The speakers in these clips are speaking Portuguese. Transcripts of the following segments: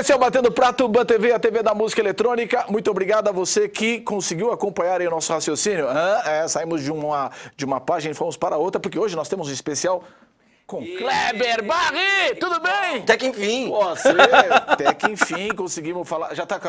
Esse é o Batendo Prato, Ban TV, a TV da música eletrônica. Muito obrigado a você que conseguiu acompanhar aí o nosso raciocínio. Saímos de uma página e fomos para outra, porque hoje nós temos um especial com Kleber Barry, tudo bem? Até que enfim. Você, até que enfim conseguimos falar. Já tá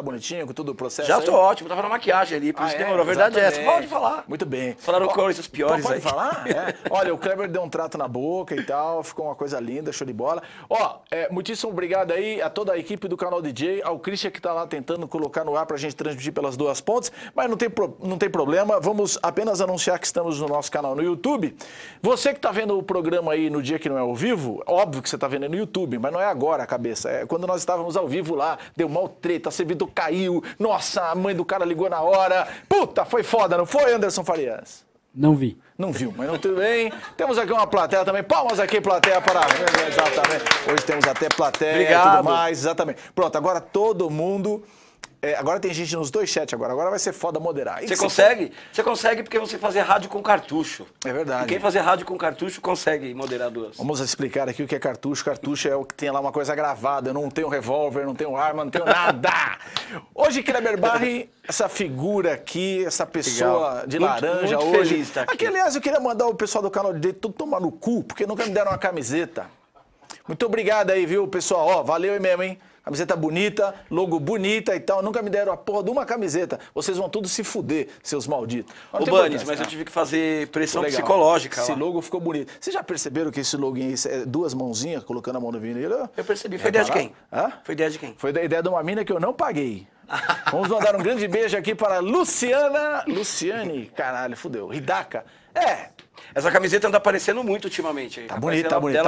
bonitinho com todo o processo? Já tô aí? Ótimo, tava na maquiagem ali, por isso que demorou. Verdade é essa. Pode falar. Muito bem. Falaram coisas piores aí. Pode falar? É. Olha, o Kleber deu um trato na boca e tal, ficou uma coisa linda, show de bola. Ó, muitíssimo obrigado aí a toda a equipe do Canal DJ, ao Christian que tá lá tentando colocar no ar pra gente transmitir pelas duas pontes, mas não tem problema, vamos apenas anunciar que estamos no nosso canal no YouTube. Você que tá vendo o programa aí no dia que não é ao vivo, óbvio que você tá vendo no YouTube, mas não é agora a cabeça, é quando nós estávamos ao vivo lá, deu mal treta, servidor caiu, nossa, a mãe do cara ligou na hora, puta, foi foda, não foi, Anderson Farias? Não vi. Não viu, mas não, tudo bem. Temos aqui uma plateia também, palmas aqui, plateia, parabéns, exatamente, hoje temos até plateia. Obrigado. Tudo mais, exatamente. Pronto, agora todo mundo... agora tem gente nos dois chats agora vai ser foda moderar. Você consegue? Você consegue porque você fazer rádio com cartucho. É verdade. E quem fazer rádio com cartucho consegue moderar duas. Vamos explicar aqui o que é cartucho. Cartucho é o que tem lá uma coisa gravada. Eu não tenho revólver, não tenho arma, não tenho nada. Hoje, Kleber Barry, essa figura aqui, essa pessoa legal. De laranja muito hoje. Feliz tá aqui. Aliás, eu queria mandar o pessoal do Canal DJ tudo tomar no cu, porque nunca me deram uma camiseta. Muito obrigado aí, viu, pessoal? Ó, valeu aí mesmo, hein? Camiseta bonita, logo bonita e tal. Nunca me deram a porra de uma camiseta. Vocês vão tudo se fuder, seus malditos. Ô, Banis, mas eu tive que fazer pressão psicológica. Esse logo ficou bonito. Vocês já perceberam que esse logo aí é duas mãozinhas colocando a mão no vinil? Eu percebi. Foi ideia de quem? Hã? Foi ideia de quem? Foi da ideia de uma mina que eu não paguei. Vamos mandar um grande beijo aqui para Luciana... Luciane, caralho, fudeu. Hidaka. É... Essa camiseta anda aparecendo muito ultimamente. Tá bonita, tá bonita.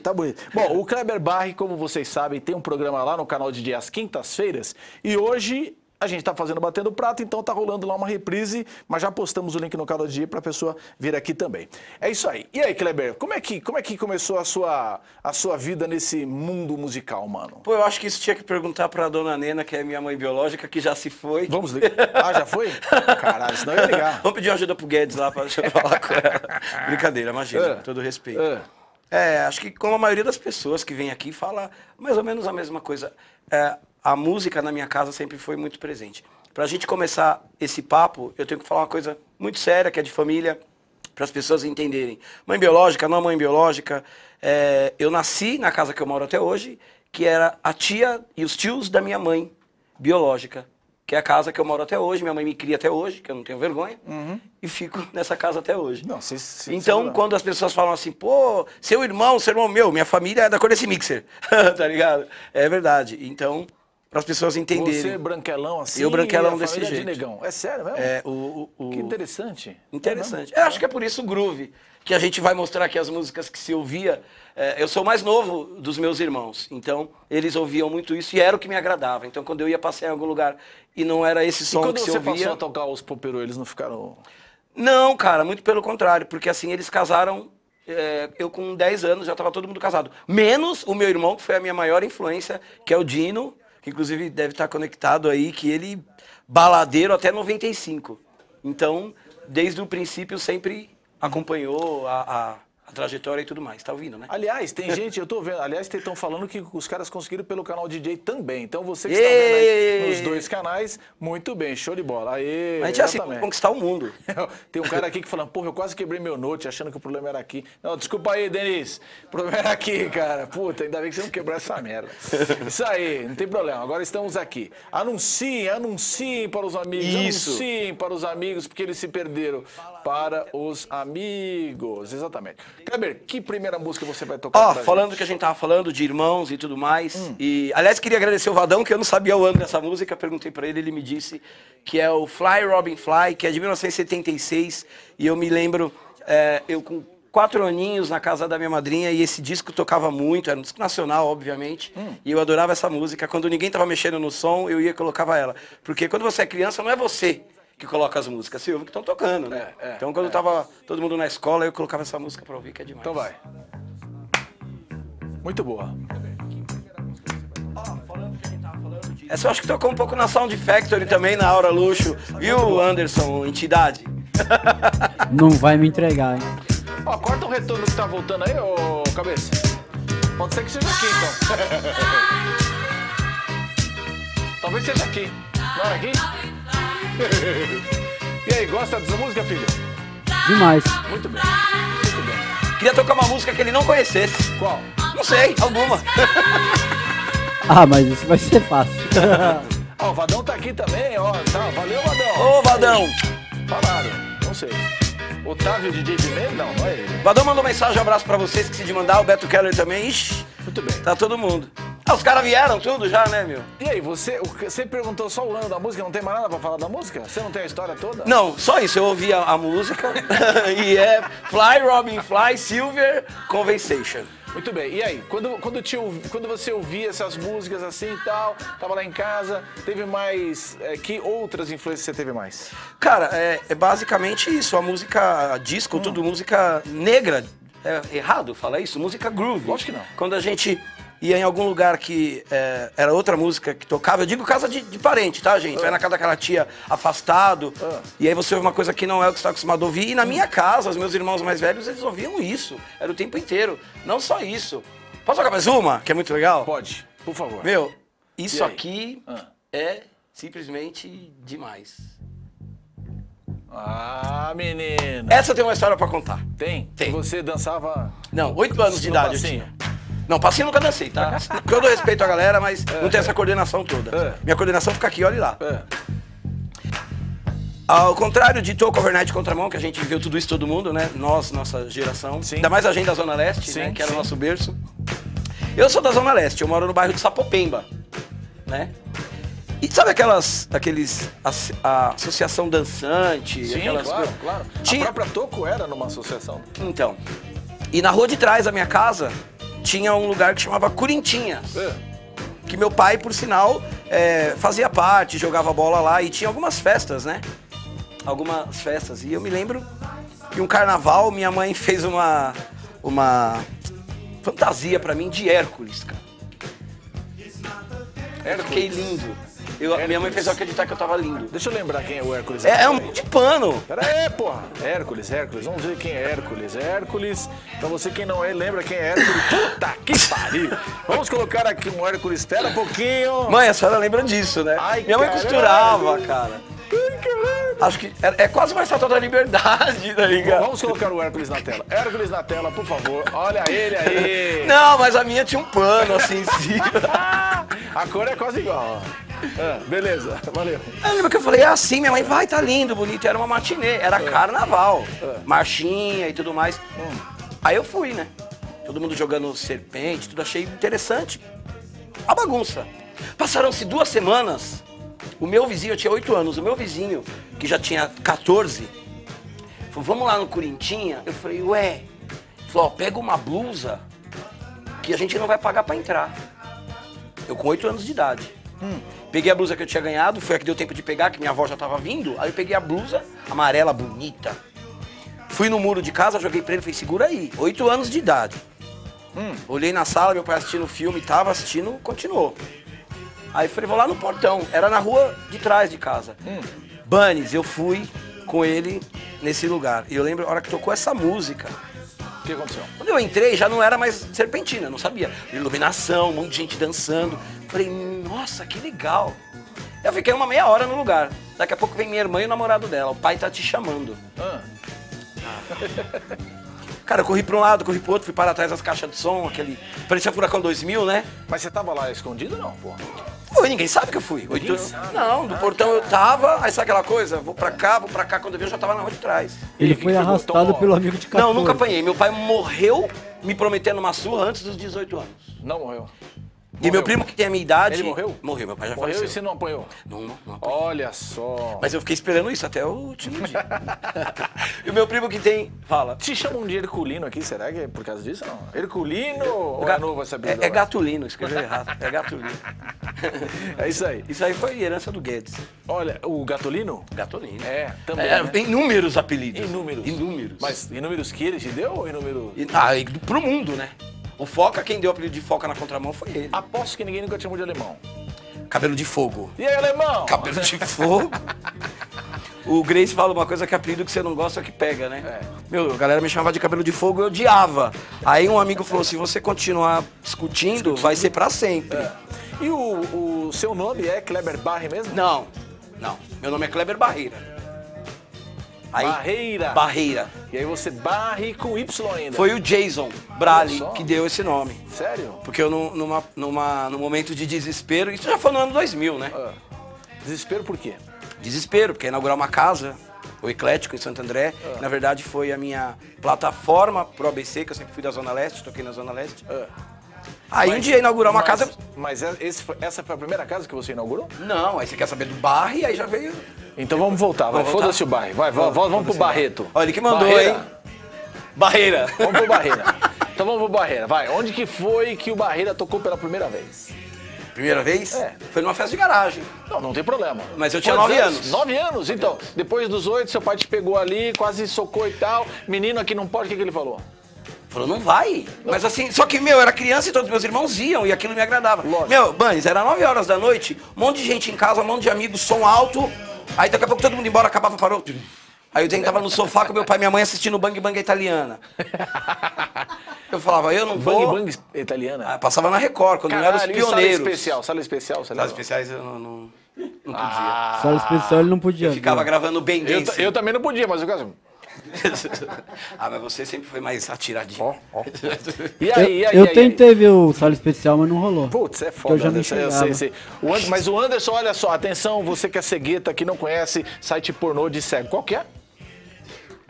Tá bonita. Bom, o Kleber Barry, como vocês sabem, tem um programa lá no Canal DJ às quintas-feiras. E hoje a gente tá fazendo Batendo Prato, então tá rolando lá uma reprise. Mas já postamos o link no Canal DJ pra pessoa vir aqui também. É isso aí. E aí, Kleber, como é que começou a sua vida nesse mundo musical, mano? Pô, eu acho que isso tinha que perguntar pra dona Nena, que é minha mãe biológica, que já se foi. Vamos ligar. Ah, já foi? Caralho, senão eu ia ligar. Vamos pedir ajuda pro Guedes lá pra eu falar com ela. Brincadeira, imagina, com todo respeito. Acho que como a maioria das pessoas que vem aqui fala mais ou menos a mesma coisa. A música na minha casa sempre foi muito presente. Para a gente começar esse papo, eu tenho que falar uma coisa muito séria, que é de família, para as pessoas entenderem. Mãe biológica, não mãe biológica. Eu nasci na casa que eu moro até hoje, que era a tia e os tios da minha mãe biológica, que é a casa que eu moro até hoje, minha mãe me cria até hoje, que eu não tenho vergonha, e fico nessa casa até hoje. Não, então, quando as pessoas falam assim, pô, seu irmão meu, minha família é da cor desse mixer, tá ligado? É verdade. Então... Para as pessoas entenderem. Você branquelão assim, eu branquelão desse jeito. De negão. É sério mesmo? Que interessante. Interessante. Eu acho que é por isso o groove, que a gente vai mostrar aqui as músicas que se ouvia. Eu sou o mais novo dos meus irmãos, então eles ouviam muito isso e era o que me agradava. Então quando eu ia passear em algum lugar e não era esse som que se ouvia... E quando você passou a tocar os poperô, eles não ficaram... Não, cara, muito pelo contrário, porque assim, eles casaram... eu com 10 anos já estava todo mundo casado. Menos o meu irmão, que foi a minha maior influência, que é o Dino... Inclusive, deve estar conectado aí, que ele baladeiro até 95. Então, desde o princípio, sempre acompanhou a trajetória e tudo mais. Tá ouvindo, né? Aliás, tem gente, eu tô vendo, aliás, estão falando que os caras conseguiram pelo Canal DJ também. Então, você que está vendo aí nos dois canais, muito bem, show de bola. Aê, a gente já se conquistar o mundo. Tem um cara aqui que falando, porra, eu quase quebrei meu note, achando que o problema era aqui. Não, desculpa aí, Denis, o problema era aqui, cara. Puta, ainda bem que você não quebrou essa merda. Isso aí, não tem problema, agora estamos aqui. Anunciem para os amigos, isso. Anunciem para os amigos, porque eles se perderam. Para os amigos, exatamente. Kleber, que primeira música você vai tocar? Falando que a gente tava falando de irmãos e tudo mais. E, aliás, queria agradecer o Vadão, que eu não sabia o ano dessa música. Perguntei pra ele, ele me disse que é o Fly Robin Fly, que é de 1976. E eu me lembro, eu com 4 aninhos na casa da minha madrinha, e esse disco tocava muito, era um disco nacional, obviamente, e eu adorava essa música. Quando ninguém tava mexendo no som, eu ia e colocava ela. Porque quando você é criança, não é você que coloca as músicas, se ouve que estão tocando, né? Então quando eu tava todo mundo na escola, eu colocava essa música pra ouvir, que é demais. Então vai. Muito boa. Essa eu acho que tocou um pouco na Sound Factory também, na Aura Luxo. Viu, Anderson, entidade? Não vai me entregar, hein? Ó, corta o retorno que tá voltando aí, ô cabeça. Pode ser que seja aqui, então. Talvez seja aqui. Não era aqui? E aí, gosta dessa música, filho? Demais. Muito bem. Muito bem. Queria tocar uma música que ele não conhecesse. Qual? Não sei, alguma. Ah, mas isso vai ser fácil. Ó, o Vadão tá aqui também, ó. Tá, valeu, Vadão. Ô, Vadão. Falaram, não sei. Otávio de DJ Pimenta? Não, não é ele. Vadão mandou mensagem, um abraço pra vocês, que se de mandar, o Beto Keller também. Ixi, muito bem. Tá todo mundo. Ah, os caras vieram tudo já, né, meu? E aí, você perguntou só o ano da música, não tem mais nada pra falar da música? Você não tem a história toda? Não, só isso, eu ouvi a música e é Fly, Robin, Fly, Silver, Conversation. Muito bem, e aí, quando você ouvia essas músicas assim e tal, tava lá em casa, teve mais, que outras influências você teve mais? Cara, é basicamente isso, a música disco, tudo música negra, é errado falar isso? Música groove. Lógico que não. Quando a gente ia em algum lugar que era outra música que tocava, eu digo casa de parente, tá, gente? Vai na casa daquela tia afastado, e aí você ouve uma coisa que não é o que você tá acostumado a ouvir. E na minha casa, os meus irmãos mais velhos, eles ouviam isso. Era o tempo inteiro. Não só isso. Posso tocar mais uma, que é muito legal? Pode, por favor. Meu, isso aqui é simplesmente demais. Ah, menina. Essa tem uma história pra contar. Tem? Tem. Você dançava... Não, 8 anos de idade, assim. Não, passinho nunca dancei, tá? Porque eu dou respeito à galera, mas não tem essa coordenação toda. Minha coordenação fica aqui, olha lá. Ao contrário de Toco, Overnight, Contramão, que a gente viveu tudo isso, todo mundo, né? Nós, nossa geração. Sim. Ainda mais a gente da Zona Leste, sim, né? Que era o nosso berço. Eu sou da Zona Leste, eu moro no bairro de Sapopemba, né? E sabe aqueles associação dançante? Sim, aquelas claro, coisas? Claro. Tinha... A própria Toco era numa associação. Então. E na rua de trás da minha casa... tinha um lugar que chamava Corintinhas, que meu pai, por sinal, fazia parte, jogava bola lá e tinha algumas festas, né? Algumas festas. E eu me lembro que um carnaval, minha mãe fez uma fantasia pra mim de Hércules, cara. Hércules. Eu fiquei lindo. Minha mãe fez eu acreditar que eu tava lindo. Deixa eu lembrar quem é o Hércules. É um de pano. Pera aí, porra. Hércules, Hércules. Vamos ver quem é Hércules. Hércules. Pra você quem não é, lembra quem é Hércules. Puta que pariu. Vamos colocar aqui um Hércules. Espera um pouquinho. Mãe, a senhora lembra disso, né? Ai, minha mãe costurava, cara. Ai, caralho. Acho que é quase uma estátua da liberdade, tá ligado? Vamos colocar o Hércules na tela. Hércules na tela, por favor. Olha ele aí. Não, mas a minha tinha um pano assim em cima. A cor é quase igual, ó. Ah, beleza, valeu. Eu lembro que eu falei assim, minha mãe, vai, tá lindo, bonito. Era uma matinê, era carnaval, marchinha e tudo mais. Aí eu fui, né? Todo mundo jogando serpente, tudo, achei interessante. A bagunça. Passaram-se 2 semanas, o meu vizinho, eu tinha 8 anos, o meu vizinho, que já tinha 14, falou, vamos lá no Corintinha? Eu falei, ué. Ele falou, ó, pega uma blusa que a gente não vai pagar pra entrar. Eu com 8 anos de idade. Peguei a blusa que eu tinha ganhado, foi a que deu tempo de pegar, que minha avó já tava vindo. Aí eu peguei a blusa amarela bonita. Fui no muro de casa, joguei pra ele, falei, segura aí, 8 anos de idade. Olhei na sala, meu pai assistindo o filme, tava assistindo, continuou. Aí eu falei, vou lá no portão, era na rua de trás de casa. Banes, eu fui com ele nesse lugar. E eu lembro, a hora que tocou essa música... O que aconteceu? Quando eu entrei, já não era mais serpentina, não sabia. Iluminação, um monte de gente dançando. Falei, nossa, que legal. Eu fiquei uma meia hora no lugar. Daqui a pouco vem minha irmã e o namorado dela. O pai tá te chamando. Cara, eu corri pra um lado, corri pro outro, fui para atrás das caixas de som, aquele... Parecia Furacão 2000, né? Mas você tava lá escondido, não, porra? Foi, ninguém sabe que eu fui. Não, do portão eu tava, aí sabe aquela coisa? Vou pra cá, quando eu vi eu já tava na rua de trás. Ele foi arrastado pelo amigo de 14. Não, nunca apanhei. Meu pai morreu me prometendo uma surra antes dos 18 anos. Não morreu. E meu primo, que tem a minha idade... Ele morreu? Morreu, meu pai já faleceu. Morreu e você não apanhou? Não apanhei. Olha só... Mas eu fiquei esperando isso até o último dia. E o meu primo que tem... Fala. Te chamam de Herculino aqui, será que é por causa disso? Não. Herculino ou é novo essa habilidade? É Gatulino, escreveu errado. É Gatulino. É isso aí. Isso aí foi herança do Guedes. Olha, o Gatulino? Gatulino. É, também. É, né? Inúmeros apelidos. Inúmeros. Inúmeros. Mas inúmeros que ele te deu ou inúmeros... Ah, pro mundo, né? O Foca, quem deu o apelido de Foca na Contramão foi ele. Aposto que ninguém nunca te chamou de Alemão. Cabelo de fogo. E aí, Alemão? Cabelo de fogo. O Grace fala uma coisa que apelido que você não gosta é que pega, né? É. Meu, a galera me chamava de cabelo de fogo, eu odiava. Aí um amigo falou, se você continuar discutindo, vai ser pra sempre. É. E o O seu nome é Kleber Barry mesmo? Não, não. Meu nome é Kleber Barreira. Aí, Barreira. Barreira. E aí você Barry com Y ainda. Foi o Jason Brali que deu esse nome. Sério? Porque eu num momento de desespero, isso já foi no ano 2000, né? Desespero por quê? Desespero, porque inaugurar uma casa, o Eclético em Santo André, que na verdade foi a minha plataforma pro ABC, que eu sempre fui da Zona Leste, toquei na Zona Leste. Aí um dia inaugurar uma casa... Mas essa foi a primeira casa que você inaugurou? Não, aí você quer saber do Barry, aí já veio... Então vamos voltar, foda-se o Barry, vamos pro Barreto. Olha, ele que mandou, Barreira. Hein? Barreira. Vamos pro Barreira. Então vamos pro Barreira, vai. Onde que foi que o Barreira tocou pela primeira vez? Primeira vez? É. Foi numa festa de garagem. Não, não tem problema. Mas eu tinha 9 anos. 9 anos? Então, depois dos 8, seu pai te pegou ali, quase socou e tal. Menino aqui não pode, o que ele falou? Falou, não vai. Mas assim, só que, meu, eu era criança e todos meus irmãos iam e aquilo me agradava. Lógico. Meu, Banes, era 9 horas da noite, um monte de gente em casa, um monte de amigos, som alto. Aí daqui a pouco todo mundo embora, acabava, parou. Aí eu tentava no sofá com meu pai e minha mãe assistindo Bang Bang Italiana. Eu falava, eu não vou... Bang Bang Italiana? Ah, passava na Record, quando não era os pioneiros. Sala especial? Salas especiais eu não podia. Sala especial ele não podia. Eu ficava gravando Ben 10. Eu também não podia, mas eu quase... Mas você sempre foi mais atiradinho. E aí? Eu tentei ver o Sala Especial, mas não rolou. Putz, é foda. Eu já Anderson, eu sei. Mas o Anderson, olha só, atenção, você que é cegueta, que não conhece, site pornô de cego. Qual que é?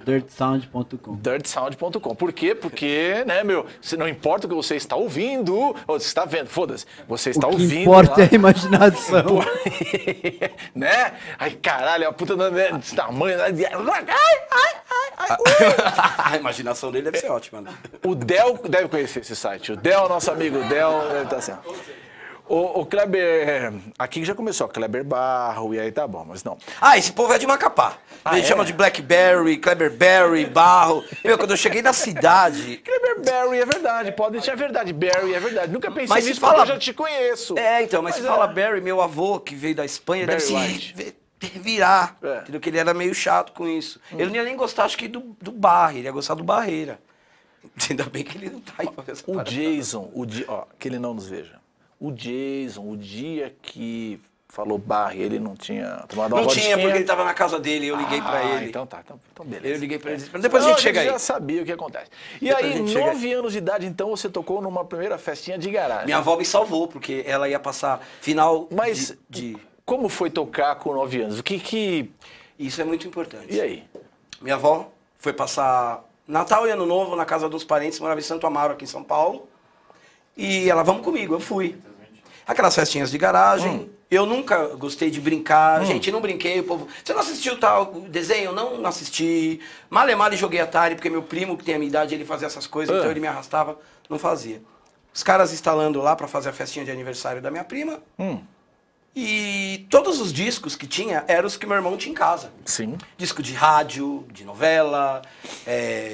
Dirtsound.com. Dirtsound.com. Por quê? Porque, né, meu, não importa o que você está ouvindo, ou você está vendo, foda-se, você está ouvindo. O que importa é a imaginação. Né? Ai, caralho, a puta desse tamanho. A imaginação dele deve ser ótima, né? O Del deve conhecer esse site. O Del, nosso amigo Del, deve estar assim. O Kleber, aqui já começou, Kleber Barro, e aí tá bom, mas não. Ah, esse povo é de Macapá. Eles chamam de Blackberry, Kleber Barry, Barro. Meu, quando eu cheguei na cidade... Kleber Barry é verdade, pode ser verdade, Barry é verdade. Nunca pensei mas nisso, fala... porque eu já te conheço. É, então, mas fala Barry, meu avô, que veio da Espanha, Barry deve se virar. Entendeu? Que ele era meio chato com isso. Ele não ia nem gostar, acho que, do Barry, ele ia gostar do Barreira. Ainda bem que ele não tá aí pra ver essa parada. Jason, ó, que ele não nos veja. O Jason, o dia que falou Barry, ele não tinha tomado uma vodka. Não tinha, porque ele tava na casa dele e eu liguei pra ele. Então tá, então beleza. Eu liguei pra ele, depois a gente chega aí. Eu já sabia o que acontece. E aí, 9 anos de idade, então, você tocou numa primeira festinha de garagem. Minha avó me salvou, porque ela ia passar final de... Como foi tocar com 9 anos? O que que... Isso é muito importante. E aí? Minha avó foi passar Natal e Ano Novo na casa dos parentes, morava em Santo Amaro, aqui em São Paulo. E ela, vamos comigo, eu fui. Aquelas festinhas de garagem, eu nunca gostei de brincar, gente, não brinquei, o povo... Você não assistiu tal desenho? Não assisti. Male joguei Atari, porque meu primo, que tem a minha idade, ele fazia essas coisas, então ele me arrastava, não fazia. Os caras instalando lá pra fazer a festinha de aniversário da minha prima, e todos os discos que tinha eram os que meu irmão tinha em casa. Sim. Disco de rádio, de novela,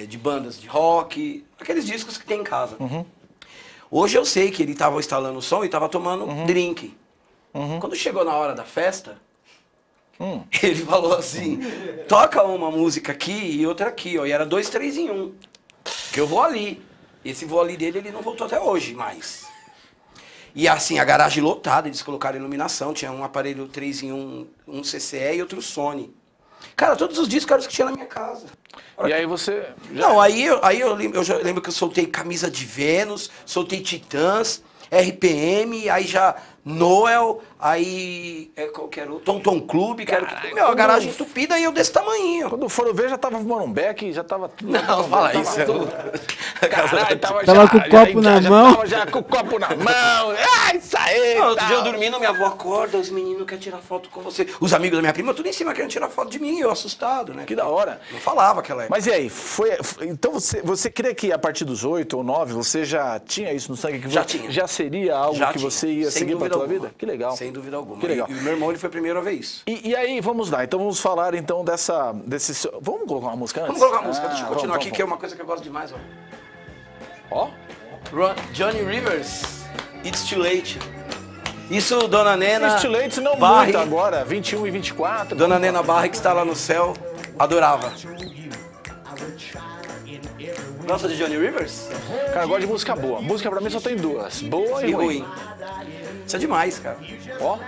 de bandas de rock, aqueles discos que tem em casa. Hoje eu sei que ele estava instalando o som e estava tomando drink. Quando chegou na hora da festa, ele falou assim, toca uma música aqui e outra aqui, ó. E era 2, 3 em 1. Que eu vou ali. Esse vou ali dele, ele não voltou até hoje mais. E assim, a garagem lotada, eles colocaram iluminação, tinha um aparelho 3 em 1, um CCE e outro Sony. Cara, todos os discos eram os que tinha na minha casa. E aí você... Já... Não, aí eu já lembro que eu soltei Camisa de Vênus, soltei Titãs, RPM, aí já Noel, aí... Qual que era o Tom Club, que era... Caraca, meu, a garagem entupida e eu desse tamanho. Quando foram ver, já tava fumando um beck, já tava... Não, fala isso. Caralho, tava com o copo na mão. Já com o copo na mão. Ah, isso aí! Outro dia eu dormindo, minha avó acorda, os meninos querem tirar foto com você. Os amigos da minha prima, tudo em cima, querendo tirar foto de mim, eu assustado, né? Que da hora. Não falava aquela época. Mas e aí? Então você crê que a partir dos 8 ou 9, você já tinha isso no sangue? Que já tinha. Já seria algo que você ia seguir pra tua vida? Que legal. Sem dúvida alguma. Que legal. E o meu irmão, ele foi a primeira vez. E aí, vamos lá. Então vamos falar, então, desse... Vamos colocar uma música antes? Vamos colocar uma música. Deixa eu continuar aqui, que é uma coisa que eu gosto demais, ó. Ó. Johnny Rivers, It's Too Late. Isso, Dona Nena... It's Too Late, não muito agora. 21 e 24. Dona Nena Barry, que está lá no céu, adorava. Gosta de Johnny Rivers? Cara, eu gosto de música boa. Música pra mim só tem duas. Boa e ruim. Isso é demais, cara. Ó.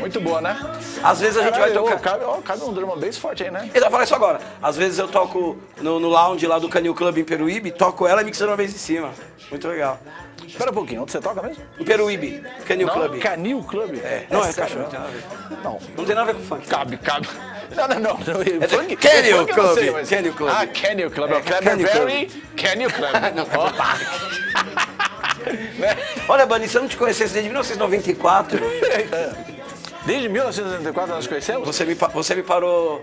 Muito boa, né? Às vezes a gente vai tocar... Cabe um drama bem forte aí, né? Eu vou falar isso agora. Às vezes eu toco no lounge lá do Canil Club em Peruíbe, toco ela e mixando uma vez em cima. Muito legal. Espera um pouquinho, onde você toca mesmo? Em Peruíbe, Canil Club. Canil Club? É. Não é cachorro, não tem nada a ver. Não. Não tem nada a ver com funk. Cabe. Não. Canil Club. Canil Club. Ah, Canil Club. É o Kleber Barry, Canil Club. Não, Kleber Barry. Olha, Bani, se eu não te conhecesse desde 1994... Desde 1994 nós conhecemos? Você me parou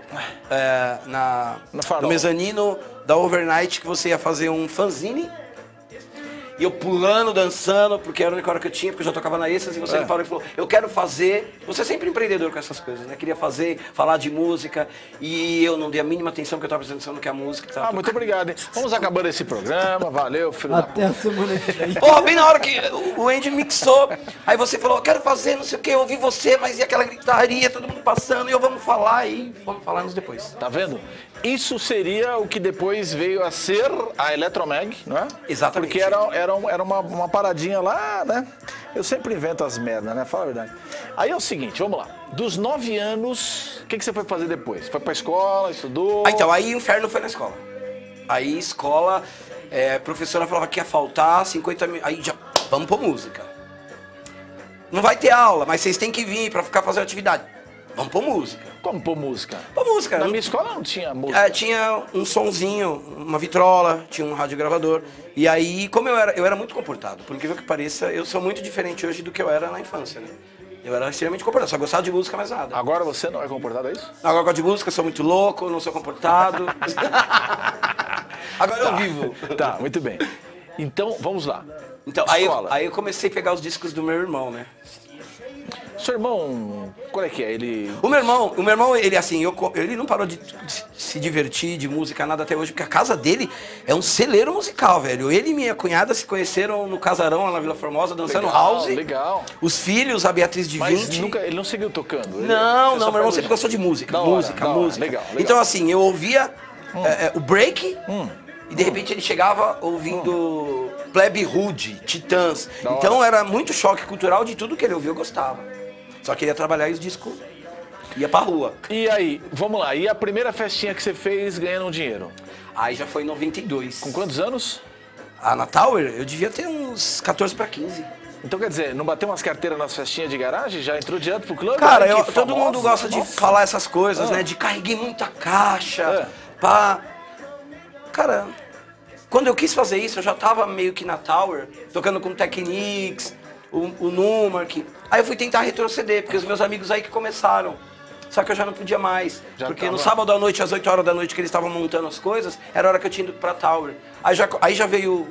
no mezanino da Overnight, que você ia fazer um fanzine. E eu pulando, dançando, porque era a única hora que eu tinha, porque eu já tocava na Êxtase, e você me parou e falou, eu quero fazer... Você é sempre empreendedor com essas coisas, né? Queria fazer, falar de música, e eu não dei a mínima atenção que eu estava prestando atenção no que a música estava tocando. Muito obrigado, hein? Vamos acabando esse programa, valeu, filho da puta. Porra, bem na hora que o Andy mixou, aí você falou, eu quero fazer, não sei o quê, eu ouvi você, mas e aquela gritaria, todo mundo passando, e eu vamos falar depois. Tá vendo? Isso seria o que depois veio a ser a Eletromag, não é? Exatamente. Porque era uma paradinha lá, né? Eu sempre invento as merdas, né? Fala a verdade. Aí é o seguinte, vamos lá. Dos 9 anos, o que você foi fazer depois? Foi pra escola, estudou? Ah, então, aí o inferno foi na escola. Aí escola, a professora falava que ia faltar 50 mil... Aí já, vamos pra música. Não vai ter aula, mas vocês têm que vir pra ficar fazendo atividade. Vamos pôr música. Como pôr música? Pôr música. Na minha escola não tinha música. Tinha um sonzinho, uma vitrola, tinha um radiogravador. E aí, como eu era muito comportado, por incrível que pareça, eu sou muito diferente hoje do que eu era na infância, né? Eu era extremamente comportado, só gostava de música, mais nada. Agora você não é comportado, é isso? Agora eu gosto de música, sou muito louco, não sou comportado. Agora eu vivo. Tá, muito bem. Então, vamos lá. Então, aí eu comecei a pegar os discos do meu irmão, né? Seu irmão, qual é que é? Ele... O meu irmão, ele assim, ele não parou de se divertir, de música, nada até hoje, porque a casa dele é um celeiro musical, velho. Ele e minha cunhada se conheceram no Casarão, lá na Vila Formosa, dançando house. Legal. Os filhos, a Beatriz de 20. Mas nunca, ele não seguiu tocando? Não, meu irmão sempre gostou de música, música. Legal. Então assim, eu ouvia o break e de repente ele chegava ouvindo Plebe Rude, Titãs. Então era muito choque cultural de tudo que ele ouvia, eu gostava. Só queria trabalhar e os discos ia pra rua. E aí, vamos lá, e a primeira festinha que você fez ganhando um dinheiro? Aí já foi em 92. Com quantos anos? Ah, na Tower? Eu devia ter uns 14 pra 15. Então quer dizer, não bateu umas carteiras nas festinhas de garagem? Já entrou direto pro clube? Cara, todo mundo gosta de falar essas coisas, né? De carreguei muita caixa, pá. Cara, quando eu quis fazer isso, eu já tava meio que na Tower, tocando com Technics, o Numark. Aí eu fui tentar retroceder, porque os meus amigos aí que começaram. Só que eu já não podia mais. Porque no sábado à noite, às 8 horas da noite, que eles estavam montando as coisas, era a hora que eu tinha ido pra Tower. Aí já veio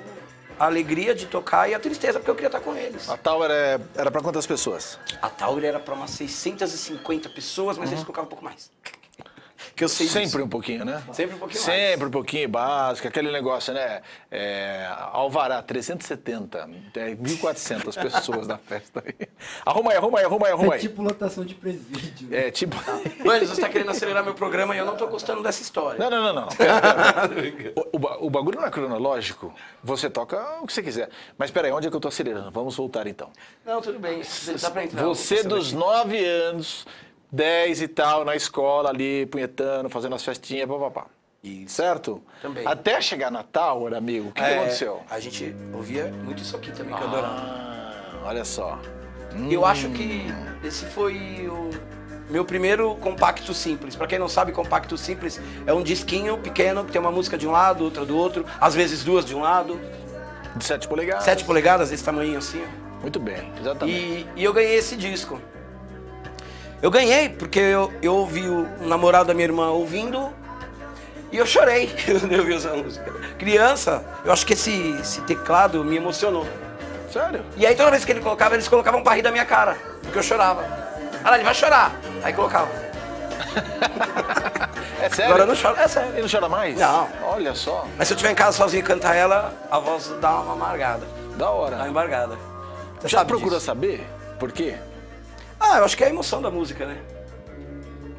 a alegria de tocar e a tristeza, porque eu queria estar com eles. A Tower era pra quantas pessoas? A Tower era pra umas 650 pessoas, mas eles colocavam um pouco mais. Que eu sei sempre disso. Um pouquinho, né? Sempre um pouquinho mais. Sempre um pouquinho básico, aquele negócio, né? Alvará, 370, 1.400 pessoas na festa. Arruma aí. É tipo lotação de presídio. É tipo... Mano, você tá querendo acelerar meu programa e eu não tô gostando dessa história. Não. O bagulho não é cronológico, você toca o que você quiser. Mas peraí, onde é que eu tô acelerando? Vamos voltar então. Não, tudo bem, dá pra entrar. Você dos 9 anos... 10 e tal, na escola ali, punhetando, fazendo as festinhas, papapá. Certo? Também. Até chegar Natal, era amigo, o que aconteceu? A gente ouvia muito isso aqui também, que eu adorava. Olha só. Eu acho que esse foi o meu primeiro compacto simples. Pra quem não sabe, compacto simples é um disquinho pequeno, que tem uma música de um lado, outra do outro, às vezes duas de um lado. De 7 polegadas. 7 polegadas, desse tamanho assim. Muito bem, exatamente. E eu ganhei esse disco. Eu ganhei porque eu ouvi o namorado da minha irmã ouvindo e eu chorei quando eu ouvi essa música. Criança, eu acho que esse teclado me emocionou. Sério? E aí toda vez que ele colocava, eles colocavam um rir da minha cara, porque eu chorava. Ah lá, ele vai chorar. Aí colocava. É sério? Agora eu não choro. É sério. Ele não chora mais? Não. Olha só. Mas se eu estiver em casa sozinho e cantar ela, a voz dá uma amargada. Da hora. Dá uma embargada. Você já procurou saber por quê? Ah, eu acho que é a emoção da música, né?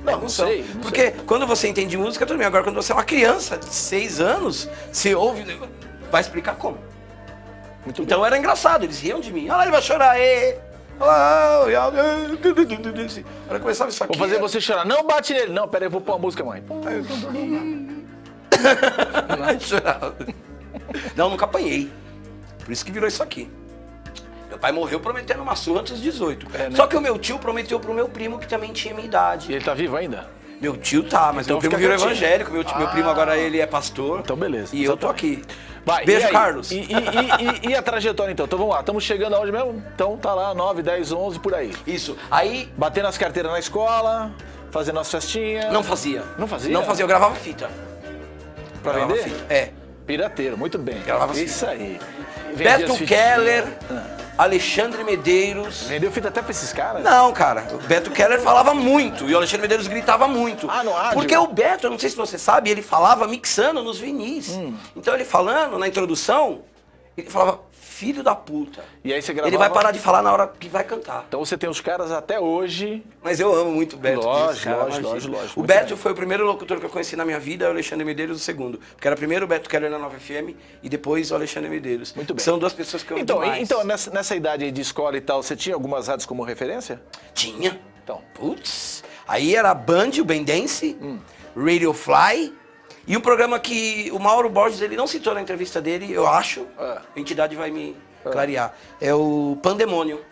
Não sei. Não porque sei. Quando você entende música, tudo bem. Agora, quando você é uma criança de 6 anos, você ouve, vai explicar como. Muito então bem. Era engraçado, eles riam de mim. Olha lá, ele vai chorar, ê! Ela começava isso aqui. Vou fazer você chorar. Não bate nele. Não, peraí, eu vou pôr a música, mãe. Não, nunca apanhei. Por isso que virou isso aqui. Meu pai morreu prometendo uma surra antes dos 18. É, né? Só que o meu tio prometeu pro meu primo, que também tinha minha idade. E ele tá vivo ainda? Meu tio tá, mas então meu primo virou evangélico. Meu primo agora ele é pastor. Então beleza. E exatamente. Eu tô aqui. Vai, beijo, e aí, Carlos. E a trajetória, então? Então vamos lá, estamos chegando aonde mesmo? Então tá lá, 9, 10, 11, por aí. Isso. Aí... Batendo as carteiras na escola, fazendo as festinhas... Não fazia. Não fazia? Não fazia, eu gravava fita. Pra vender? Fita. É. Pirateiro, muito bem. Gravava isso fita. Aí. Vendia Beto Keller, Alexandre Medeiros... Vendeu fita até pra esses caras? Não, cara. O Beto Keller falava muito e o Alexandre Medeiros gritava muito. Ah, não há, porque o Beto, eu não sei se você sabe, ele falava mixando nos vinis. Então ele falando, na introdução, ele falava, filho da puta. E aí você gravava... Ele vai parar de falar na hora que vai cantar. Então você tem os caras até hoje... Mas eu amo muito o Beto. Lógico. O Beto foi o primeiro locutor que eu conheci na minha vida, o Alexandre Medeiros o segundo. Porque era primeiro o Beto Keller na Nova FM e depois o Alexandre Medeiros. Muito bem. São duas pessoas que eu amo demais. Então, nessa idade aí de escola e tal, você tinha algumas rádios como referência? Tinha. Então, putz. Aí era a Band, o Ben Dance, Radio Fly... E um programa que o Mauro Borges, ele não citou na entrevista dele, eu acho, a entidade vai me clarear, é o Pandemônio.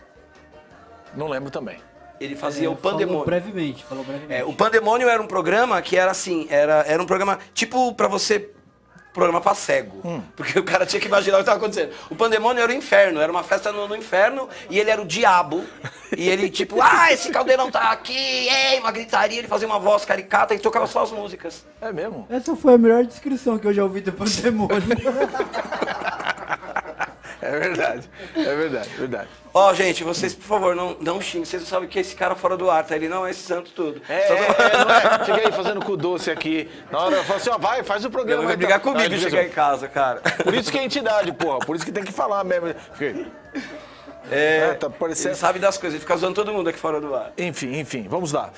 Não lembro também. Ele fazia o Pandemônio. Falou brevemente. É, o Pandemônio era um programa que era assim, era um programa tipo pra você... Programa pra cego, porque o cara tinha que imaginar o que estava acontecendo. O Pandemônio era o inferno, era uma festa no inferno e ele era o diabo. E ele tipo, esse caldeirão tá aqui, uma gritaria, ele fazia uma voz caricata e tocava só as músicas. É mesmo? Essa foi a melhor descrição que eu já ouvi do Pandemônio. É verdade. Ó, gente, vocês, por favor, não xinguem. Vocês não sabem que é esse cara fora do ar, tá? Ele não é esse santo tudo. Não é. Fica aí fazendo cu doce aqui. Na hora eu falo assim, ó, vai, faz o programa. Ele vai brigar comigo e chegar em casa, cara. Por isso que é entidade, porra. Por isso que tem que falar mesmo. Tá parecendo... Ele sabe das coisas, ele fica zoando todo mundo aqui fora do ar. Enfim, vamos lá.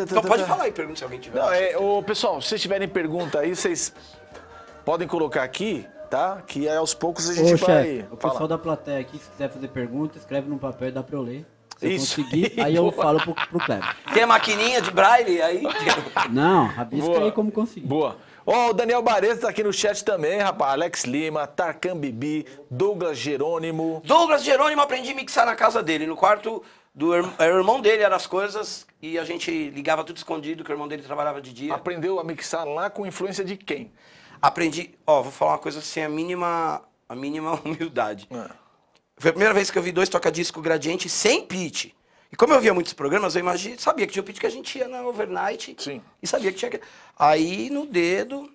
Então pode falar aí, pergunta se alguém tiver. Pessoal, se vocês tiverem pergunta aí, vocês podem colocar aqui. Tá? Que aí, aos poucos a gente vai... Chefe, o pessoal da plateia aqui, se quiser fazer pergunta, escreve num papel e dá pra eu ler. Se eu conseguir, aí eu falo pro Kleber. Tem a maquininha de braille aí? Não, rabisca aí como conseguir. Boa. Ó, o Daniel Barreto tá aqui no chat também, rapaz. Alex Lima, Tarkan Bibi, Douglas Jerônimo. Douglas Jerônimo, aprendi a mixar na casa dele, no quarto... O irmão dele era as coisas e a gente ligava tudo escondido, que o irmão dele trabalhava de dia. Aprendeu a mixar lá com influência de quem? Aprendi, vou falar uma coisa sem a mínima humildade. Foi a primeira vez que eu vi 2 toca-disco Gradiente sem pitch. E como eu via muitos programas, eu sabia que tinha o pitch que a gente ia na Overnight. Sim. E sabia que tinha... Aí, no dedo,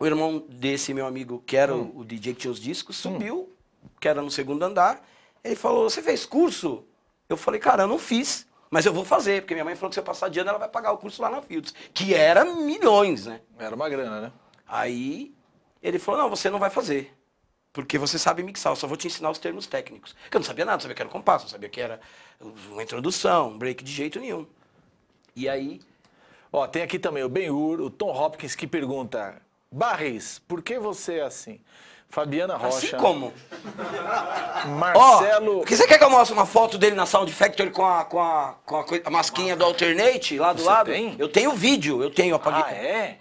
o irmão desse meu amigo, que era o DJ que tinha os discos, subiu, que era no segundo andar. Ele falou, você fez curso? Eu falei, cara, eu não fiz, mas eu vou fazer, porque minha mãe falou que se eu passar de ano, ela vai pagar o curso lá na Fields, que era milhões, né? Era uma grana, né? Aí ele falou, não, você não vai fazer, porque você sabe mixar, eu só vou te ensinar os termos técnicos. Porque eu não sabia nada, não sabia que era um compasso, não sabia que era uma introdução, um break de jeito nenhum. E aí... tem aqui também o Ben-Hur, o Tom Hopkins, que pergunta, Barris, por que você é assim? Fabiana Rocha. Assim como? Marcelo... Você quer que eu mostre uma foto dele na Sound Factory com a masquinha do Alternate lá do lado? Tem? Eu tenho vídeo, eu tenho.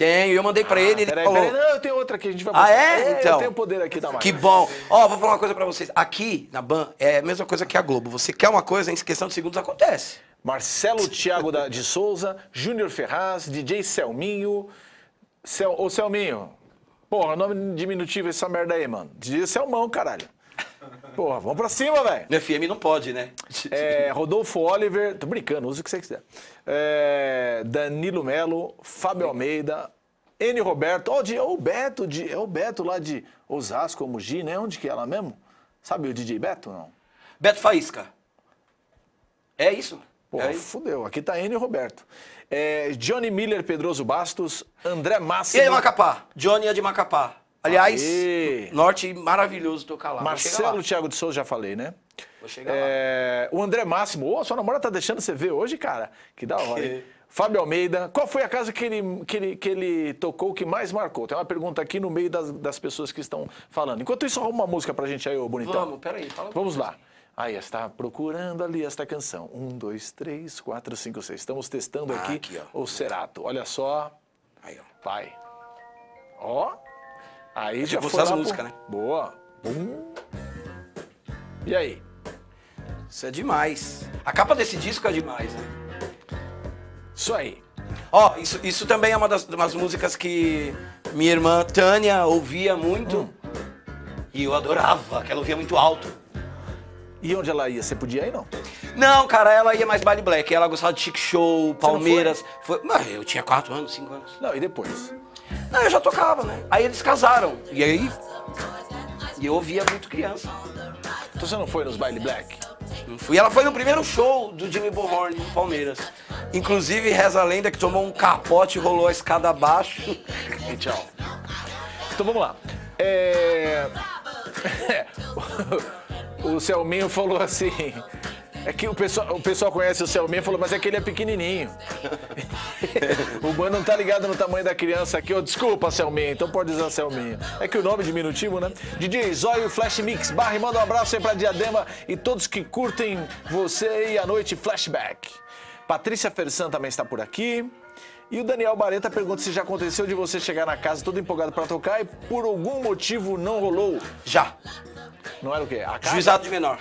Tenho, eu mandei pra ele, ele falou... Peraí, eu tenho outra aqui, a gente vai mostrar. Então. Eu tenho o poder aqui da marca. Que bom. Vou falar uma coisa pra vocês. Aqui, na Ban, é a mesma coisa que a Globo. Você quer uma coisa, em questão de segundos acontece. Marcelo Thiago de Souza, Júnior Ferraz, DJ Selminho... Selminho... Porra, nome diminutivo essa merda aí, mano. DJ Selmão, caralho. Porra, vamos pra cima, velho. No FM não pode, né? Rodolfo Oliver, tô brincando, usa o que você quiser. Danilo Melo, Fábio Almeida, N. Roberto. É o Beto lá de Osasco, Mogi, né? Onde que é lá mesmo? Sabe o DJ Beto ou não? Beto Faísca. É isso? Porra, fudeu. Aqui tá N. Roberto. Johnny Miller, Pedroso Bastos, André Massa. E aí, Macapá? Johnny é de Macapá. Aliás, norte maravilhoso tocar lá. Marcelo Thiago de Souza, já falei, né? Vou chegar lá. O André Máximo, sua namorada tá deixando você ver hoje, cara? Que da hora, hein? Fábio Almeida, qual foi a casa que ele tocou que mais marcou? Tem uma pergunta aqui no meio das pessoas que estão falando. Enquanto isso, arruma uma música pra gente aí, ô bonitão. Vamos, peraí. Fala. Vamos lá. Aí está procurando ali esta canção. 1, 2, 3, 4, 5, 6. Estamos testando aqui o Cerato. Olha só. Aí, ó. Vai. Ó. Aí já foi a música, né? Boa. E aí? Isso é demais. A capa desse disco é demais, né? Isso aí. Ó, isso também é uma das músicas que minha irmã Tânia ouvia muito. E eu adorava, que ela ouvia muito alto. E onde ela ia? Você podia ir, não? Não, cara, ela ia mais baile black. Ela gostava de Chic Show, Palmeiras. Mas eu tinha 4 anos, 5 anos. Não, e depois? Não, eu já tocava, né? Aí eles casaram. E aí... E eu ouvia muito criança. Então você não foi nos baile black? Não fui. Ela foi no primeiro show do Jimmy Bohorn, do Palmeiras. Inclusive, reza a lenda que tomou um capote, rolou a escada abaixo. E tchau. Então vamos lá. O Selminho falou assim... É que o pessoal conhece o Selminho e falou, mas é que ele é pequenininho. O mano não tá ligado no tamanho da criança aqui. Oh, desculpa, Selminho, então pode usar Selminho. É que o nome é diminutivo, né? DJ Zóio Flash Mix Barry, manda um abraço aí pra Diadema e todos que curtem você e a noite Flashback. Patrícia Fersan também está por aqui. E o Daniel Bareta pergunta se já aconteceu de você chegar na casa todo empolgado pra tocar e por algum motivo não rolou. Já. Não era o quê? A casa? Juizado de menor.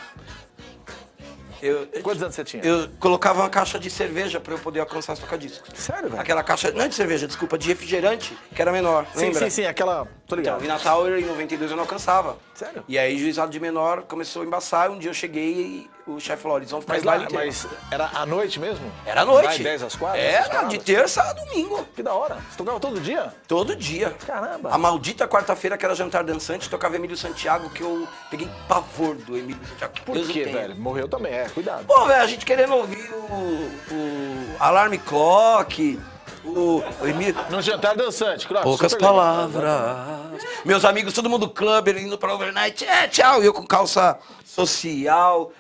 Quantos anos você tinha? Eu colocava uma caixa de cerveja pra eu poder alcançar os tocadiscos. Sério, velho? Aquela caixa, não é de cerveja, desculpa, de refrigerante, que era menor, lembra? Sim, aquela... Tô ligado. Então, e na Tower, em 92, eu não alcançava. Sério? E aí, juizado de menor, começou a embaçar, um dia eu cheguei e o chefe falou, eles vão ficar lá. Mas era à noite mesmo? Era à noite. Vai 10 às 4? Era, de terça a domingo. Que da hora. Você tocava todo dia? Todo dia. Caramba. A maldita quarta-feira, que era jantar dançante, tocava Emílio Santiago, que eu peguei pavor do Emílio Santiago. Por quê, velho? Morreu também, é. Cuidado. Pô, velho, a gente querendo ouvir o Alarme Clock, o Emílio... No jantar dançante, Clock. Poucas palavras. Meus amigos, todo mundo clubber, indo pra Overnight. É, tchau. E eu com calça social.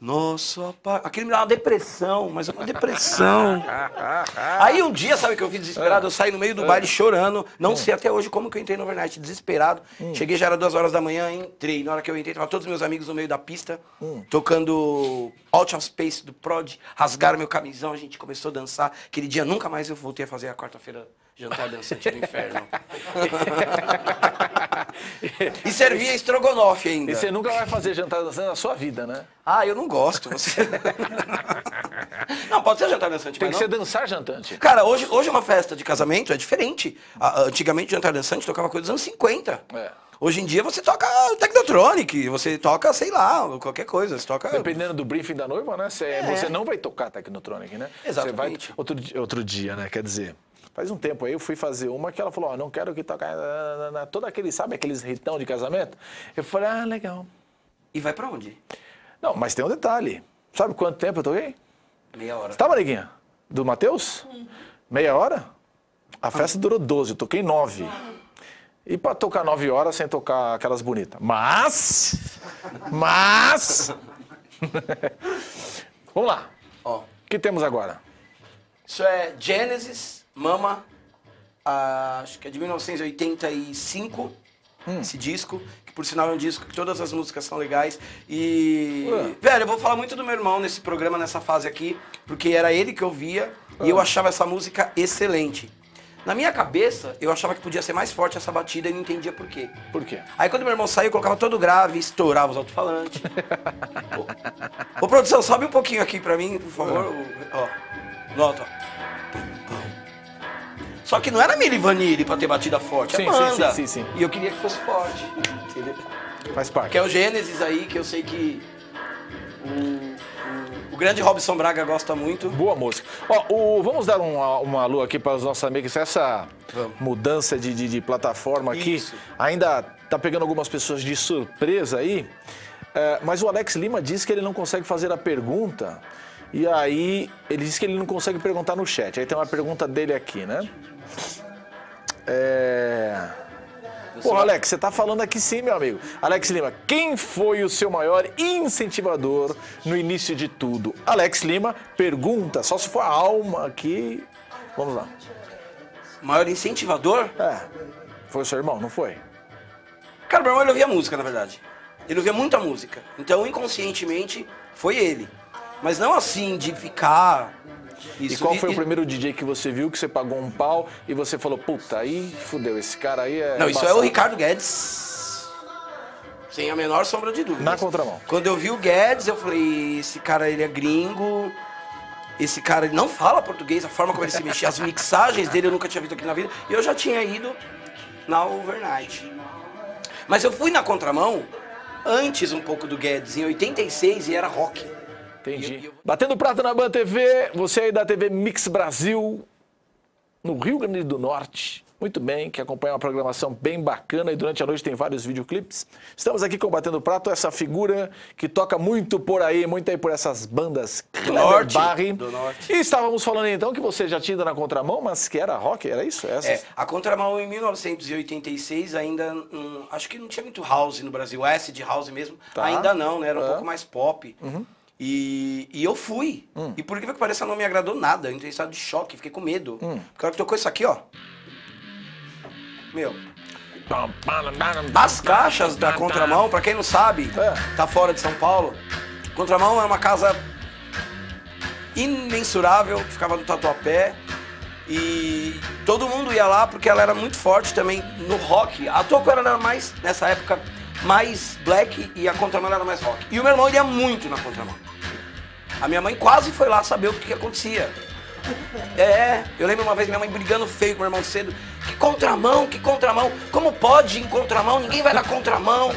Nossa, rapaz. Aquilo me dá uma depressão, mas é uma depressão. Aí um dia, sabe o que eu fiz desesperado? Eu saí no meio do baile chorando. Não sei até hoje como que eu entrei no Overnight, desesperado. Cheguei, já era 2 horas da manhã, entrei. Na hora que eu entrei, tava todos meus amigos no meio da pista, tocando Out of Space do Prod. Rasgaram meu camisão, a gente começou a dançar. Aquele dia nunca mais eu voltei a fazer a quarta-feira jantar dançante do inferno. E servia estrogonofe ainda. E você nunca vai fazer jantar dançante na sua vida, né? Ah, eu não gosto. Você... Não, pode ser jantar dançante. Tem que ser dançar jantante. Cara, hoje uma festa de casamento é diferente. Antigamente, jantar dançante tocava coisa dos anos 50. É. Hoje em dia você toca Technotronic, você toca, sei lá, qualquer coisa, você toca... Dependendo do briefing da noiva, né? Você não vai tocar Technotronic, né? Exatamente. Você vai outro dia, né? Quer dizer... Faz um tempo aí, eu fui fazer uma que ela falou, ó, não quero que toque... Todo aquele, sabe, aqueles ritão de casamento? Eu falei, ah, legal. E vai pra onde? Não, mas tem um detalhe. Sabe quanto tempo eu toquei? Meia hora. Você tá, Mariguinha? Do Matheus? Meia hora? A festa durou 12, eu toquei 9. E pra tocar 9 horas sem tocar aquelas bonitas. Mas... Vamos lá. Ó. O que temos agora? Isso é Genesis... Mama, acho que é de 1985, esse disco, que por sinal é um disco que todas as músicas são legais. E, velho, eu vou falar muito do meu irmão nesse programa, nessa fase aqui, porque era ele que eu via e eu achava essa música excelente. Na minha cabeça, eu achava que podia ser mais forte essa batida e não entendia por quê. Por quê? Aí quando meu irmão saiu, eu colocava todo grave, estourava os alto-falantes. Ô, produção, sobe um pouquinho aqui pra mim, por favor. Ó, nota, só que não era Milli Vanilli pra ter batida forte, sim, é banda. Sim. E eu queria que fosse forte. Faz parte. Que é o Gênesis aí, que eu sei que o grande Robson Braga gosta muito. Boa música. Ó, vamos dar uma alô aqui para os nossos amigos. Essa mudança de plataforma aqui ainda tá pegando algumas pessoas de surpresa aí. É, mas o Alex Lima diz que ele não consegue fazer a pergunta. E aí ele diz que ele não consegue perguntar no chat. Aí tem uma pergunta dele aqui, né? Porra, Alex, você tá falando aqui sim, meu amigo. Alex Lima, quem foi o seu maior incentivador no início de tudo? Alex Lima pergunta, só se for a alma aqui. Vamos lá. Maior incentivador? É. Foi o seu irmão, não foi? Cara, meu irmão, ele ouvia música, na verdade. Ele ouvia muita música. Então, inconscientemente, foi ele. Mas não assim, de ficar... Isso. E qual foi o primeiro DJ que você viu, que você pagou um pau e você falou, puta, aí fudeu, esse cara aí é... Não, isso é o Ricardo Guedes, sem a menor sombra de dúvida. Na contramão. Quando eu vi o Guedes, eu falei, esse cara, ele é gringo, esse cara, ele não fala português, a forma como ele se mexia, as mixagens dele eu nunca tinha visto aqui na vida, e eu já tinha ido na Overnight. Mas eu fui na contramão, antes um pouco do Guedes, em 86, e era rock. Entendi. Batendo prata na Ban TV, você aí da TV Mix Brasil, no Rio Grande do Norte. Muito bem, que acompanha uma programação bem bacana e durante a noite tem vários videoclipes. Estamos aqui com Batendo Prato, essa figura que toca muito aí por essas bandas Kleber Barry. Do norte. E estávamos falando então que você já tinha ido na contramão, mas que era rock, era isso? É, a contramão em 1986 ainda, acho que não tinha muito house no Brasil, acid house mesmo, tá. Ainda não, né? Era um pouco mais pop. Uhum. E eu fui. E por que pareça, não me agradou nada. Eu entrei em estado de choque, fiquei com medo. Porque a hora que tocou isso aqui, ó. Meu. As caixas da Contramão, pra quem não sabe, tá fora de São Paulo. Contramão é uma casa imensurável, que ficava no Tatuapé. E todo mundo ia lá porque ela era muito forte também no rock. A Toco era mais, nessa época... mais black e a contramão era mais rock. E o meu irmão ia muito na contramão. A minha mãe quase foi lá saber o que acontecia. É, eu lembro uma vez minha mãe brigando feio com o meu irmão cedo. Que contramão, que contramão. Como pode ir em contramão? Ninguém vai na contramão.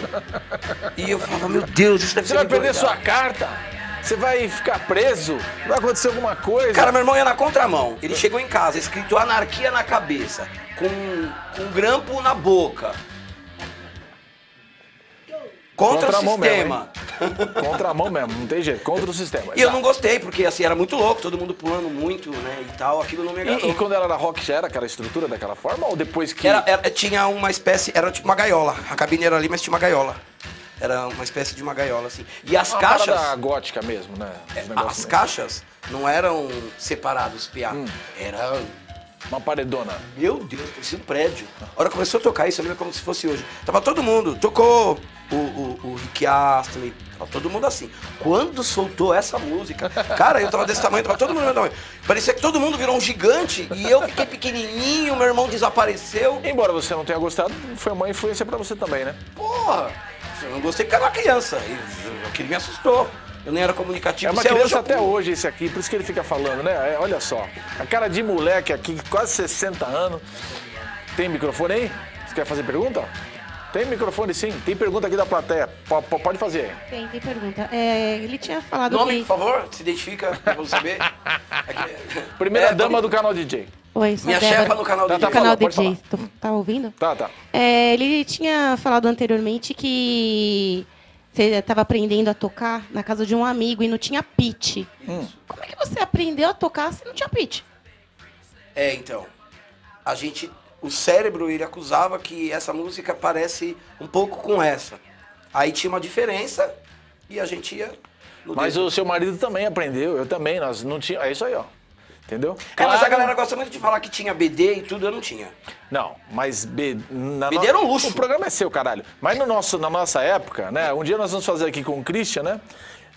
E eu falava, meu Deus, isso deve ser... Você vai perder sua carta? Você vai ficar preso? Vai acontecer alguma coisa? Cara, meu irmão ia na contramão. Ele chegou em casa, escrito anarquia na cabeça. Com grampo na boca. Contra o sistema. Mesmo, contra a mão mesmo, não tem jeito, contra o sistema. E eu não gostei, porque assim, era muito louco, todo mundo pulando muito, né, e tal, aquilo não me agradou. E quando ela era rock, já era aquela estrutura daquela forma, ou depois que... Tinha uma espécie, era tipo uma gaiola, a cabine era ali, mas tinha uma gaiola. Era uma espécie de uma gaiola, assim. E as caixas... Uma parada gótica mesmo, né? As caixas não eram separados, piá, era... Uma paredona. Meu Deus, parecia um prédio. A hora que começou a tocar isso, eu lembro como se fosse hoje. Tava todo mundo, tocou o Rick Astley, tava todo mundo assim. Quando soltou essa música, cara, eu tava desse tamanho, tava todo mundo do meu tamanho. Parecia que todo mundo virou um gigante e eu fiquei pequenininho, meu irmão desapareceu. Embora você não tenha gostado, foi uma influência pra você também, né? Porra, eu não gostei porque era uma criança, aquilo me assustou. Eu nem era comunicativo. É uma criança até hoje esse aqui, por isso que ele fica falando, né? Olha só, a cara de moleque aqui, quase 60 anos. Tem microfone aí? Você quer fazer pergunta? Tem microfone sim, tem pergunta aqui da plateia. Pode fazer. Tem pergunta. É, ele tinha falado... Nome, por favor, se identifica, vamos saber. Primeira dama do canal DJ. Oi, minha chefa no canal DJ. Tá, canal DJ. Tá ouvindo? Tá. É, ele tinha falado anteriormente que... Você estava aprendendo a tocar na casa de um amigo e não tinha pitch. Como é que você aprendeu a tocar se não tinha pitch? É, então, a gente, o cérebro, ele acusava que essa música parece um pouco com essa. Aí tinha uma diferença e a gente ia... Mas o seu marido também aprendeu, eu também, nós não tinha. É isso aí, ó. Entendeu? Claro. É, mas a galera gosta muito de falar que tinha BD e tudo, eu não tinha. Não, mas BD era um luxo. O programa é seu, caralho. Mas na nossa época, né? Um dia nós vamos fazer aqui com o Christian, né?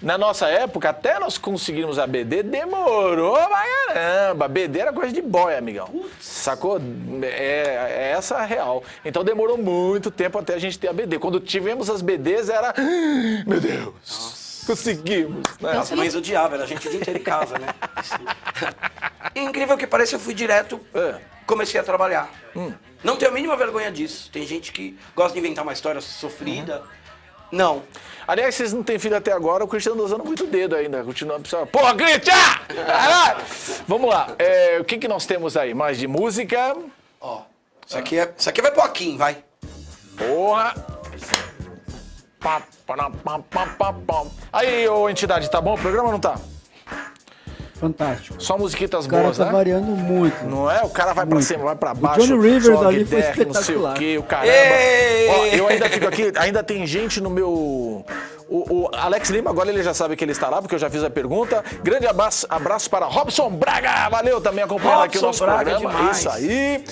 Na nossa época, até nós conseguirmos a BD, demorou pra caramba. BD era coisa de boy, amigão. Sacou? É essa a real. Então demorou muito tempo até a gente ter a BD. Quando tivemos as BDs, era... Meu Deus! Nossa. Conseguimos, né? Nossa, mas odiava, era gente o dia inteiro em casa, né? E, incrível que pareça, eu fui direto, comecei a trabalhar. Não tenho a mínima vergonha disso. Tem gente que gosta de inventar uma história sofrida. Não. Aliás, vocês não têm filho até agora, o Cristiano tá usando muito o dedo ainda. Continuando, pessoal. Porra, Cristiano! Vamos lá. O que nós temos aí? Mais de música. Ó, isso aqui vai pro Akin, vai. Porra! Aí, ô entidade, tá bom? O programa não tá? fantástico. Só musiquitas boas, né? O cara tá variando muito. Não é? O cara vai pra cima, vai pra baixo. O Johnny River dali foi espetacular. Não sei o quê, o caramba. Ó, eu ainda fico aqui, ainda tem gente no meu... O Alex Lima, agora ele já sabe que ele está lá, porque eu já fiz a pergunta. Grande abraço para Robson Braga. Valeu também acompanhando aqui o nosso programa. Isso aí.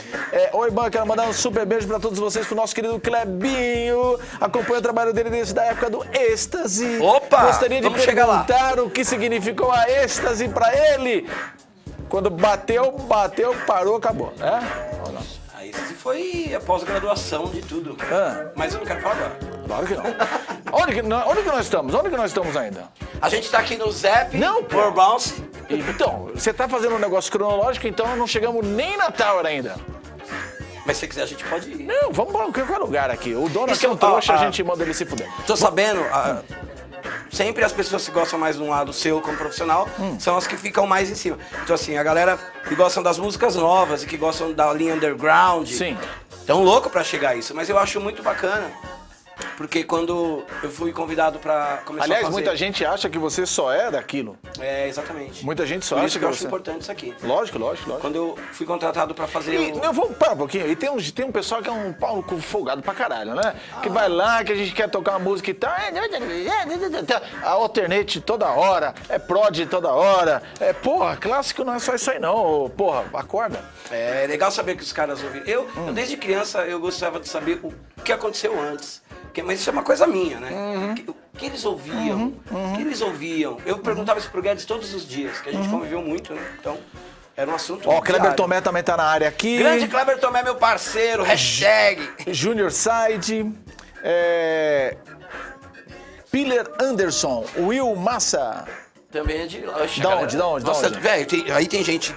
Oi, Ban, quero mandar um super beijo para todos vocês, pro nosso querido Clebinho. Acompanha o trabalho dele desde a época do Êxtase. Opa! Gostaria de perguntar o que significou a êxtase para ele. Quando bateu, parou, acabou, né? A êxtase foi a pós-graduação de tudo. Mas eu não quero falar agora. Claro que não. Onde que nós estamos? Onde que nós estamos ainda? A gente tá aqui no Zap. Não, por Bounce. Então, você tá fazendo um negócio cronológico, então não chegamos nem na Tower ainda. Mas se quiser, a gente pode ir. Não, vamos para qualquer lugar aqui. O dono aqui é um trouxa, a gente manda ele se fuder. Tô sabendo, sempre as pessoas que gostam mais de um lado seu como profissional são as que ficam mais em cima. Então assim, a galera que gostam das músicas novas e que gostam da linha underground, tão louco pra chegar a isso, mas eu acho muito bacana. Porque quando eu fui convidado pra começar a fazer... Aliás, muita gente acha que você só é daquilo. É, exatamente. Muita gente só acha que você... eu acho importante isso aqui. Lógico, lógico, lógico. Quando eu fui contratado pra fazer... Eu vou parar um pouquinho. E tem um pessoal que é um pau no cu folgado pra caralho, né? Que vai lá, que a gente quer tocar uma música e tal. A alternate toda hora. É prod toda hora. É, porra, clássico não é só isso aí não. Porra, acorda. É legal saber que os caras ouviram. Eu desde criança, eu gostava de saber o que aconteceu antes. Mas isso é uma coisa minha, né? O que eles ouviam, o que eles ouviam. Eu perguntava isso pro Guedes todos os dias, que a gente conviveu muito, né? Então, era um assunto... Ó, Kleber Tomé também tá na área aqui. Grande Kleber Tomé, meu parceiro, hashtag. Junior Side, Piller Anderson, Will Massa... Também é de lá. De onde? Nossa, velho, aí tem gente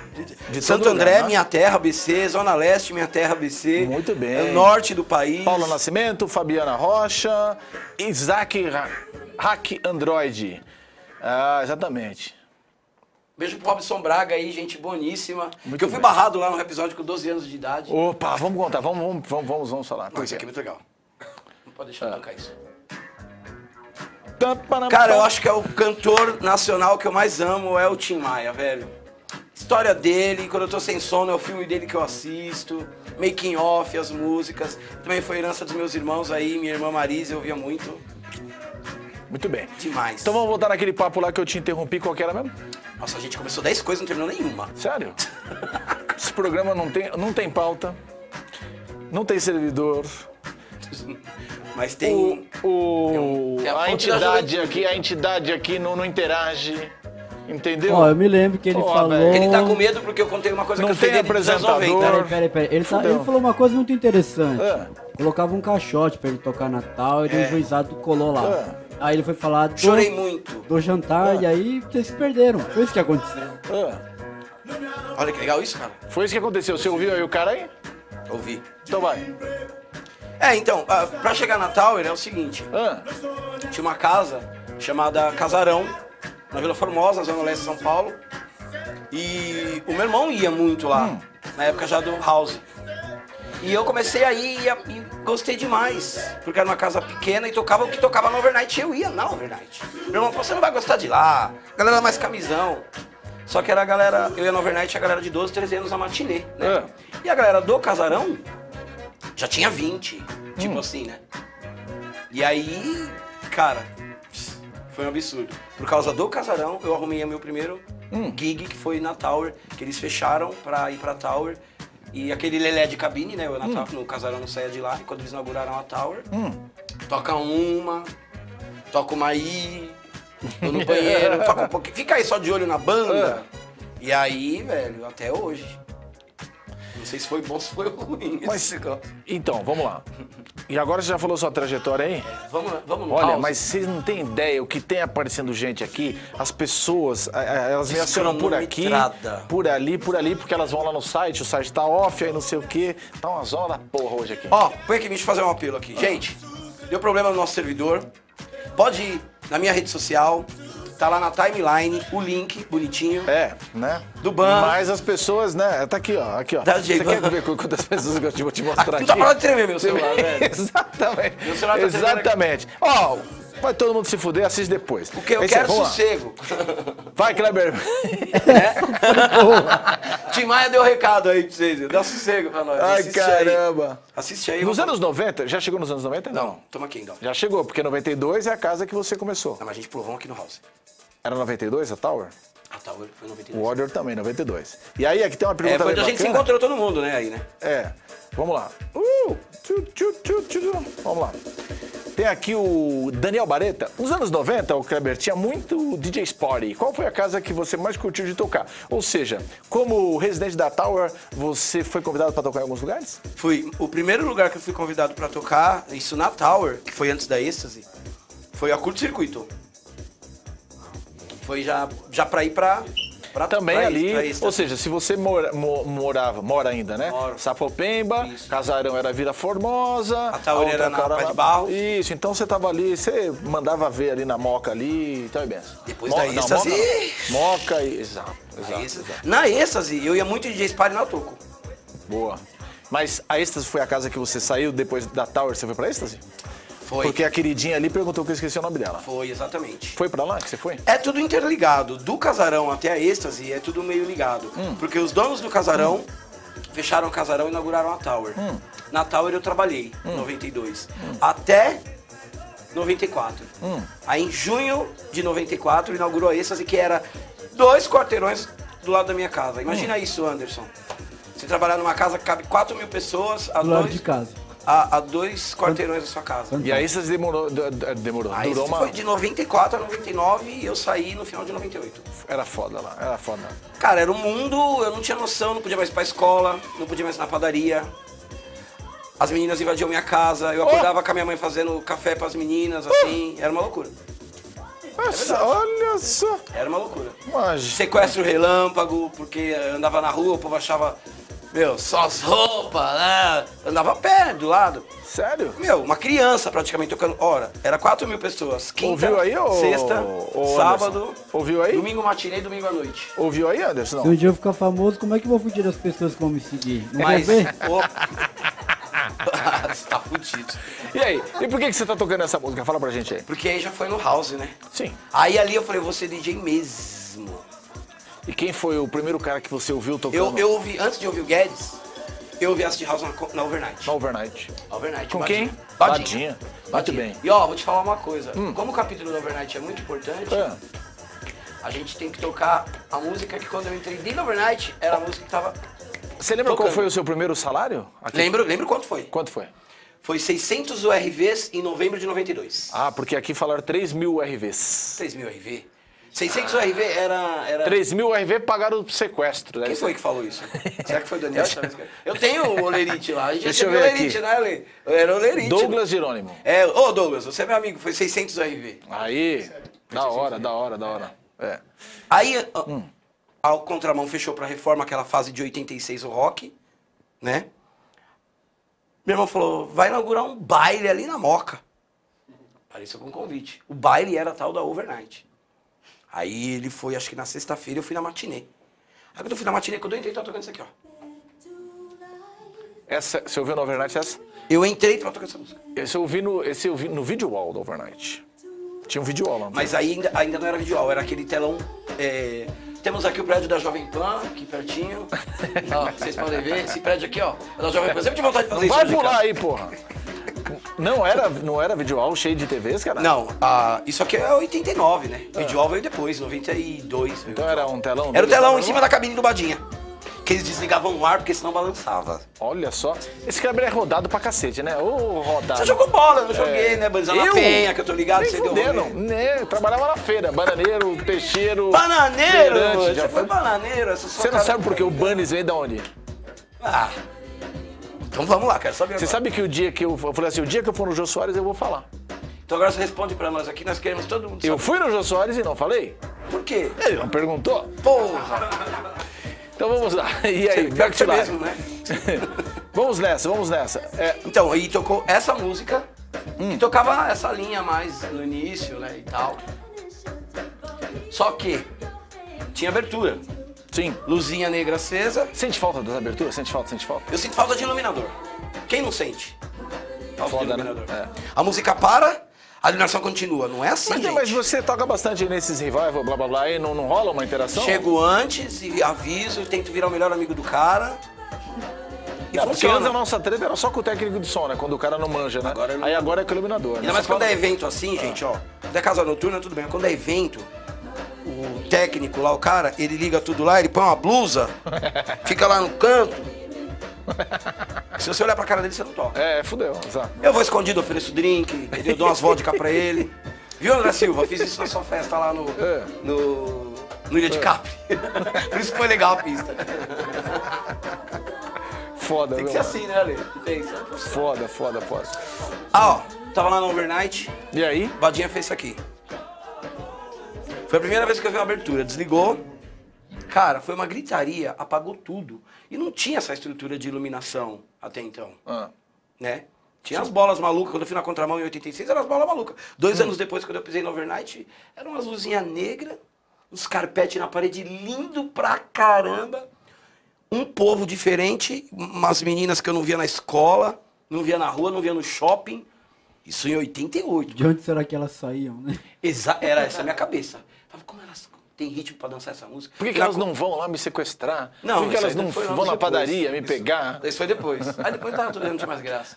de Santo André, minha terra, BC, Zona Leste, minha terra, BC. Muito bem. É o norte do país. Paulo Nascimento, Fabiana Rocha, Isaac Hack Android. Ah, exatamente. Beijo pro Robson Braga aí, gente boníssima. Porque eu fui barrado lá no episódio com 12 anos de idade. Opa, vamos contar, vamos falar. Isso aqui é muito legal. Não pode deixar tocar isso. Cara, eu acho que é o cantor nacional que eu mais amo, é o Tim Maia, velho. História dele, quando eu tô sem sono, é o filme dele que eu assisto, making off, as músicas. Também foi herança dos meus irmãos aí, minha irmã Marisa, eu via muito. Muito bem. Demais. Então vamos voltar naquele papo lá que eu te interrompi, qual que era mesmo? Nossa, a gente começou 10 coisas e não terminou nenhuma. Sério? Esse programa não tem pauta, não tem servidor... Mas tem... A entidade aqui não interage, entendeu? Ó, eu me lembro que ele falou... Ele tá com medo porque eu contei uma coisa que eu fiz dele dos anos 90. Peraí. Ele falou uma coisa muito interessante. Colocava um caixote pra ele tocar na Tower e o juizado colou lá. Aí ele foi falar do... Chorei muito. Do jantar e aí vocês se perderam. Foi isso que aconteceu. Olha que legal isso, cara. Foi isso que aconteceu. Você ouviu aí o cara aí? Ouvi. Então vai. Então, pra chegar na Tower é o seguinte, tinha uma casa chamada Casarão, na Vila Formosa, Zona Leste de São Paulo, e o meu irmão ia muito lá, na época já do house. E eu comecei a ir e gostei demais, porque era uma casa pequena e tocava o que tocava na Overnight, eu ia na Overnight. Meu irmão falou, você não vai gostar de lá, galera mais camisão. Só que era a galera, eu ia na Overnight, a galera de 12, 13 anos na matinê, né? E a galera do Casarão... Já tinha 20, tipo assim, né? E aí, cara, foi um absurdo. Por causa do Casarão, eu arrumei meu primeiro gig, que foi na Tower, que eles fecharam pra ir pra Tower. E aquele lelé de cabine, né? Eu no Casarão não saía de lá. E quando eles inauguraram a Tower, toca uma aí, tô no banheiro, toca um pouquinho. Fica aí só de olho na banda. E aí, velho, até hoje. Não sei se foi bom, se foi ruim. Mas, então, vamos lá. E agora você já falou sua trajetória aí? Vamos lá. Olha, mas vocês não têm ideia o que tem aparecendo gente aqui. As pessoas, elas me acionam por aqui, por ali, porque elas vão lá no site, o site tá off, aí não sei o quê. Tá uma zona porra hoje aqui. Ó, põe aqui, deixa eu fazer um apelo aqui. Gente, deu problema no nosso servidor. Pode ir na minha rede social. Tá lá na timeline, o link, bonitinho. Né? Do Ban. Mas as pessoas, né? Tá aqui, ó. Aqui, ó. Você quer ver quantas pessoas que eu vou te mostrar aqui? Não tá parando de tremer meu celular, velho. Exatamente. Meu celular tá tremendo. Exatamente. Ó, Vai todo mundo se fuder, assiste depois. Porque eu quero sossego. Vai, Kleber. É? Tim Maia deu recado aí pra vocês. Dá sossego pra nós. Ai, assiste caramba. Aí. Assiste aí. Nos anos 90, já chegou nos anos 90? Não, toma aqui então. Já chegou, porque 92 é a casa que você começou. Não, mas a gente provou aqui no House. Era 92 a Tower? A Tower foi 92. O Warrior também, 92. E aí, aqui tem uma pergunta bem bacana. A gente se encontrou todo mundo, né? Aí, né? É. Vamos lá. Vamos lá. Tem aqui o Daniel Bareta. Nos anos 90, o Kleber tinha muito DJ Party. Qual foi a casa que você mais curtiu de tocar? Ou seja, como residente da Tower, você foi convidado para tocar em alguns lugares? Fui. O primeiro lugar que eu fui convidado para tocar, isso na Tower, que foi antes da Êxtase, foi a Curto Circuito. Foi já para ir para... Também pra ali, isso, ou seja, se você mora ainda, né? Moro. Sapopemba, isso. Casarão era Vila Formosa. A Taura era na Pá de Barro. Isso, então você tava ali, você mandava ver ali na Moca ali e tal e benção. Depois da Êxtase. Moca e... Exato. Na Êxtase, eu ia muito de DJ Party na Toco. Boa. Mas a Êxtase foi a casa que você saiu depois da Tower, você foi pra Êxtase? Foi. Porque a queridinha ali perguntou que eu esqueci o nome dela. Foi, exatamente. Foi pra lá que você foi? É tudo interligado. Do Casarão até a Êxtase é tudo meio ligado. Porque os donos do Casarão fecharam o Casarão e inauguraram a Tower. Na Tower eu trabalhei, em 92. Até 94. Aí em junho de 94 inaugurou a Êxtase, que era 2 quarteirões do lado da minha casa. Imagina isso, Anderson. Você trabalhar numa casa que cabe 4.000 pessoas... A do lado de casa. A 2 quarteirões da sua casa. E aí vocês demorou. Aí durou uma... Foi de 94 a 99 e eu saí no final de 98. Era foda lá, era foda. Cara, era um mundo, eu não tinha noção, não podia mais ir pra escola, não podia mais ir na padaria. As meninas invadiam minha casa, eu acordava com a minha mãe fazendo café pras meninas, assim, era uma loucura. Nossa, olha só! Era uma loucura. Mágico. Sequestro relâmpago, porque andava na rua, o povo achava... Meu, só as roupas, né? Andava a pé do lado. Sério? Meu, uma criança praticamente tocando. Ora, era 4.000 pessoas. Quinta, ouviu aí, sexta, sábado. Anderson? Ouviu aí? Domingo matinê e domingo à noite. Ouviu aí, Anderson? Não. Se um dia eu ficar famoso, como é que eu vou fugir das pessoas que vão me seguir? Não. Mas... Você tá fudido. E aí? E por que você tá tocando essa música? Fala pra gente aí. Porque aí já foi no House, né? Sim. Aí ali eu falei, eu vou ser DJ mesmo. E quem foi o primeiro cara que você ouviu tocando? Eu ouvi, antes de ouvir o Guedes, eu ouvi Acid House na Overnight. Na Overnight. Overnight. Com Badinha. Quem? Badinha. Muito bem. E ó, vou te falar uma coisa. Como o capítulo da Overnight é muito importante, a gente tem que tocar a música que quando eu entrei dentro da Overnight, era a música que tava Você lembra tocando. Qual foi o seu primeiro salário? Aqui? Lembro quanto foi. Quanto foi? Foi 600 URVs em novembro de 92. Ah, porque aqui falaram 3 mil URVs. 3 mil URV? 600 URV era... 3 mil URV pagaram o sequestro. Quem foi que falou isso? Será que foi o Daniel? Eu tenho o Olerite lá. A gente tinha o Olerite, né, Ale? Era o Olerite. Douglas Jerônimo. É, ô Douglas, você é meu amigo, foi 600 URV. Aí, da hora. É. Aí, a Contramão fechou pra Reforma, aquela fase de 86, o rock, né? Meu irmão falou, vai inaugurar um baile ali na Moca. Apareceu com um convite. O baile era tal da Overnight. Aí ele foi, acho que na sexta-feira, eu fui na matinê. Aí quando eu fui na matinê, quando eu entrei, tava tocando isso aqui, ó. Essa, você ouviu no Overnight essa? Eu entrei, tava tocando essa música. Esse eu vi no video wall do Overnight. Tinha um video wall lá. Mas aí ainda não era video wall, era aquele telão... Temos aqui o prédio da Jovem Pan, aqui pertinho. Ó, vocês podem ver, esse prédio aqui, ó, é da Jovem Pan. Eu sempre tive vontade de fazer isso. Vai pular aí, porra. Não era videoaula cheio de TVs, cara? Não, isso aqui é 89, né? Videoaula veio depois, 92. Então era um telão? Era um telão em cima da cabine do Badinha. Que eles desligavam o ar porque senão balançava. Olha só. Esse cabelo é rodado pra cacete, né? Ô, rodado. Você jogou bola, eu joguei, né? Banzana na Penha, que eu tô ligado, você deu. Né? Eu trabalhava na feira. Bananeiro, peixeiro. Bananeiro? Você foi bananeiro? Você não sabe por que o Banes veio de onde? Ah. Então vamos lá, quero saber agora. Você sabe que o dia que eu falei assim, o dia que eu for no Jô Soares eu vou falar. Então agora você responde pra nós aqui, nós queremos todo mundo saber. Eu fui no Jô Soares e não falei. Por quê? Ele não perguntou. Porra! Então vamos lá. E aí, back to life. Né? Vamos nessa. É... Então, aí tocou essa música, que tocava essa linha mais no início, né, e tal. Só que tinha abertura. Sim. Luzinha negra acesa. Sente falta das aberturas? Sente falta? Eu sinto falta de iluminador. Quem não sente? Falta de iluminador. Né? É. A música para, a alineação continua. Não é assim, mas, gente. Mas você toca bastante nesses revival, blá, blá, blá, e não rola uma interação? Chego antes e aviso, tento virar o melhor amigo do cara. E porque antes a nossa treta era só com o técnico de som, né? Quando o cara não manja, né? Agora não... Aí agora é com o iluminador. Ainda mais quando é evento assim, gente, ó. Quando é casa noturna, tudo bem. Quando é evento, o técnico lá, o cara, ele liga tudo lá, ele põe uma blusa, fica lá no canto. Se você olhar pra cara dele, você não toca. É, fudeu, exato. Eu vou escondido, ofereço drink, eu dou umas vodka pra ele. Viu, André Silva? Fiz isso na sua festa lá no Ilha de Capri. Por isso que foi legal a pista. Foda, tem que ser assim, né, Ale? Foda, foda, foda. Ah, ó, tava lá no Overnight. E aí? Badinha fez isso aqui. Foi a primeira vez que eu vi uma abertura. Desligou. Cara, foi uma gritaria, apagou tudo. E não tinha essa estrutura de iluminação até então. Ah. Né? Tinha as bolas malucas. Quando eu fui na Contramão em 86, eram as bolas malucas. 2 anos depois, quando eu pisei no Overnight, eram umas luzinhas negras, uns carpetes na parede, lindo pra caramba. Um povo diferente, umas meninas que eu não via na escola, não via na rua, não via no shopping. Isso em 88. De onde será que elas saíam, né? Era essa a minha cabeça. Falava, como elas têm ritmo pra dançar essa música? Por que elas não vão lá me sequestrar? Não, por que elas não vão na padaria me pegar? Isso foi depois. Aí depois tava tudo, não tinha mais graça.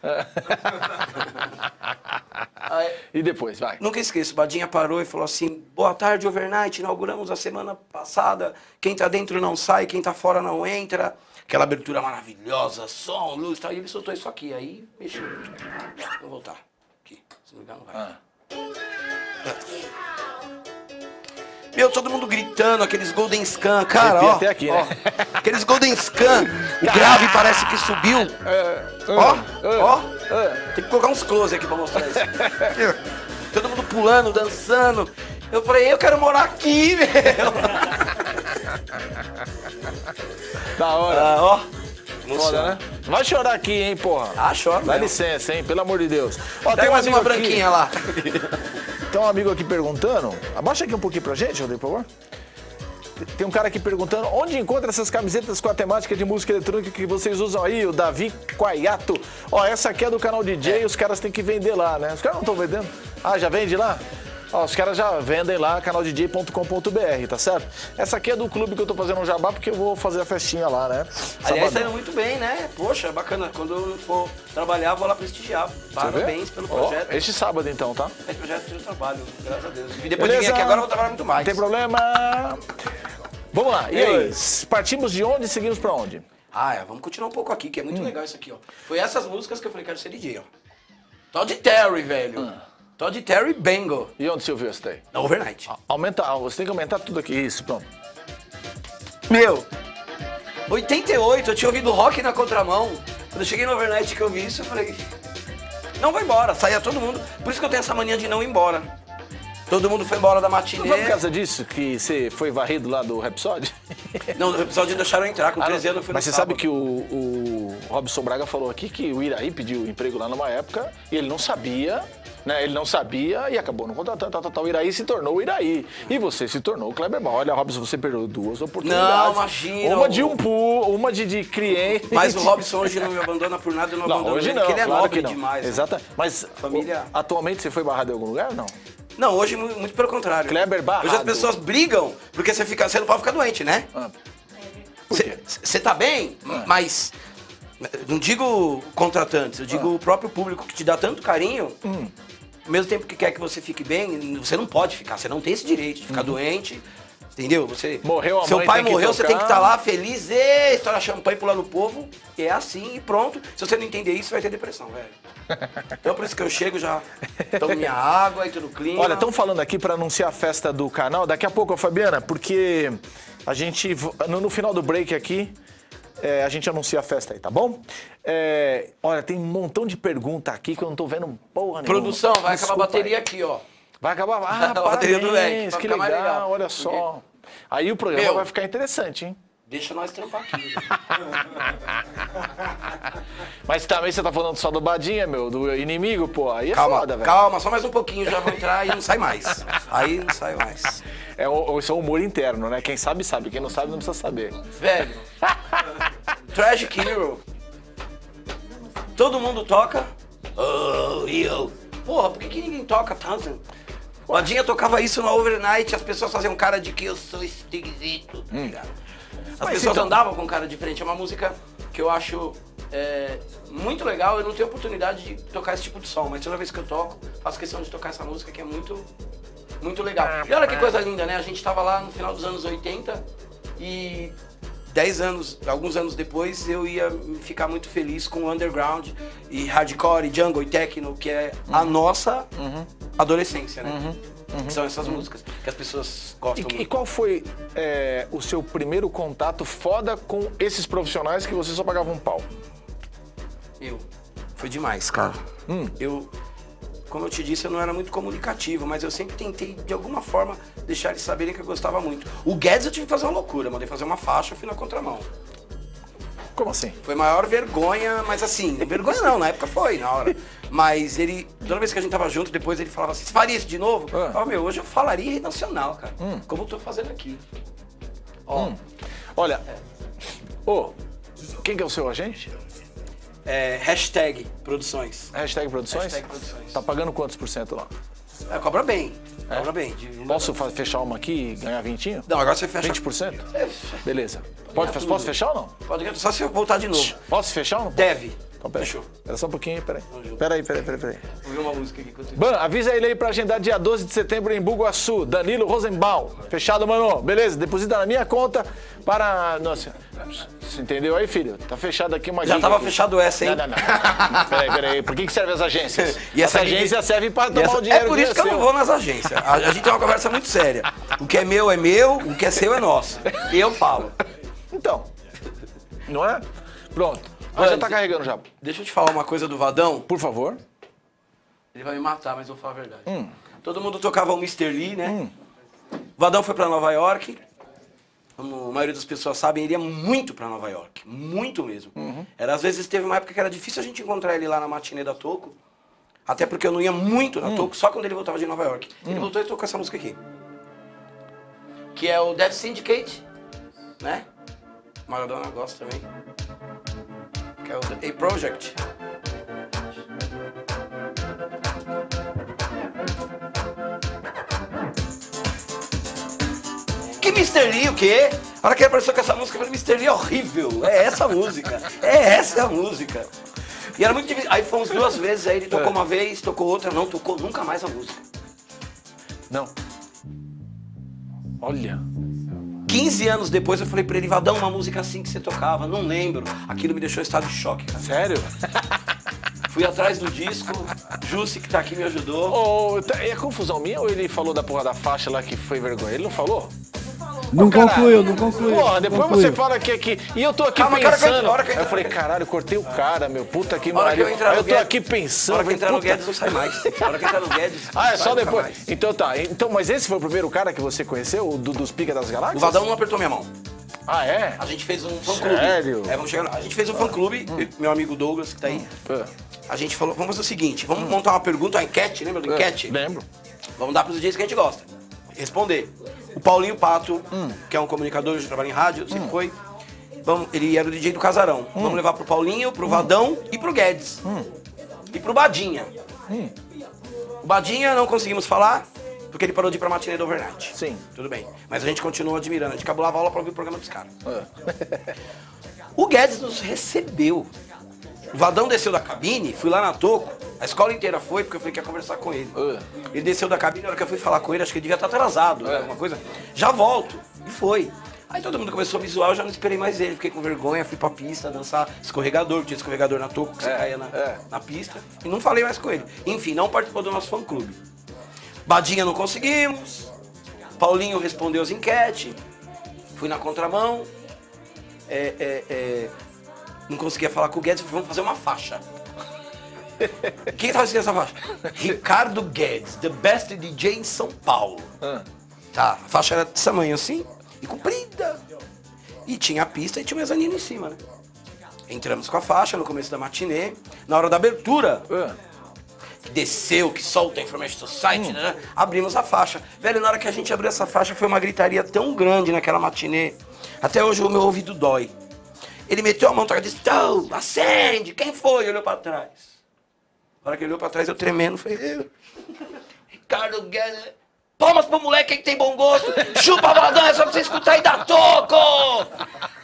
Aí, e depois, vai. Nunca esqueço, Badinha parou e falou assim, boa tarde, Overnight, inauguramos a semana passada, quem tá dentro não sai, quem tá fora não entra. Aquela abertura maravilhosa, som, luz e tal. E ele soltou isso aqui, aí mexeu. Vou voltar. Aqui, se não ligar não vai. Ah. Meu, todo mundo gritando, aqueles Golden Scan, cara, ó, até aqui, ó, né? Aqueles Golden Scan, o grave parece que subiu, tem que colocar uns close aqui pra mostrar isso. Todo mundo pulando, dançando, eu falei, eu quero morar aqui, meu. Da hora, ó. Foda, né? Vai chorar aqui, hein, porra. Ah, chora. Dá licença, hein, pelo amor de Deus. Ó, tem mais uma branquinha aqui. Lá. Tem um amigo aqui perguntando. Abaixa aqui um pouquinho pra gente, Rodrigo, por favor. Tem um cara aqui perguntando onde encontra essas camisetas com a temática de música eletrônica que vocês usam aí, o Davi Quaiato. Ó, essa aqui é do canal DJ, os caras têm que vender lá, né? Os caras não estão vendendo. Ah, já vende lá? Ó, os caras já vendem lá, canaldj.com.br, tá certo? Essa aqui é do clube que eu tô fazendo um jabá, porque eu vou fazer a festinha lá, né? Sabadão. Aliás, tá indo muito bem, né? Poxa, bacana. Quando eu for trabalhar, vou lá prestigiar. Parabéns pelo projeto. Oh, este sábado, então, tá? Este projeto eu trabalho, graças a Deus. E depois de vir aqui agora, eu vou trabalhar muito mais. Não tem problema. Vamos lá. E aí? Partimos de onde e seguimos pra onde? Ah, é. Vamos continuar um pouco aqui, que é muito legal isso aqui, ó. Foi essas músicas que eu falei, quero ser DJ, ó. Todd Terry, velho. Todd Terry Bangle. E onde você ouviu essa daí? Na Overnight. Aumenta, você tem que aumentar tudo aqui. Isso, pronto. Meu, 88, eu tinha ouvido rock na Contramão. Quando eu cheguei no Overnight que eu vi isso, eu falei... Não, vai embora, saia todo mundo. Por isso que eu tenho essa mania de não ir embora. Todo mundo foi embora da matinê. Não foi por causa disso que você foi varrido lá do Rhapsody? Não, do Rhapsody deixaram eu entrar, com 13 anos eu fui no sábado. Mas você sabe que o Robson Braga falou aqui que o Iraí pediu emprego lá numa época e ele não sabia... Né? Ele não sabia e acabou não contratando, o Iraí se tornou o Iraí. E você se tornou o Kleber Barry. Olha, Robson, você perdeu 2 oportunidades. Não, imagina. Uma de um pool, uma de cliente. Mas o Robson hoje não me abandona por nada, eu não abandono hoje não, porque ele é claro nobre demais. Exatamente. Mas família... atualmente você foi barrado em algum lugar ou não? Não, hoje muito pelo contrário. Kleber Barry. Hoje as pessoas brigam porque você não pode ficar doente, né? Você tá bem, mas... Não digo contratantes, eu digo o próprio público que te dá tanto carinho, ao mesmo tempo que quer que você fique bem, você não pode ficar, você não tem esse direito de ficar doente, entendeu? Você morreu, seu pai morreu, você tem que estar lá feliz, e estourar champanhe, pular no povo, é assim e pronto. Se você não entender isso, vai ter depressão, velho. Então por isso que eu chego já, tomo minha água, entro no clima. Olha, estão falando aqui para anunciar a festa do canal, daqui a pouco, Fabiana, porque a gente, no final do break aqui, a gente anuncia a festa aí, tá bom? Olha, tem um montão de pergunta aqui que eu não tô vendo porra nenhuma. Produção, vai acabar a bateria aí. Aqui, ó. Vai acabar a bateria do leque. Que legal, olha só. Aí o programa vai ficar interessante, hein? Deixa nós trampar aqui. Mas também você tá falando só do Badinha, meu, do inimigo, pô. Aí é foda, velho. Calma, só mais um pouquinho, já vou entrar e não sai mais. Aí não sai mais. Isso é um humor interno, né? Quem sabe, sabe. Quem não sabe, não precisa saber. Velho. Tragic Hero. Todo mundo toca. Oh, eu. porra, por que ninguém toca tanto? Badinha tocava isso na Overnight, as pessoas faziam cara de que eu sou esquisito, tá ligado? As pessoas andavam com cara diferente, é uma música que eu acho muito legal, eu não tenho oportunidade de tocar esse tipo de som, mas toda vez que eu toco, faço questão de tocar essa música que é muito, muito legal. E olha que coisa linda, né? A gente tava lá no final dos anos 80 e 10 anos, alguns anos depois, eu ia ficar muito feliz com o underground e hardcore, e jungle e techno, que é a nossa adolescência, né? São essas músicas que as pessoas gostam muito. E qual foi o seu primeiro contato foda com esses profissionais que você só pagava um pau? Foi demais, cara. Como eu te disse, eu não era muito comunicativo, mas eu sempre tentei, de alguma forma, deixar eles saberem que eu gostava muito. O Guedes eu tive que fazer uma loucura, mandei fazer uma faixa, eu fui na contramão. Como assim? Foi maior vergonha, mas assim, vergonha não, na época foi, na hora. Mas ele, toda vez que a gente tava junto, depois ele falava assim, você faria isso de novo? Eu falava, meu, hoje eu falaria rede nacional, cara, como eu tô fazendo aqui. Olha, quem que é o seu agente? Hashtag Produções. Hashtag Produções? Hashtag Produções. Tá pagando quantos por cento lá? Cobra bem. Cobra bem. Posso fechar uma aqui e ganhar 20? Não, agora você fecha. 20%? Beleza. Posso fechar ou não? Pode, só se eu voltar de novo. Posso fechar ou não? Deve. Então, pera. Fechou. Pera só um pouquinho, peraí. Ouvi uma música aqui. Ban, avisa ele aí pra agendar dia 12 de setembro em Bugaçu. Danilo Rosenbaum. Fechado, mano. Beleza, deposita na minha conta para... Nossa, você entendeu aí, filho? Tá fechado aqui uma... Já tava fechado essa, hein? Não. Peraí. Por que servem as agências? E essa agência serve pra tomar o dinheiro. É por isso que eu não vou nas agências. A gente tem uma conversa muito séria. O que é meu, o que é seu é nosso. E eu falo. Então. Não é? Pronto. Mas já tá carregando já. Deixa eu te falar uma coisa do Vadão. Por favor. Ele vai me matar, mas eu vou falar a verdade. Todo mundo tocava o Mr. Lee, né? Vadão foi pra Nova York. Como a maioria das pessoas sabem, ele ia muito pra Nova York. Muito mesmo. Era, às vezes teve uma época que era difícil a gente encontrar ele lá na matinê da Toco. Até porque eu não ia muito na Toco, só quando ele voltava de Nova York. Ele voltou e tocou essa música aqui. Que é o Death Syndicate, né? Maradona gosta também. É o The Project. Que Mr. Lee, o quê? A hora que ele apareceu com essa música, eu falei, Mr. Lee é horrível. É essa a música. E era muito difícil. Aí fomos duas vezes, aí ele tocou uma vez, tocou outra, não tocou nunca mais a música. Não. Olha. 15 anos depois eu falei pra ele, Vadão, uma música assim que você tocava, não lembro. Aquilo me deixou em estado de choque, cara. Sério? Fui atrás do disco, Jussi, que tá aqui, me ajudou. É confusão minha ou ele falou da porra da faixa lá que foi vergonha? Ele não falou? Não concluiu. Porra, depois você fala que aqui... E eu tô aqui pensando... Eu falei, caralho, cortei o cara, meu, puta que maravilha. Eu tô aqui pensando... Hora que entrar no Guedes não sai mais. Ah, é só depois. Então tá. Então, mas esse foi o primeiro cara que você conheceu, o dos Pica das Galáxias? O Vadão não apertou minha mão. Ah, é? A gente fez um fã-clube. Sério? Vamos chegar... A gente fez um fã-clube, meu amigo Douglas, que tá aí. A gente falou, vamos fazer o seguinte, vamos montar uma pergunta, uma enquete, lembra da enquete? Lembro. Vamos dar pros dias que a gente gosta. Responder. O Paulinho Pato, que é um comunicador, hoje trabalha em rádio, sempre foi. Ele era o DJ do Casarão. Vamos levar pro Paulinho, pro Vadão e pro Guedes. E pro Badinha. O Badinha não conseguimos falar, porque ele parou de ir pra matinê do Overnight. Sim. Tudo bem. Mas a gente continua admirando. A gente cabulava a aula pra ouvir o programa dos caras. O Guedes nos recebeu. O Vadão desceu da cabine, fui lá na Toco, a escola inteira foi, porque eu falei que ia conversar com ele. Ele desceu da cabine, na hora que eu fui falar com ele, acho que ele devia estar atrasado, alguma coisa. Já volto. E foi. Aí todo mundo começou a visual, eu já não esperei mais ele, fiquei com vergonha, fui pra pista dançar escorregador, tinha escorregador na Toco, que você caía na pista, e não falei mais com ele. Enfim, não participou do nosso fã-clube. Badinha não conseguimos, Paulinho respondeu as enquetes, fui na contramão, não conseguia falar com o Guedes, vamos fazer uma faixa. Quem tava assistindo essa faixa? Ricardo Guedes, the best DJ em São Paulo. Tá, a faixa era desse tamanho assim, e comprida. E tinha a pista e tinha o mezanino em cima, né? Entramos com a faixa no começo da matinê, na hora da abertura, que desceu, que solta a Information Society, né? Abrimos a faixa. Velho, na hora que a gente abriu essa faixa, foi uma gritaria tão grande naquela matinê. Até hoje o meu ouvido dói. Ele meteu a mão e disse, acende, quem foi? Olhou pra trás. Na hora que ele olhou pra trás, eu tremendo, falei, Ricardo Guedes, palmas pro moleque que tem bom gosto, chupa Vadão, é só pra você escutar e dar toco!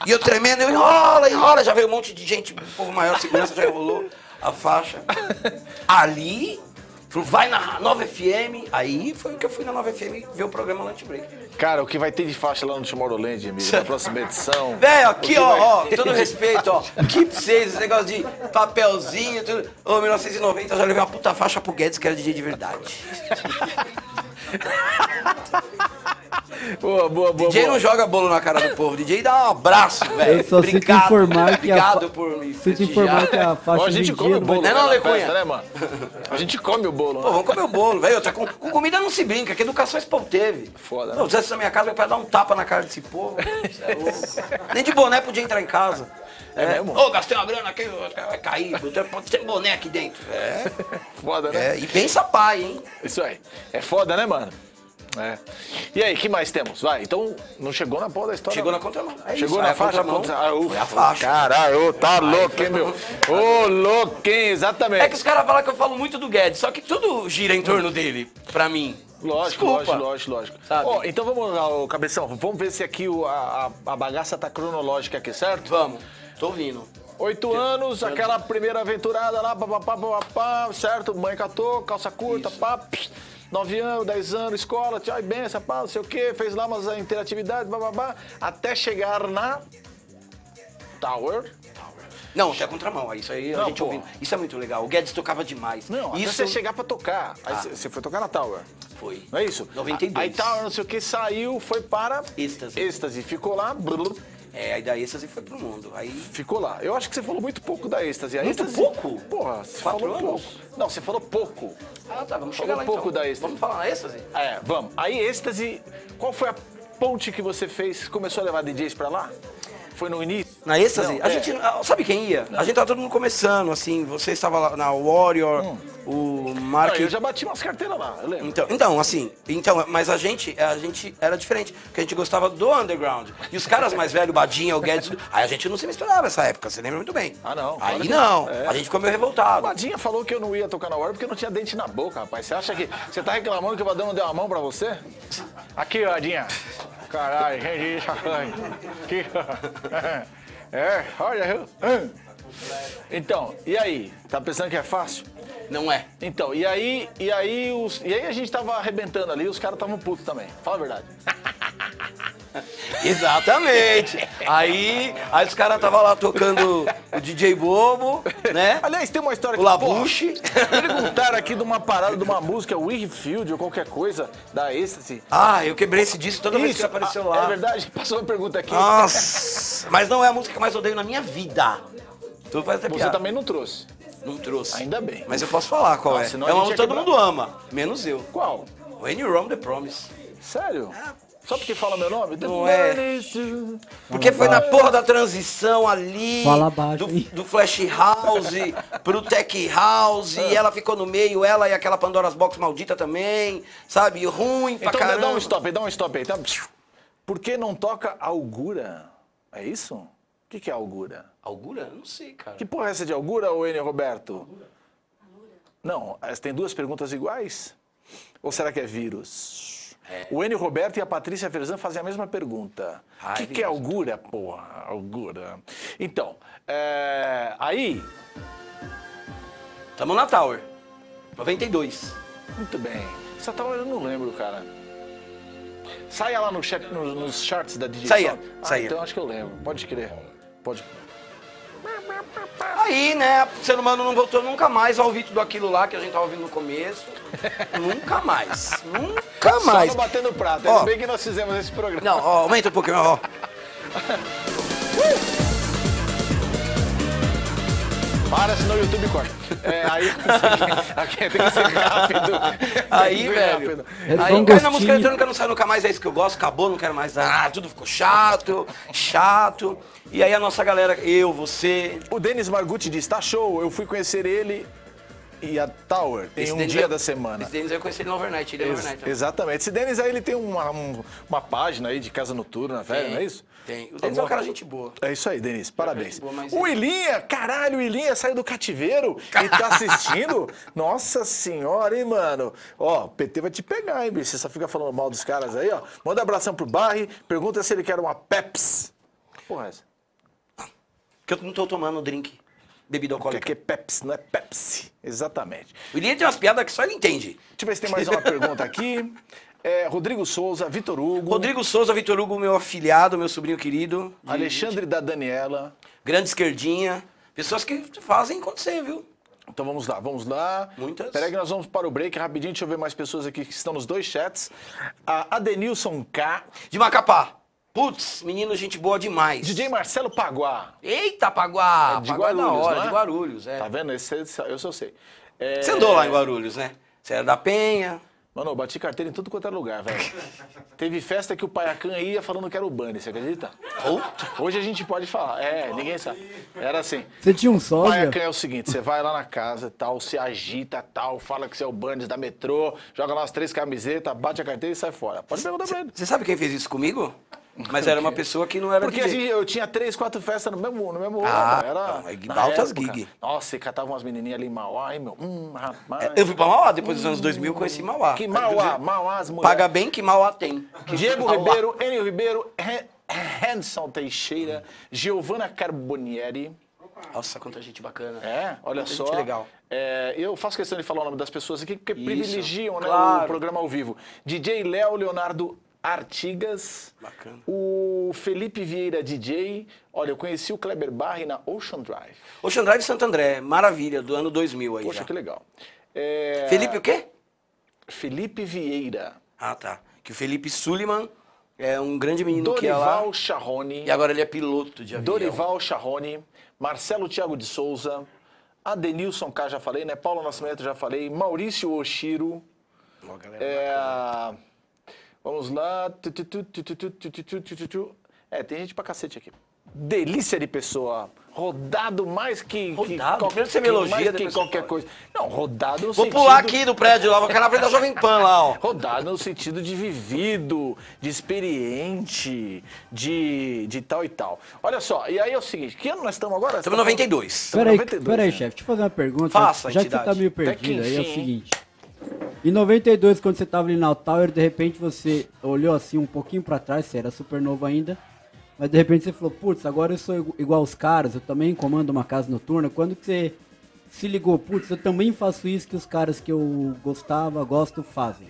E eu tremendo, eu enrola, enrola, já veio um monte de gente, um povo maior, segurança, já enrolou a faixa. Ali, falou, vai na 9FM, aí foi o que eu fui na 9FM ver o programa Lunch Break. Cara, o que vai ter de faixa lá no Tomorrowland, amigo, na próxima edição? Velho, aqui, ó, vai... ó, todo respeito, ó, keep safe, esse negócio de papelzinho, tudo. Ô, 1990, eu já levei uma puta faixa pro Guedes, que era DJ de verdade. Boa, boa, boa. DJ boa. Não joga bolo na cara do povo, DJ dá um abraço, velho. Obrigado por me prestigiar. Que a faixa, bom, a gente come o bolo, não, né, festa, né, mano? A gente come o bolo. Pô, vamos comer o bolo, velho. Com comida não se brinca, que educação esse povo teve. Foda. Pô, se na minha casa, meu pai dar um tapa na cara desse povo. É louco. Nem de boné podia entrar em casa. É, ô, gastei uma grana aqui, vai cair, pode ter boné aqui dentro. É. Foda, né? É, e pensa pai, hein? Isso aí. É foda, né, mano? É. E aí, que mais temos? Vai, então não chegou na bola da história. Chegou na contramão. É, chegou na faixa, foi a faixa. Caralho, tá louco, hein, meu? Ô, louco, hein, exatamente. É que os caras falam que eu falo muito do Guedes, só que tudo gira em torno dele, pra mim. Lógico, desculpa. Lógico. Oh, então vamos lá, ô, Cabeção, vamos ver se aqui a bagaça tá cronológica aqui, certo? Vamos, tô ouvindo. 8 anos, aquela primeira aventurada lá, papapá, papapá, certo? Mãe catou, calça curta, pá, pss. 9 anos, 10 anos, escola, tchau e benção, pá, não sei o quê, fez lá umas interatividades, bababá, até chegar na Tower. Não, até contramão, isso aí a gente ouviu. Isso é muito legal, o Guedes tocava demais. Não, até você chegar pra tocar, aí você foi tocar na Tower. Foi. Não é isso? 92. Aí Tower, não sei o que, saiu, foi para... Êxtase. Êxtase, ficou lá... Blub. É, aí da Êxtase foi pro mundo, aí... Ficou lá. Eu acho que você falou muito pouco da Êxtase. Muito pouco? Porra, você falou pouco. Não, você falou pouco. Ah, tá, vamos chegar lá então. Pouco da Êxtase. Vamos falar na Êxtase? É, vamos. Aí Êxtase, qual foi a ponte que você fez? Começou a levar DJs pra lá? Foi no início? Na Êxtase? A gente, sabe quem ia? A gente tava todo mundo começando, assim, você estava lá na Warrior, o Mark... Não, eu já bati umas carteiras lá, eu lembro. Então, mas a gente era diferente, porque a gente gostava do underground. E os caras mais velhos, Badinha, o Guedes, aí a gente não se misturava nessa época, você lembra muito bem. Ah, não. Aí não, a gente ficou meio revoltado. O Badinha falou que eu não ia tocar na Warrior porque eu não tinha dente na boca, rapaz. Você acha que... Você tá reclamando que o Badão não deu a mão pra você? Aqui, Badinha. Caralho, gente, sacanagem. É, olha. Então, e aí? Tá pensando que é fácil? Não é. Então, e aí a gente tava arrebentando ali, os caras tavam putos também. Fala a verdade. Exatamente. Aí os caras tava lá tocando o DJ Bobo, né? Aliás, tem uma história que... O Labuche. Perguntaram aqui de uma parada, de uma música, We Field ou qualquer coisa, da Êxtase. Ah, eu quebrei esse disco toda vez que apareceu lá. É verdade, passou uma pergunta aqui. Nossa, mas não é a música que eu mais odeio na minha vida. Tu faz até piada. Você também não trouxe. Não trouxe. Ainda bem. Mas eu posso falar qual é. É uma que todo mundo ama, menos eu. Qual? When You Roam The Promise. Sério? É. Só porque fala meu nome? Não é. Porque foi na porra da transição ali, fala baixo, do Flash House pro Tech House, e ela ficou no meio, ela e aquela Pandora's Box maldita também, sabe? Ruim pra caramba. Então dá um stop aí, tá? Por que não toca Algura? É isso? O que é Algura? Algura? Não sei, cara. Que porra é essa de Algura, ou N. Roberto? Algura. Não, tem duas perguntas iguais? Ou será que é vírus? É. O Enio Roberto e a Patrícia Ferzan fazem a mesma pergunta. O que é Algura, porra? Algura. Então, aí... Tamo na Tower. 92. Muito bem. Essa Tower eu não lembro, cara. Saia lá nos charts da DJ. Saia. Então acho que eu lembro. Pode crer. Pode crer. Aí, né, o ser humano não voltou nunca mais ao ouvir tudo aquilo lá que a gente tava ouvindo no começo. Nunca mais. Só não batendo prato, ainda bem que nós fizemos esse programa. Não, ó, aumenta um pouquinho, ó. Para, senão o YouTube corta. Aí tem que ser rápido. Aí, velho. Aí cai na música eletrônica, não sai nunca mais, é isso que eu gosto, acabou, não quero mais. Ah, tudo ficou chato. E aí a nossa galera, eu, você... O Denis Margutti diz, tá show, eu fui conhecer ele e a Tower em um dia da semana. Esse Denis eu conheci ele no Overnight, ele é Overnight também. Exatamente. Esse Denis aí, ele tem uma página aí de casa noturna, velho, não é isso? Tem. O Denis é um cara gente boa. É isso aí, Denis. Parabéns. Boa, o Ilinha, caralho, o Ilinha saiu do cativeiro e tá assistindo? Nossa senhora, hein, mano? Ó, o PT vai te pegar, hein, bicho? Você só fica falando mal dos caras aí, ó. Manda um abração pro Barry, pergunta se ele quer uma Peps. Porra, essa? Que eu não tô tomando drink. Bebida alcoólica. Porque aqui é Pepsi, não é Pepsi. Exatamente. O Irinha tem umas piadas que só ele entende. Deixa eu ver se tem mais uma pergunta aqui. Rodrigo Souza, Vitor Hugo. Rodrigo Souza, Vitor Hugo, meu afilhado, meu sobrinho querido. Alexandre da Daniela. Grande Esquerdinha. Pessoas que fazem acontecer, viu? Então vamos lá, vamos lá. Muitas. Peraí que nós vamos para o break rapidinho. Deixa eu ver mais pessoas aqui que estão nos dois chats. A Adenilson K. De Macapá. Putz, menino, gente boa demais. DJ Marcelo Paguá. Eita, Paguá. De Paguá Guarulhos, na hora, de Guarulhos, é. Tá vendo? Eu só sei. Você andou lá em Guarulhos, né? Você era da Penha. Mano, eu bati carteira em tudo quanto era lugar, velho. Teve festa que o Paiacan ia falando que era o Bunny, você acredita? Hoje a gente pode falar. É, ninguém sabe. Era assim. Você tinha um sócio? O Paiacan é o seguinte, você vai lá na casa, tal, se agita, tal, fala que você é o Bunny da metrô, joga lá as 3 camisetas, bate a carteira e sai fora. Pode perguntar pra ele. Você sabe quem fez isso comigo? Mas era uma pessoa que não era DJ. Porque eu tinha 3, 4 festas no mesmo ano. Ah, era altas gigs. Nossa, e catava umas menininhas ali em Mauá, hein, meu? Rapaz. Eu fui pra Mauá, depois dos anos 2000 eu conheci Mauá. Que Mauá, Mauá as mulheres. Paga bem que Mauá tem. Diego Ribeiro, Enio Ribeiro, Hanson Teixeira, Giovana Carbonieri. Nossa, quanta gente bacana. É, olha só. Gente legal. Eu faço questão de falar o nome das pessoas aqui, porque privilegiam o programa ao vivo. DJ Léo Leonardo Artigas, bacana. O Felipe Vieira DJ, olha, eu conheci o Kleber Barry na Ocean Drive. Ocean Drive Santo André, maravilha, do ano 2000 aí. Poxa, já. Que legal. Felipe o quê? Felipe Vieira. Ah, tá. Que o Felipe Suliman é um grande menino que é lá. Dorival Charrone. E agora ele é piloto de avião. Dorival Charrone, Marcelo Thiago de Souza, Adenilson K, já falei, né? Paulo Nascimento, já falei. Maurício Oshiro. Uma galera bacana. Vamos lá. Tem gente pra cacete aqui. Delícia de pessoa. Rodado mais que... Rodado? Qualquer semeologia que qualquer coisa. Não, rodado no sentido... Vou pular aqui do prédio lá, vou ficar na frente da Jovem Pan lá, ó. Rodado no sentido de vivido, de experiente, de tal e tal. Olha só, e aí é o seguinte, que ano nós estamos agora? Estamos em 92. Peraí, chefe, deixa eu fazer uma pergunta. Faça, já que você tá meio perdido aí, é o seguinte... Em 92, quando você tava ali na Tower, de repente você olhou assim um pouquinho pra trás, você era super novo ainda, mas de repente você falou, putz, agora eu sou igual aos caras, eu também comando uma casa noturna. Quando que você se ligou, putz, eu também faço isso que os caras que eu gosto, fazem?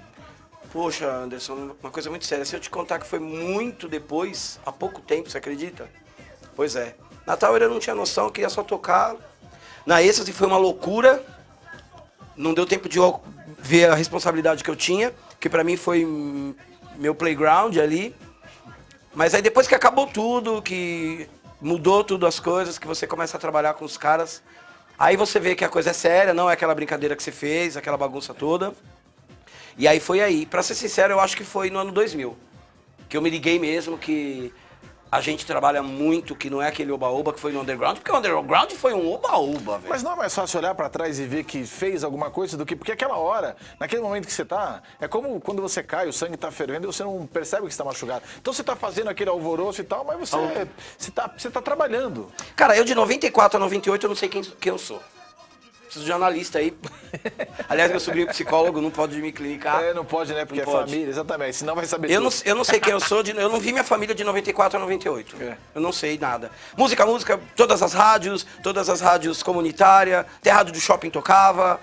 Poxa, Anderson, uma coisa muito séria. Se eu te contar que foi muito depois, há pouco tempo, você acredita? Pois é. Na Tower eu não tinha noção, eu queria só tocar. Na Êxtase foi uma loucura, não deu tempo de... ver a responsabilidade que eu tinha, que pra mim foi meu playground ali. Mas aí depois que acabou tudo, que mudou tudo as coisas, que você começa a trabalhar com os caras, aí você vê que a coisa é séria, não é aquela brincadeira que você fez, aquela bagunça toda. E aí foi aí. Pra ser sincero, eu acho que foi no ano 2000, que eu me liguei mesmo que a gente trabalha muito, que não é aquele oba-oba que foi no underground, porque o underground foi um oba-oba, velho. Mas não é mais fácil olhar pra trás e ver que fez alguma coisa do que... Porque aquela hora, naquele momento que você tá, é como quando você cai, o sangue tá fervendo e você não percebe que você tá machucado. Então você tá fazendo aquele alvoroço e tal, mas você tá trabalhando. Cara, eu de 94 a 98 eu não sei quem eu sou. Preciso de analista aí. Aliás, meu sobrinho psicólogo não pode me clinicar. É, não pode, né? Porque não é família, exatamente. Senão vai saber tudo. Eu não sei quem eu sou, eu não vi minha família de 94 a 98. É. Eu não sei nada. Música, todas as rádios comunitárias, até rádio do shopping tocava.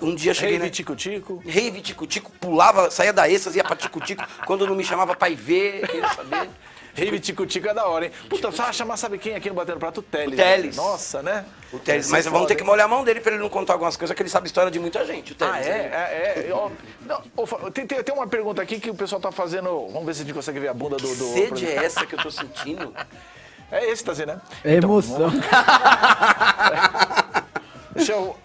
Um dia cheguei... Rave Tico-Tico. Rave Tico-Tico, pulava, saía da Êxtase, ia pra Tico-Tico. Quando não me chamava pra ir ver, queria saber... Rave Tico-Tico é da hora, hein? Puta, só chamar, sabe quem aqui no Batendo Prato? O Teles. O Teles. Né? Nossa, né? O Teles. Mas vamos ter que molhar a mão dele pra ele não contar algumas coisas, que ele sabe a história de muita gente, o Teles. Tem uma pergunta aqui que o pessoal tá fazendo... Vamos ver se a gente consegue ver a bunda do... Que sede é essa que eu tô sentindo? É esse, tá vendo, né? É então, emoção. Vamos... Deixa eu...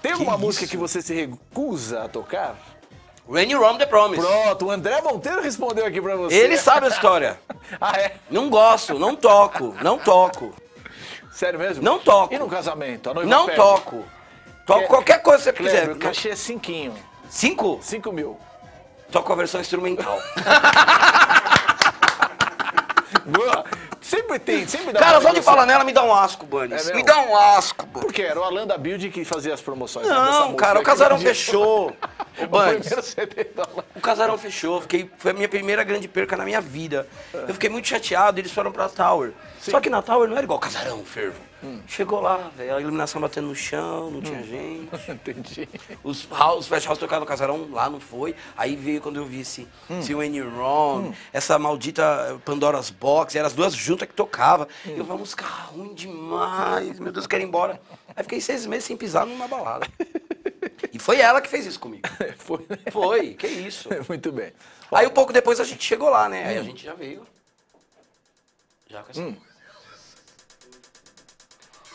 Tem alguma música que você se recusa a tocar? When You Roam the Promise. Pronto, o André Monteiro respondeu aqui pra você. Ele sabe a história. Ah, é? Não gosto, não toco. Sério mesmo? Não toco. E no casamento? A noiva não toco. Qualquer coisa que você quiser. O cachê é 5. 5? 5 mil. Só com a versão instrumental. Boa. Sempre tem, sempre dá. Cara, só de falar nela me dá um asco, Banes. É, me dá um asco, Banes. Por quê? Era o Alan da Build que fazia as promoções. Não, né, cara, o Casarão fechou. O Banes. O Casarão fechou. Foi a minha primeira grande perca na minha vida. É. Eu fiquei muito chateado, eles foram pra Tower. Sim. Só que na Tower não era igual Casarão, fervo. Chegou lá, velho, a iluminação batendo no chão, não tinha gente. Entendi. Os flash house tocavam no Casarão, lá não foi. Aí veio quando eu vi esse When You're Wrong, essa maldita Pandora's Box, eram as duas juntas que tocava. Eu falei, música ruim demais, meu Deus, quero ir embora. Aí fiquei 6 meses sem pisar numa balada. E foi ela que fez isso comigo. Foi, né? Foi, que isso. Muito bem. Aí um pouco depois a gente chegou lá, né? Aí a gente já veio. Já com essa coisa.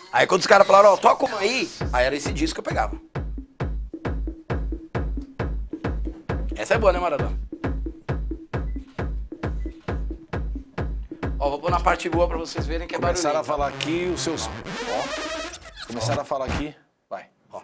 Aí quando os caras falaram, ó, toca uma aí, aí era esse disco que eu pegava. Essa é boa, né, Maradona? Ó, vou pôr na parte boa pra vocês verem que é barulho. Começaram a falar aqui os seus... Ó. Começaram a falar aqui. Vai. Ó.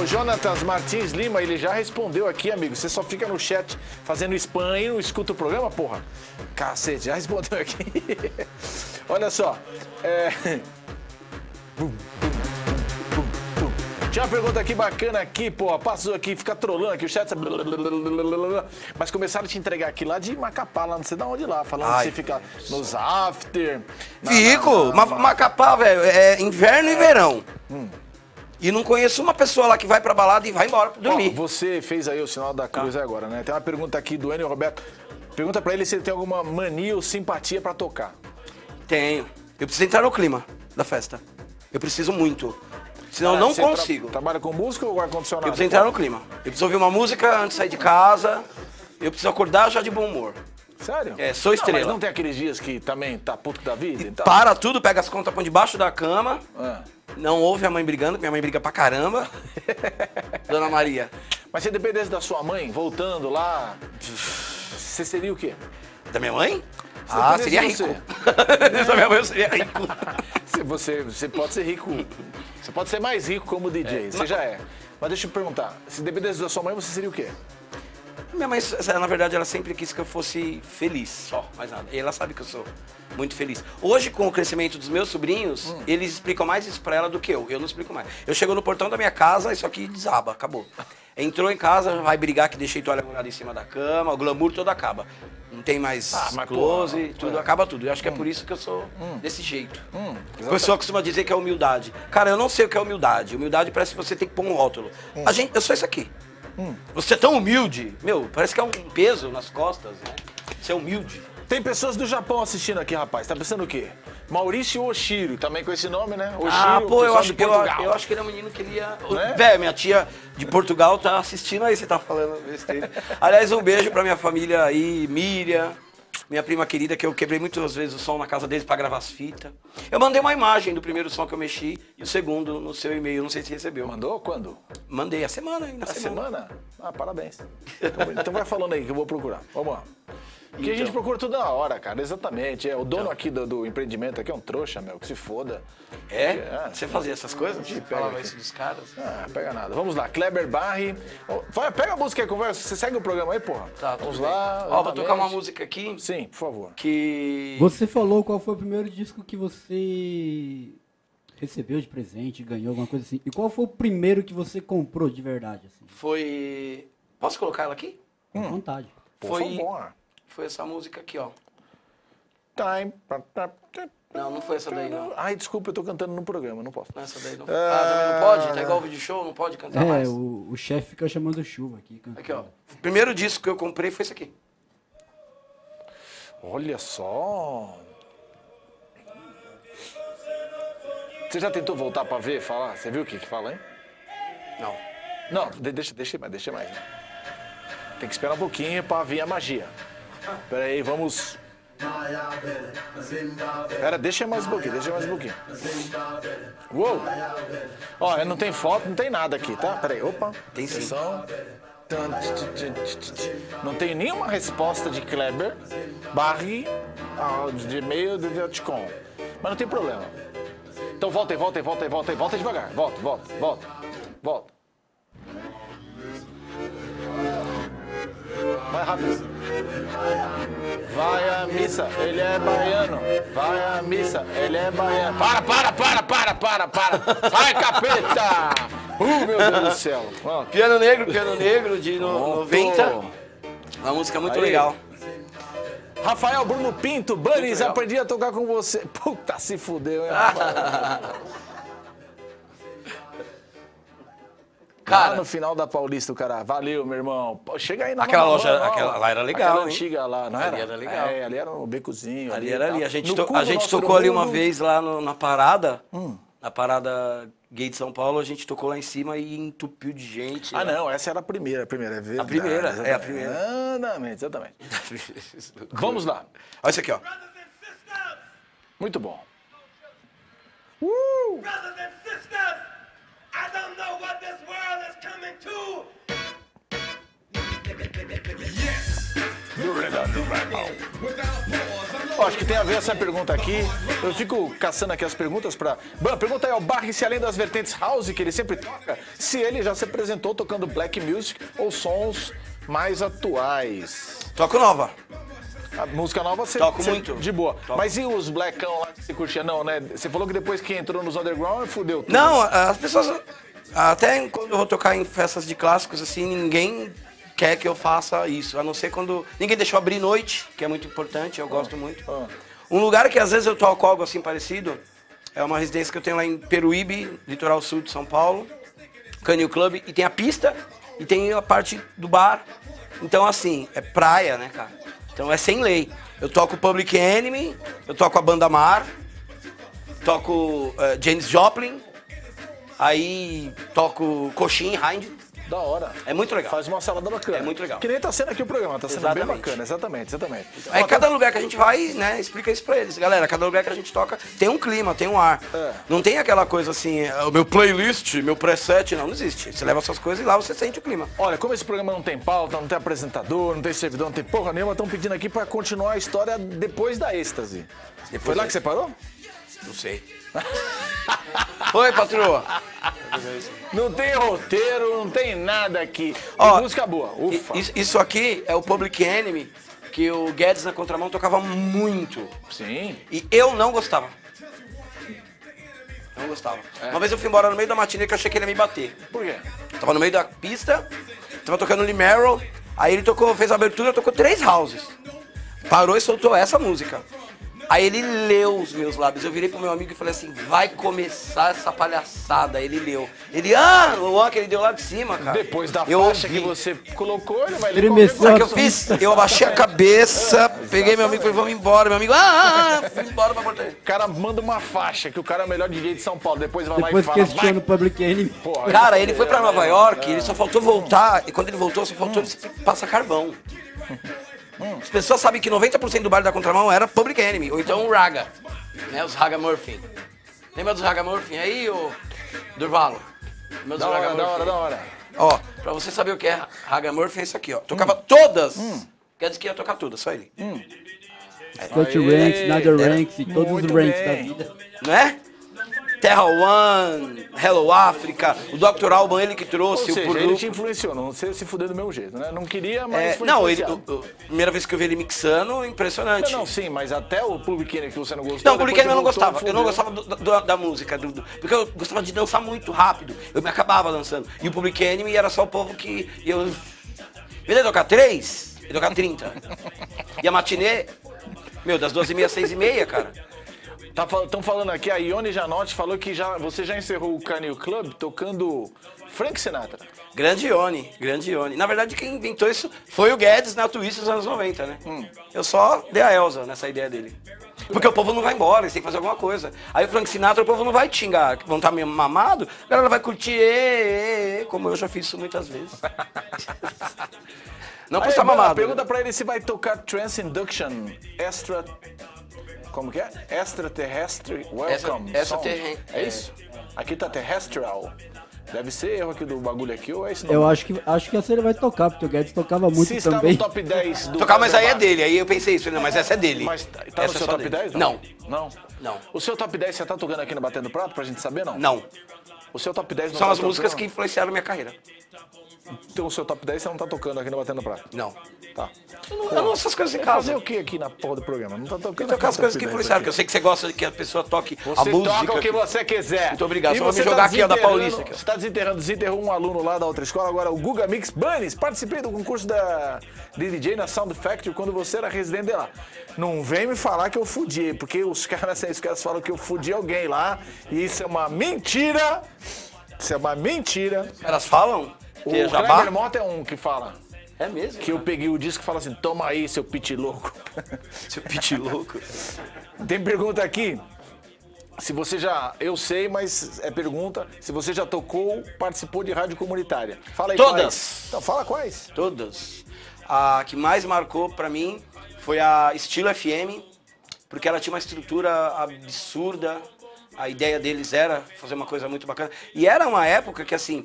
O Jonatas Martins Lima, ele já respondeu aqui, amigo. Você só fica no chat fazendo spam e não escuta o programa, porra? Cacete, já respondeu aqui. Olha só. Tinha uma pergunta aqui bacana aqui, porra. Passou aqui, fica trolando aqui o chat. Mas começaram a te entregar aqui lá de Macapá, lá não sei de onde lá. Falando que você fica nos after. Fico! Macapá, velho, é inverno e verão. E não conheço uma pessoa lá que vai pra balada e vai embora pra dormir. Ó, você fez aí o sinal da cruz agora, né? Tem uma pergunta aqui do Enio Roberto. Pergunta pra ele se ele tem alguma mania ou simpatia pra tocar. Tenho. Eu preciso entrar no clima da festa. Eu preciso muito. Senão eu não consigo. Trabalha com música ou ar-condicionado? Eu preciso entrar no clima. Eu preciso ouvir uma música antes de sair de casa. Eu preciso acordar já de bom humor. Sério? É, sou estrela. Não, mas não tem aqueles dias que também tá puto da vida e tal? Para tudo, pega as contas, põe debaixo da cama. Não ouve a mãe brigando, minha mãe briga pra caramba. Dona Maria. Mas se dependesse da sua mãe, voltando lá, você seria o quê? Da minha mãe? Ah, seria rico. Da minha mãe eu seria rico. Você pode ser rico. Você pode ser mais rico como DJ, você já é. Mas deixa eu perguntar, se dependesse da sua mãe, você seria o quê? Minha mãe, na verdade, ela sempre quis que eu fosse feliz, só, mais nada. E ela sabe que eu sou muito feliz. Hoje, com o crescimento dos meus sobrinhos, eles explicam mais isso pra ela do que eu. Eu não explico mais. Eu chego no portão da minha casa, isso aqui desaba, acabou. Entrou em casa, vai brigar que deixei toalha molhada em cima da cama, o glamour todo acaba. Não tem mais close, tudo acaba tudo. Eu acho que é por isso que eu sou desse jeito. O pessoal costuma dizer que é humildade. Cara, eu não sei o que é humildade. Humildade parece que você tem que pôr um rótulo. Eu sou isso aqui. Você é tão humilde, meu, parece que é um peso nas costas, né? Você é humilde. Tem pessoas do Japão assistindo aqui, rapaz, tá pensando o quê? Maurício Oshiro, também com esse nome, né? Oshiro, pô, eu acho que ele é um menino que lia... Né? Véio, minha tia de Portugal tá assistindo aí, você tá falando besteira. Aliás, um beijo pra minha família aí, Miriam, minha prima querida, que eu quebrei muitas vezes o som na casa deles pra gravar as fitas. Eu mandei uma imagem do primeiro som que eu mexi e o segundo no seu e-mail, não sei se recebeu. Mandou quando? Mandei a semana aí, na semana? Ah, parabéns. Então vai falando aí que eu vou procurar. Vamos lá. Porque a gente procura tudo na hora, cara, exatamente. O dono aqui do empreendimento aqui é um trouxa, meu, que se foda. Você fazia essas coisas? Você falava isso dos caras? Ah, pega nada. Vamos lá, Kleber Barry. Pega a música aí, conversa. Você segue o programa aí, porra? Tá, vamos lá. Ó, vou tocar uma música aqui. Sim, por favor. Que... Você falou qual foi o primeiro disco que você recebeu de presente, ganhou alguma coisa assim. E qual foi o primeiro que você comprou de verdade? Assim? Foi... Posso colocar ela aqui? Com vontade. Por favor. Foi essa música aqui, ó. Time. Não, não foi essa daí, não. Ai, desculpa, eu tô cantando no programa, não posso. Não, essa daí não. Também não pode? Tá igual o vídeo show, não pode cantar mais? É, o chefe fica chamando chuva aqui. Cantando. Aqui, ó. O primeiro disco que eu comprei foi esse aqui. Olha só. Você já tentou voltar pra ver, falar? Você viu o que fala, hein? Não. Não, deixa mais. Tem que esperar um pouquinho pra vir a magia. Pera aí, vamos... Pera, deixa mais um pouquinho, deixa mais um pouquinho. Uou! Ó, não tem foto, não tem nada aqui, tá? Pera aí, opa. Tem sim. Não tenho nenhuma resposta de Kleber Barry de e-mail de Dotcom. Mas não tem problema. Então volta devagar. Volta. Vai rápido. Vai à missa, ele é baiano. Vai à missa, ele é baiano. Para. Sai, capeta! Meu Deus do céu. Pronto. Piano Negro de 90. Uma música muito legal. Rafael Bruno Pinto, Bunnies, aprendi a tocar com você. Puta, se fudeu, hein, Rafael? Cara, lá no final da Paulista, o cara, valeu, meu irmão. Chega aí na aquela Maurão, loja, não. Aquela lá era legal, aquela antiga lá, não era? Ali era legal. É, ali era um becozinho. Ali era ali. A gente tocou ali uma vez lá na parada, na parada Gay de São Paulo, a gente tocou lá em cima e entupiu de gente. Ah, lá. Não, essa era a primeira. É verdade, a primeira. Exatamente. Vamos lá. Olha isso aqui, ó. Muito bom. Brothers and sisters! I don't know what this world is coming to. Yes. Oh, acho que tem a ver essa pergunta aqui. Eu fico caçando aqui as perguntas pra... Pergunta aí ao Barry se além das vertentes house que ele sempre toca, se ele já se apresentou tocando black music ou sons mais atuais. Toco nova. A música nova você toca muito. De boa. Toco. Mas e os blackão lá que você curtia? Não, né? Você falou que depois que entrou nos underground, fudeu tudo. Não, as pessoas... Até quando eu vou tocar em festas de clássicos, assim, ninguém quer que eu faça isso. A não ser quando... Ninguém deixou abrir noite, que é muito importante, eu gosto muito. Um lugar que às vezes eu toco algo assim parecido, é uma residência que eu tenho lá em Peruíbe, litoral sul de São Paulo, Canil Club, e tem a pista, e tem a parte do bar. Então, assim, é praia, né, cara? Então é sem lei. Eu toco Public Enemy, eu toco a banda Mar, toco James Joplin, aí toco Coxinha, Hind. Da hora. É muito legal. Faz uma salada bacana. É muito legal. Que nem tá sendo aqui o programa, tá sendo bem bacana. Exatamente. Aí cada lugar que a gente vai, né, explica isso pra eles. Galera, cada lugar que a gente toca tem um clima, tem um ar. É. Não tem aquela coisa assim, o meu playlist, meu preset, não existe. Você leva suas coisas e lá você sente o clima. Olha, como esse programa não tem pauta, não tem apresentador, não tem servidor, não tem porra nenhuma, estão pedindo aqui pra continuar a história depois da Êxtase. Foi lá que você parou? Não sei. Foi, patroa. Não tem roteiro, não tem nada aqui. Ó, música boa, ufa. Isso aqui é o Public Enemy, que o Guedes na Contramão tocava muito. Sim. E eu não gostava. Não gostava. É. Uma vez eu fui embora no meio da matinê que eu achei que ele ia me bater. Por quê? Tava no meio da pista, tava tocando Limero, aí ele tocou, fez a abertura, tocou 3 houses. Parou e soltou essa música. Aí ele leu os meus lábios, eu virei pro meu amigo e falei assim, vai começar essa palhaçada, ele leu. Ele, o que ele deu lá de cima, cara. Depois da faixa que você colocou, ele vai ler. Sabe o que eu fiz? Eu abaixei a cabeça, peguei meu amigo e falei, vamos embora. Meu amigo, fui embora pra portaria. O cara manda uma faixa, que o cara é o melhor DJ de São Paulo, depois vai lá e fala, vai. Public Enemy. Cara, ele foi pra Nova York, ele só faltou voltar, e quando ele voltou, só faltou ele passar carvão. As pessoas sabem que 90% do baile da Contramão era Public Enemy, ou então o Raga, né, os Ragamuffin. Lembra dos Ragamuffin aí, ô Durvalo? Da hora. Ó, pra você saber o que é Ragamuffin, é isso aqui, ó. Tocava todas, quer dizer que ia tocar todas, só ele. Scott Ranks, Nader Ranks e todos os Ranks da vida. Né? Terra One, Hello Africa, o Dr. Alban, ele que trouxe. Ou seja, ele te influenciou, não sei se fuder do meu jeito, né? Não queria, mas foi influenciado. Não, a primeira vez que eu vi ele mixando, impressionante. Não, sim, mas até o Public Enemy que você não gostou... Não, o Public Enemy eu não gostava, da música, porque eu gostava de dançar muito rápido, eu me acabava dançando. E o Public Enemy era só o povo que... eu ia tocar 3, eu ia tocar 30. E a matinê, meu, das 12h30 às 6h30, cara. Estão falando aqui, a Ione Janotti falou que você já encerrou o Canil Club tocando Frank Sinatra. Grande Ione. Na verdade, quem inventou isso foi o Guedes na Twist dos anos 90, né? Eu só dei a Elza nessa ideia dele. Porque o povo não vai embora, eles têm que fazer alguma coisa. Aí o Frank Sinatra, o povo não vai te xingar, vão estar meio mamado, a galera vai curtir, como eu já fiz isso muitas vezes. Não por estar mamado. Pergunta pra ele se vai tocar Trans Induction Extra... Como que é? Extraterrestre Welcome. É isso? Aqui tá terrestrial. Deve ser erro aqui do bagulho aqui ou é isso? Eu acho que essa ele vai tocar, porque o Guedes tocava muito também. Se está no top 10 do... Tocar, mas aí é dele, aí eu pensei isso, né? Mas essa é dele. Mas tá no seu top 10? Não. Não? Não. O seu top 10 você tá tocando aqui no Batendo Prato pra gente saber, não? Não. O seu top 10 não... São as músicas que influenciaram minha carreira. Então o seu top 10 você não tá tocando aqui no Batendo Prato? Não. Tá. Eu não essas coisas em casa. Fazer o que aqui na porra do programa? Não tá tocando. Tocar as coisas que influenciaram, que eu sei que você gosta de que a pessoa toque a música. Você toca o que você quiser. Muito obrigado. Só vou me jogar aqui, ó, da Paulista. Você tá desenterrou um aluno lá da outra escola, agora o Guga Mix Bunnies. Participei do concurso da DJ na Sound Factory quando você era residente lá. Não vem me falar que eu fudi, porque os caras falam que eu fudi alguém lá e isso é uma mentira. Isso é uma mentira. Elas falam? O Kleber Mota é um que fala. É mesmo? Que eu peguei o disco e falo assim, toma aí, seu pit louco. Seu pit louco. Tem pergunta aqui. Se você já... Eu sei, mas é pergunta. Se você já tocou, participou de rádio comunitária. Fala aí todas. Quais. Então, fala quais. Todas. A que mais marcou pra mim foi a Estilo FM, porque ela tinha uma estrutura absurda. A ideia deles era fazer uma coisa muito bacana. E era uma época que, assim...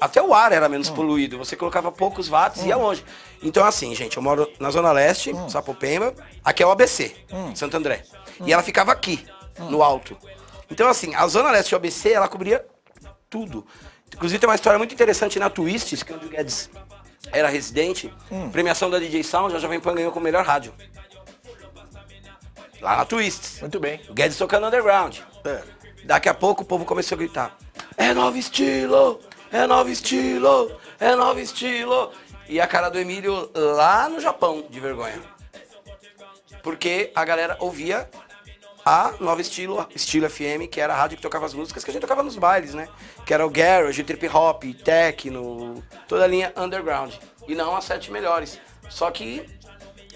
Até o ar era menos poluído, você colocava poucos watts e ia longe. Então assim, gente, eu moro na Zona Leste, Sapopemba, aqui é o ABC, Santo André. E ela ficava aqui, no alto. Então assim, a Zona Leste e o ABC, ela cobria tudo. Inclusive tem uma história muito interessante na Twists, que é onde o Guedes era residente, premiação da DJ Sound, a Jovem Pan ganhou com o melhor rádio. Lá na Twists. Muito bem. O Guedes tocando underground. É. Daqui a pouco o povo começou a gritar, é novo estilo! É novo estilo, é novo estilo. E a cara do Emílio lá no Japão, de vergonha. Porque a galera ouvia a Nova Estilo, Estilo FM, que era a rádio que tocava as músicas que a gente tocava nos bailes, né? Que era o garage, o trip hop, techno, toda a linha underground. E não as 7 melhores. Só que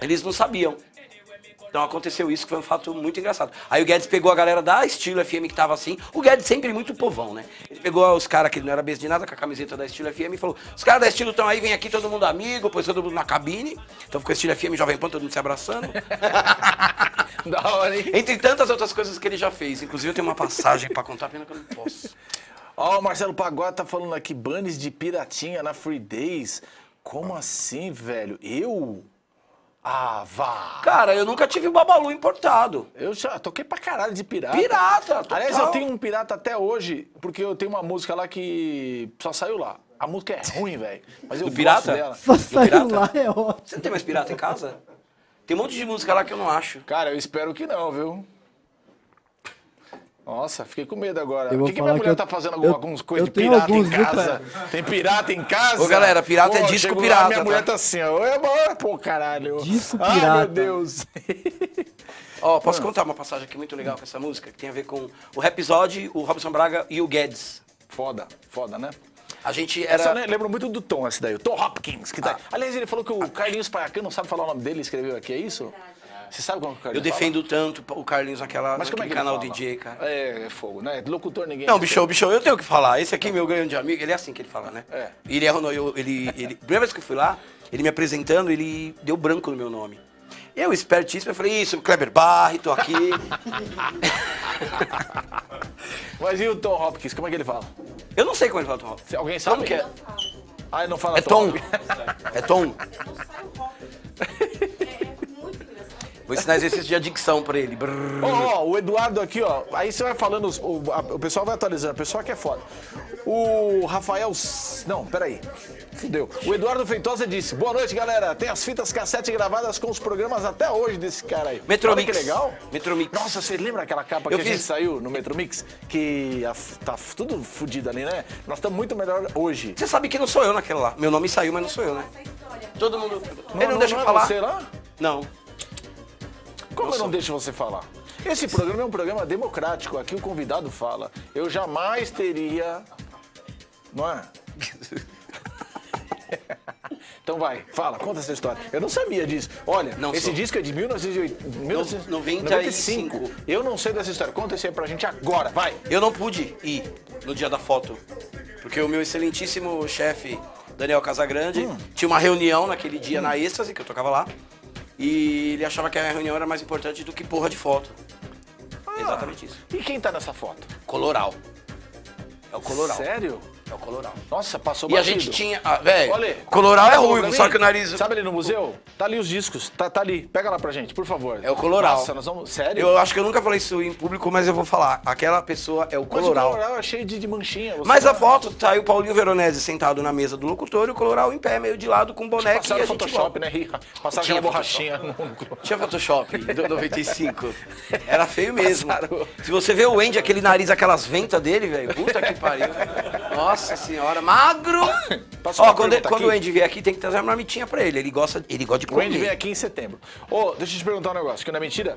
eles não sabiam. Então aconteceu isso, que foi um fato muito engraçado. Aí o Guedes pegou a galera da Estilo FM que tava assim. O Guedes sempre muito povão, né? Ele pegou os caras que não era besta de nada, com a camiseta da Estilo FM e falou, os caras da Estilo estão aí, vem aqui todo mundo amigo, pôs todo mundo na cabine. Então ficou Estilo FM, Jovem Pan, todo mundo se abraçando. Da hora, hein? Entre tantas outras coisas que ele já fez. Inclusive eu tenho uma passagem pra contar, pena que eu não posso. Ó, o Marcelo Pagota tá falando aqui, Bunnies de Piratinha na Free Days. Como assim, velho? Eu... Ah, vá! Cara, eu nunca tive um Babalu importado. Eu já toquei pra caralho de pirata. Pirata, total. Aliás, eu tenho um pirata até hoje, porque eu tenho uma música lá que só saiu lá. A música é ruim, velho. Mas eu gosto dela. Só saiu lá, é ótimo. Você não tem mais pirata em casa? Tem um monte de música lá que eu não acho. Cara, eu espero que não, viu? Nossa, fiquei com medo agora. Por que minha mulher tá fazendo algumas coisas de pirata em casa? Tem pirata em casa? Ô, galera, pirata é disco pirata. Minha mulher tá assim, ó. Pô, caralho. Disco pirata. Ai, meu Deus. Ó, posso contar uma passagem aqui muito legal com essa música? Que tem a ver com o Rapsódio, o Robson Braga e o Guedes. Foda, foda, né? A gente era... Eu lembro muito do Tom, esse daí. O Tom Hopkins. Que tá... Aliás, ele falou que o Carlinhos Paiacano não sabe falar o nome dele, escreveu aqui, é isso? Você sabe como o Carlinhos... Eu defendo tanto o Carlinhos naquela... Mas como é que canal fala? DJ, cara. É fogo, né? Locutor ninguém... Não, bicho, eu tenho que falar. Esse aqui, meu ganho de amigo, ele é assim que ele fala, né? É. Ele primeira vez que eu fui lá, ele me apresentando, ele deu branco no meu nome. Eu, espertíssimo, eu falei, isso, Kleber Barry, tô aqui. Mas e o Tom Hopkins, como é que ele fala? Eu não sei como ele fala o Tom Hopkins. Alguém sabe? Como que é? Ah, ele não fala Tom. É Tom. Vou ensinar exercício de adicção pra ele. Ó, o Eduardo aqui, ó. Aí você vai falando, o pessoal vai atualizando. O pessoal que é foda. O Rafael... Não, peraí. Fudeu. O Eduardo Feitosa disse, boa noite, galera. Tem as fitas cassete gravadas com os programas até hoje desse cara aí. Metromix. Olha que legal. Metromix. Nossa, você lembra aquela capa que a gente saiu no Metromix? Que tá tudo fodido ali, né? Nós estamos muito melhor hoje. Você sabe que não sou eu naquela lá. Meu nome saiu, mas não sou eu, né? Todo mundo... Ele não deixa eu falar. Você lá? Não. Como eu não deixo você falar? Esse programa é um programa democrático, aqui o convidado fala. Eu jamais teria... Não é? Então vai, fala, conta essa história. Eu não sabia disso. Olha, esse disco é de 1995. Eu não sei dessa história. Conta isso aí pra gente agora, vai. Eu não pude ir no dia da foto, porque o meu excelentíssimo chefe, Daniel Casagrande, tinha uma reunião naquele dia na Êxtase, que eu tocava lá. E ele achava que a reunião era mais importante do que porra de foto. Ah, exatamente isso. E quem tá nessa foto? Coloral. É o Coloral. Sério? É o Colorau. Nossa, passou batido. E a gente tinha... Ah, velho, Colorau é ruim, só que o nariz... Sabe ali no museu? Tá ali os discos, tá ali. Pega lá pra gente, por favor. É o Colorau. Nossa, nós vamos... Sério? Eu acho que eu nunca falei isso em público, mas eu vou falar. Aquela pessoa é o Colorau. Mas o Colorau é cheio de manchinha. Mas a foto, tá aí o Paulinho Veronese sentado na mesa do locutor e o Colorau em pé, meio de lado, com um boneco. Passaram Photoshop, né? Passaram aquela borrachinha. Tinha Photoshop do 95. Era feio mesmo. Se você vê o Andy, aquele nariz, aquelas ventas dele, velho, puta que pariu. Nossa senhora, magro! Ó, quando o Andy vier aqui, tem que trazer uma marmitinha pra ele. Ele gosta de comer. O Andy vem aqui em setembro. Ô, deixa eu te perguntar um negócio, que não é mentira.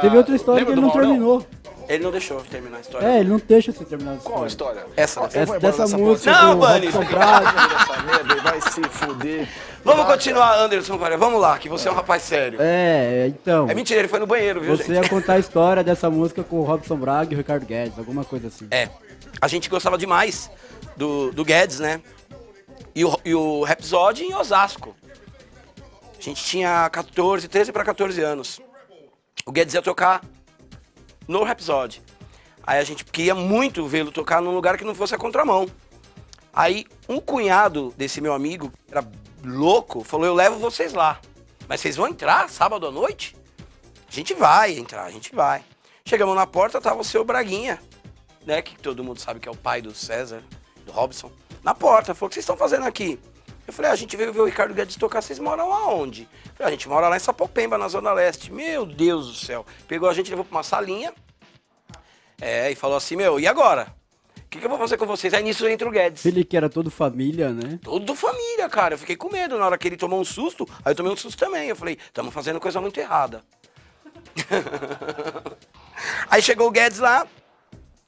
Teve outra história que ele não terminou. Ele não deixou terminar a história. É, ele não deixa você terminar a história. Qual a história? Essa dessa música. Não, Bunny! Vai se fuder. Vamos continuar, Anderson Farias. Vamos lá, que você é um rapaz sério. É, então... É mentira, ele foi no banheiro, viu, gente? Você ia contar a história dessa música com o Robson Braga e o Ricardo Guedes, alguma coisa assim. É. A gente gostava demais do Guedes, né? E o Rhapsody em Osasco. A gente tinha 13 para 14 anos. O Guedes ia tocar no Rhapsody. Aí a gente queria muito vê-lo tocar num lugar que não fosse a contramão. Aí um cunhado desse meu amigo, que era louco, falou: eu levo vocês lá. Mas vocês vão entrar sábado à noite? A gente vai entrar, a gente vai. Chegamos na porta, tava o seu Braguinha, né, que todo mundo sabe que é o pai do César, do Robson, na porta, falou: o que vocês estão fazendo aqui? Eu falei: a gente veio ver o Ricardo Guedes tocar, vocês moram aonde? Eu falei: a gente mora lá em Sapopemba, na Zona Leste. Meu Deus do céu. Pegou a gente, levou pra uma salinha, e falou assim: meu, e agora? O que eu vou fazer com vocês? Aí nisso entra o Guedes. Ele que era todo família, né? Todo família, cara. Eu fiquei com medo na hora que ele tomou um susto, aí eu tomei um susto também. Eu falei: estamos fazendo coisa muito errada. Aí chegou o Guedes lá.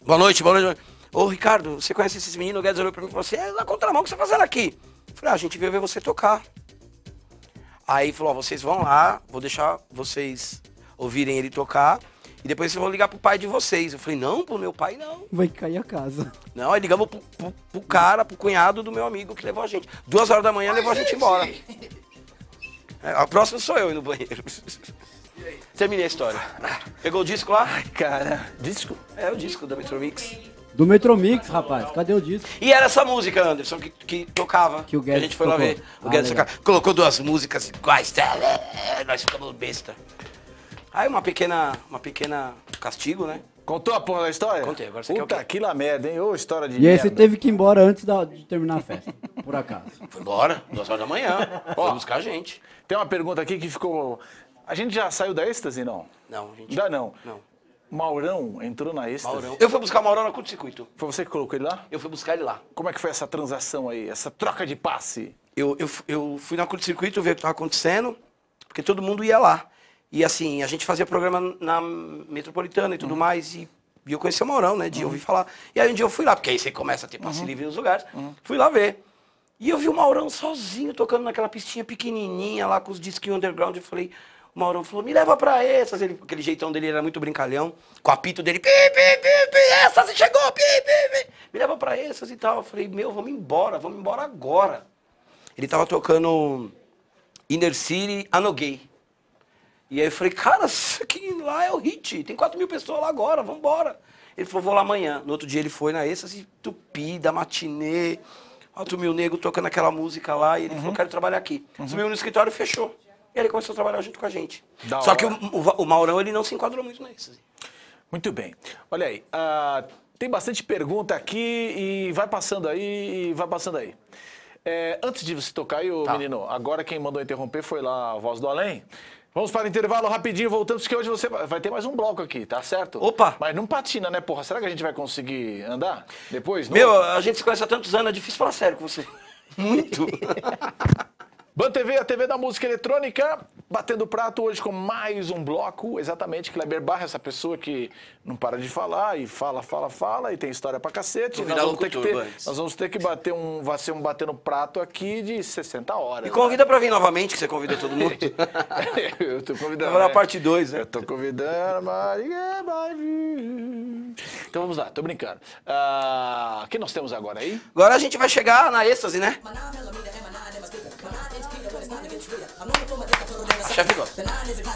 Boa noite, boa noite. Ô, Ricardo, você conhece esses meninos? O Guedes olhou pra mim e falou assim: é na contramão, o que você tá fazendo aqui? Eu falei: a gente veio ver você tocar. Aí falou: vocês vão lá, vou deixar vocês ouvirem ele tocar e depois vocês vão ligar pro pai de vocês. Eu falei: não, pro meu pai não. Vai cair a casa. Não, aí ligamos pro cara, pro cunhado do meu amigo que levou a gente. 2 horas da manhã levou a gente embora. A próxima sou eu ir no banheiro. Terminei a história. Pegou o disco lá? Ai, cara. Disco? É, o disco da Metromix. Do Metromix, rapaz. Cadê o disco? E era essa música, Anderson, que tocava. Que o Guedes a gente foi tocou. Lá ver. O Guedes tocava. Colocou 2 músicas iguais. Nós ficamos besta. Aí uma pequena castigo, né? Contou a porra da história? Contei, agora você Puta, que la merda, hein? Ô, história de merda. E aí você teve que ir embora antes de terminar a festa, por acaso. Foi embora, 2 horas da manhã. Foi buscar a gente. Tem uma pergunta aqui que ficou... A gente já saiu da Êxtase, não? Não, a gente... Ainda não? Não. Maurão entrou na Êxtase? Maurão. Eu fui buscar o Maurão na curto-circuito. Foi você que colocou ele lá? Eu fui buscar ele lá. Como é que foi essa transação aí, essa troca de passe? Eu fui na curto-circuito ver o que estava acontecendo, porque todo mundo ia lá. E assim, a gente fazia programa na Metropolitana e tudo mais, e eu conheci o Maurão, né, de ouvir falar. E aí um dia eu fui lá, porque aí você começa a ter passe livre nos lugares, fui lá ver. E eu vi o Maurão sozinho, tocando naquela pistinha pequenininha lá, com os disquinhos underground, eu falei... O Maurão falou: me leva pra Êxtase. Aquele jeitão dele era muito brincalhão. Com o apito dele, pi, pi, pi, pi, Êxtase chegou, pi, pi, pi. Me leva pra Êxtase e tal. Eu falei: meu, vamos embora agora. Ele tava tocando Inner City, Anogay. E aí eu falei: cara, isso aqui lá é o hit. Tem 4.000 pessoas lá agora, vamos embora. Ele falou: vou lá amanhã. No outro dia ele foi na Êxtase, tupi, da matinê. Alto Mil Negro tocando aquela música lá. E ele falou: quero trabalhar aqui. Subiu no escritório e fechou. E ele começou a trabalhar junto com a gente. Só que o Maurão, ele não se enquadrou muito nisso. Muito bem. Olha aí, tem bastante pergunta aqui e vai passando aí, Antes de você tocar aí, menino, agora quem mandou interromper foi lá a Voz do Além. Vamos para o intervalo rapidinho, voltamos, porque hoje você vai ter mais um bloco aqui, tá certo? Opa! Mas não patina, né, porra? Será que a gente vai conseguir andar depois? Não? Meu, a gente se conhece há tantos anos, é difícil falar sério com você. Muito! Ban TV, a TV da música eletrônica, batendo o prato hoje com mais um bloco, exatamente, Kleber Barry, essa pessoa que não para de falar e fala e tem história pra cacete. Nós vamos ter que bater um batendo prato aqui de 60 horas. E convida pra vir novamente, que você convida todo mundo. Eu tô convidando. Agora a parte 2, né? Eu tô convidando, Maria, Então vamos lá, tô brincando. O que nós temos agora aí? Agora a gente vai chegar na Êxtase, né?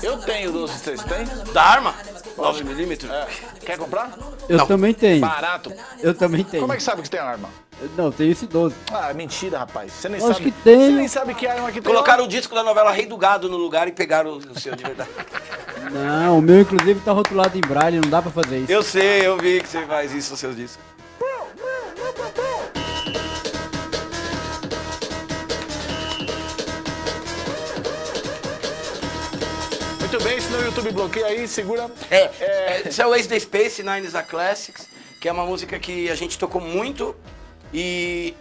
Eu tenho 12, vocês têm? Da arma? 9mm? É. Quer comprar? Eu também tenho. Barato? Eu também tenho. Como é que sabe que tem arma? Não, tem esse 12. Ah, mentira, rapaz. Você nem sabe. Que tem. Você nem sabe que arma que tem. Colocaram o disco da novela Rei do Gado no lugar e pegaram o seu de verdade. Não, o meu inclusive tá rotulado em braille, não dá pra fazer isso. Eu sei, eu vi que você faz isso nos seus discos. Muito bem, senão o YouTube bloqueia aí, segura. Esse é o Ace the Space, Nines a Classics, que é uma música que a gente tocou muito e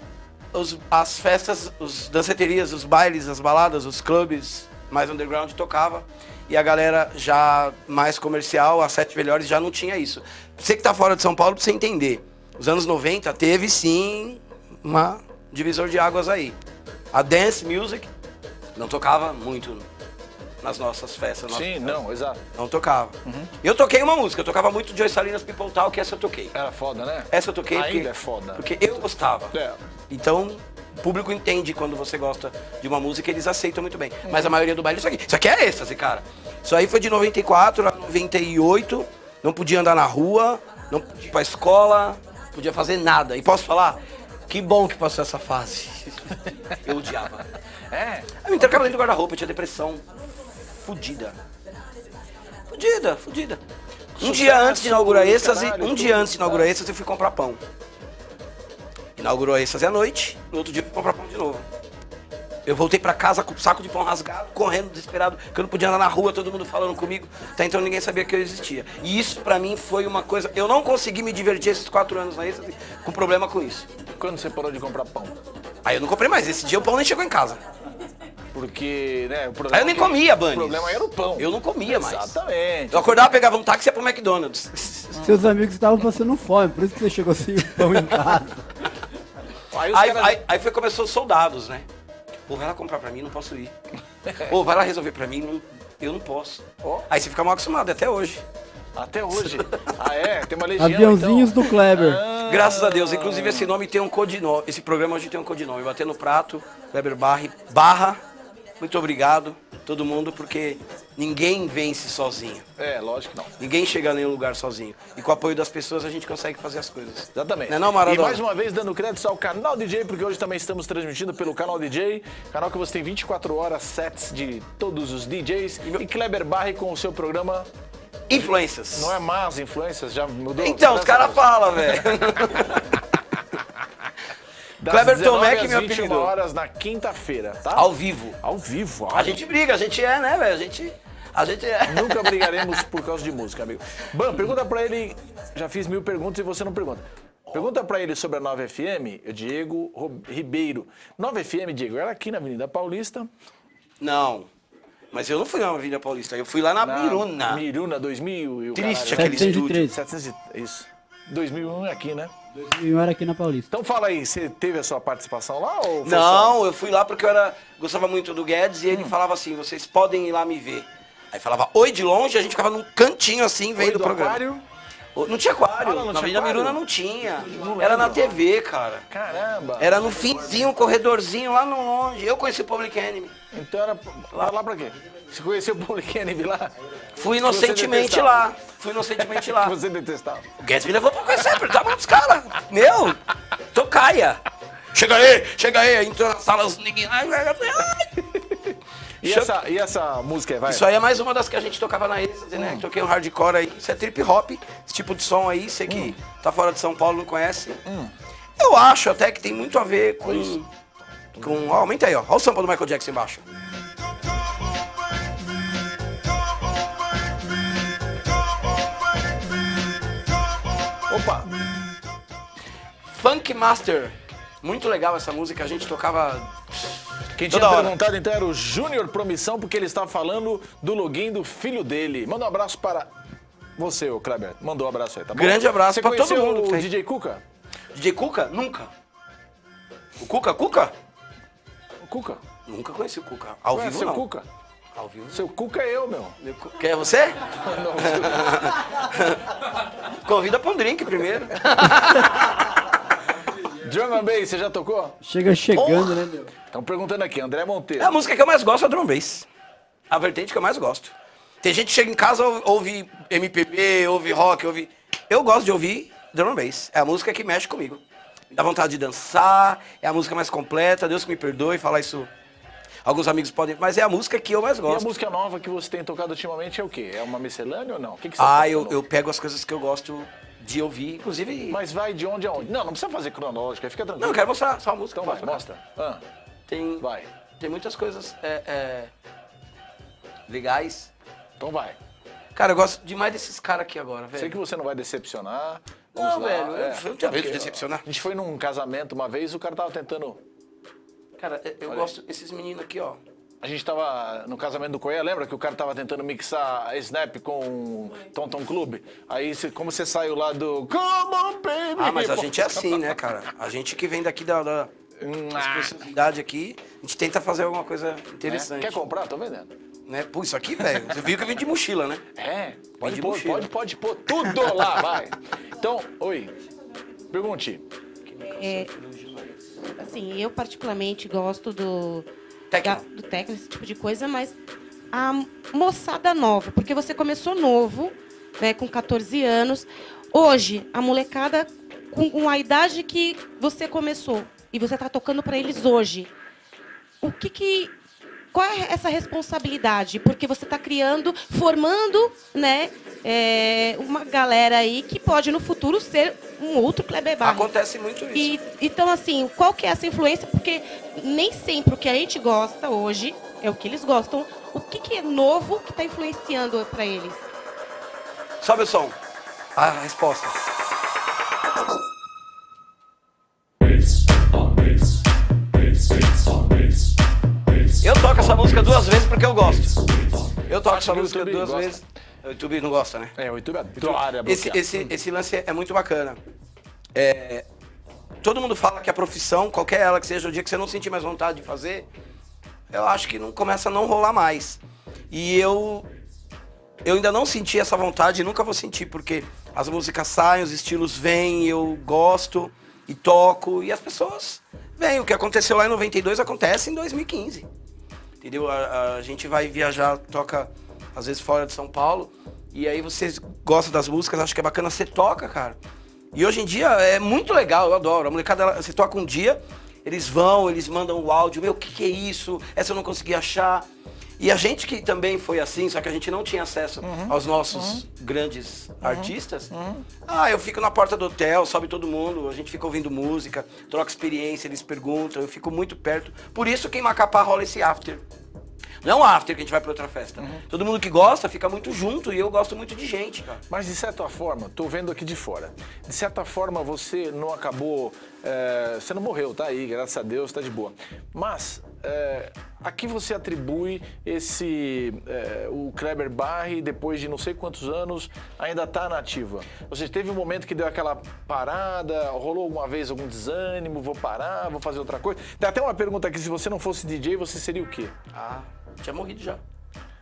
as festas, as danceterias, os bailes, as baladas, os clubes mais underground tocava. E a galera já mais comercial, as Sete Melhores, já não tinha isso. Você que tá fora de São Paulo, pra você entender. Os anos 90 teve sim uma divisor de águas aí. A dance music não tocava muito nas nossas festas. Sim, não, exato. Não tocava. Uhum. Eu toquei uma música, eu tocava muito Joy Salinas People Tal, que essa eu toquei. Era foda, né? Essa eu toquei ainda porque, é foda. Porque eu gostava. É. Então, o público entende quando você gosta de uma música, eles aceitam muito bem. Uhum. Mas a maioria do baile, isso aqui é êxtase, cara. Isso aí foi de 94 a 98, não podia andar na rua, não podia ir pra escola, não podia fazer nada. E posso falar? Que bom que passou essa fase. Eu odiava. É? Eu me trancava dentro do guarda-roupa, eu tinha depressão. Fudida. Um dia antes de inaugurar Êxtase, eu fui comprar pão. Inaugurou Êxtase à noite, no outro dia eu fui comprar pão de novo. Eu voltei pra casa com o saco de pão rasgado, correndo, desesperado, porque eu não podia andar na rua, todo mundo falando comigo. Até então ninguém sabia que eu existia. E isso pra mim foi uma coisa... Eu não consegui me divertir esses 4 anos na Êxtase com problema com isso. Quando você parou de comprar pão? Aí eu não comprei mais, esse dia o pão nem chegou em casa. Porque, né, o problema... Aí eu nem comia, Bani. O problema era o pão. Eu não comia mais. Exatamente. Eu acordava, pegava um táxi e ia pro McDonald's. Seus amigos estavam passando fome, por isso que você chegou sem o pão em casa. Aí começou os soldados, né? Pô, vai lá comprar pra mim, não posso ir. Pô, vai lá resolver pra mim, eu não posso. Oh. Aí você fica mal acostumado, até hoje. Até hoje? Ah, é? Tem uma legenda, Aviãozinhos então. Do Kleber. Ah. Graças a Deus. Inclusive, esse nome tem um codinome. Esse programa hoje tem um codinome. Bater no prato, Kleber Barry, barra. Muito obrigado, todo mundo, porque ninguém vence sozinho. É, lógico que não. Ninguém chega a nenhum lugar sozinho. E com o apoio das pessoas a gente consegue fazer as coisas. Exatamente. Não é não, Maradona? E mais uma vez, dando crédito ao Canal DJ, porque hoje também estamos transmitindo pelo Canal DJ. Canal que você tem 24 horas, sets de todos os DJs. E Kleber Barry com o seu programa... Influências. Não é más influências? Já mudou? Então, os caras falam, velho. Kleber Tomé que me apelidou. 21 horas na quinta-feira, tá? Ao vivo. Ao vivo. A gente briga, a gente é, né, velho? A gente é. Nunca brigaremos por causa de música, amigo. Ban, pergunta pra ele... Já fiz 1000 perguntas e você não pergunta. Pergunta pra ele sobre a 9 FM, Diego Ribeiro. 9 FM, Diego, era aqui na Avenida Paulista? Não. Mas eu não fui na Avenida Paulista, eu fui lá na Miruna. Miruna, 2000 e o triste caralho. Aquele 703. Estúdio. 703. Isso. 2001 é aqui, né? 2001 era aqui na Paulista. Então fala aí, você teve a sua participação lá? Ou não, só... eu fui lá porque eu gostava muito do Guedes e ele falava assim, vocês podem ir lá me ver. Aí falava, oi de longe, a gente ficava num cantinho assim, vendo o programa. Aquário? Não tinha aquário, na Avenida Miruna não tinha. Era na TV, cara. Caramba. Era no finzinho, um corredorzinho lá no longe. Eu conheci o Public Enemy. Então era lá pra quê? Você conheceu o Public Enemy lá? Fui inocentemente lá. Você detestava. O Guedes me levou pra conhecer, porque tava com os caras. Meu, tocaia. Chega aí. Entrou na sala, os ninguém... E essa música, vai? Isso aí é mais uma das que a gente tocava na Êxtase, né? Toquei um hardcore aí. Isso é trip hop, esse tipo de som aí. Você que tá fora de São Paulo, não conhece. Eu acho até que tem muito a ver com... Ó, aumenta aí, ó. Olha o sampa do Michael Jackson embaixo. Opa! Funk Master. Muito legal essa música, a gente tocava... Quem tinha perguntado então era o Júnior Promissão, porque ele estava falando do login do filho dele. Manda um abraço para você, ô Kleber. Mandou um abraço aí, tá bom? Grande abraço para todo mundo. Você conheceu o DJ Cuca? DJ Cuca? Nunca. O Cuca? Nunca conheci o Cuca. Ao vivo não. Cuca? Ao vivo? Seu Cuca é eu, meu. Quem é você? Não. Convida para um drink primeiro. Drum and Bass, você já tocou? Chegando, né, meu? Estão perguntando aqui, André Monteiro. É a música que eu mais gosto é a Drum and Bass. A vertente que eu mais gosto. Tem gente que chega em casa, ouve MPB, ouve rock, ouve... Eu gosto de ouvir drum and bass. É a música que mexe comigo. Me dá vontade de dançar, é a música mais completa. Deus que me perdoe falar isso... Alguns amigos podem... Mas é a música que eu mais gosto. E a música nova que você tem tocado ultimamente é o quê? É uma miscelânea ou não? O que que você toca eu pego as coisas que eu gosto de ouvir, inclusive... Mas vai de onde a onde? Não, não precisa fazer cronológica, fica tranquilo. Não, eu quero mostrar só a música. Então vai, mostra. Ah, tem muitas coisas legais. Então vai. Cara, eu gosto demais desses caras aqui agora, velho. Sei que você não vai decepcionar. Não, velho, eu não tenho medo de decepcionar. A gente foi num casamento uma vez, o cara tava tentando... Cara, eu gosto desses meninos aqui, ó. A gente tava no casamento do Coelho, lembra que o cara tava tentando mixar Snap com Tonton Club? Aí, como você saiu lá do... Come on, baby! Ah, mas a gente é assim, né, cara? A gente que vem daqui da especialidade aqui, a gente tenta fazer alguma coisa interessante. Quer comprar? Tô vendendo. Né? Pô, isso aqui, velho, você viu que eu vim de mochila, né? É, pode pôr tudo lá, vai. Então, oi, pergunte. Assim, eu particularmente gosto do techno, esse tipo de coisa, mas a moçada nova, porque você começou novo, né, com 14 anos. Hoje, a molecada com a idade que você começou e você está tocando para eles hoje, qual é essa responsabilidade? Porque você está criando, formando, né, uma galera aí que pode, no futuro, ser um outro Kleber Barry. Acontece muito isso. Então, assim, qual que é essa influência? Porque nem sempre o que a gente gosta hoje é o que eles gostam. O que é novo que está influenciando para eles? Sobe o som. A resposta. Eu toco essa música duas vezes porque eu gosto. Eu toco essa música duas vezes. O YouTube não gosta, né? É, o YouTube adora. Esse lance é muito bacana. É, todo mundo fala que a profissão, qualquer ela que seja, o dia que você não sentir mais vontade de fazer, eu acho que não começa a não rolar mais. E eu ainda não senti essa vontade e nunca vou sentir, porque as músicas saem, os estilos vêm, eu gosto e toco, e as pessoas vêm. O que aconteceu lá em 92 acontece em 2015. Entendeu? A gente vai viajar, toca às vezes fora de São Paulo, e aí você gosta das músicas, acho que é bacana, você toca, cara. E hoje em dia é muito legal, eu adoro. A molecada, você toca um dia, eles vão, eles mandam o áudio, meu, o que é isso? Essa eu não consegui achar. E a gente que também foi assim, só que a gente não tinha acesso aos nossos grandes artistas. Ah, eu fico na porta do hotel, sobe todo mundo, a gente fica ouvindo música, troca experiência, eles perguntam, eu fico muito perto. Por isso que em Macapá rola esse after. Não after, que a gente vai pra outra festa. Todo mundo que gosta fica muito junto e eu gosto muito de gente, cara. Mas de certa forma, tô vendo aqui de fora, de certa forma você não acabou... você não morreu, tá aí, graças a Deus, tá de boa. Mas a que você atribui o Kleber Barry, depois de não sei quantos anos, ainda tá na ativa? Ou seja, teve um momento que deu aquela parada, rolou alguma vez algum desânimo, vou parar, vou fazer outra coisa? Tem até uma pergunta aqui, se você não fosse DJ, você seria o quê? Ah, tinha morrido já.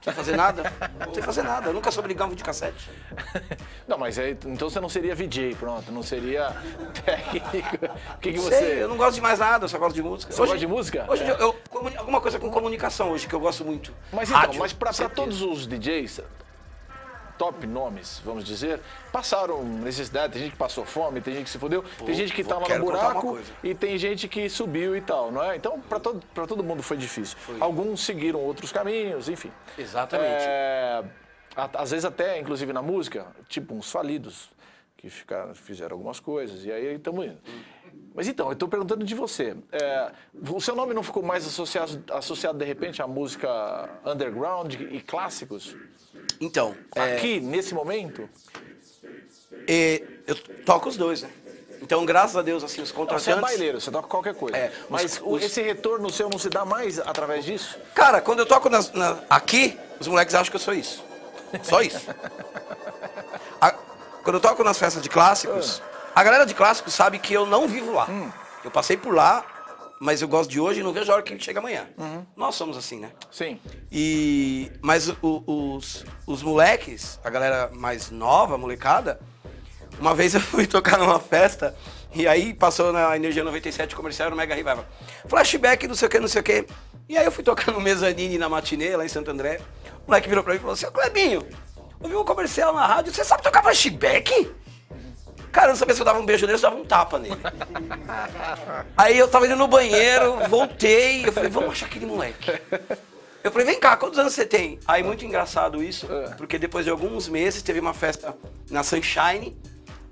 Não sei fazer nada? Não sei fazer nada. Eu nunca soube ligar um videocassete. Não, mas aí, então você não seria VJ, pronto. Não seria técnico. O que você... Sei, eu não gosto de mais nada, eu só gosto de música. Você gosta de música? Hoje eu... Alguma coisa com comunicação hoje, que eu gosto muito. Mas então, rádio, mas pra todos os DJs, top nomes, vamos dizer, passaram necessidade. Tem gente que passou fome, tem gente que se fodeu, tem gente que tava no buraco e tem gente que subiu e tal, não é? Então, pra todo mundo foi difícil. Foi. Alguns seguiram outros caminhos, enfim. Exatamente. Às vezes até, inclusive na música, tipo uns falidos que fizeram algumas coisas e aí estamos indo. Mas então, eu tô perguntando de você. O seu nome não ficou mais associado de repente à música underground e clássicos? Então... Aqui, nesse momento? Eu toco os dois, né? Então, graças a Deus, assim, os contratantes... Você é baileiro, você toca qualquer coisa. Mas esse retorno seu não se dá mais através disso? Cara, quando eu toco aqui, os moleques acham que eu sou isso. Só isso. Quando eu toco nas festas de clássicos, a galera de clássicos sabe que eu não vivo lá. Eu passei por lá, mas eu gosto de hoje e não vejo a hora que chega amanhã. Nós somos assim, né? Sim. Mas os moleques, a galera mais nova, molecada, uma vez eu fui tocar numa festa e aí passou na Energia 97 comercial, no Mega Revival. Flashback, não sei o que, não sei o que. E aí eu fui tocar no Mezanine, na matinê, lá em Santo André. O moleque virou pra mim e falou assim, Clebinho, ouvi um comercial na rádio, você sabe tocar flashback? Cara, eu não sabia se eu dava um beijo nele, se eu dava um tapa nele. Aí eu tava indo no banheiro, voltei, eu falei, vamos achar aquele moleque. Eu falei, vem cá, quantos anos você tem? Aí muito engraçado isso, porque depois de alguns meses teve uma festa na Sunshine,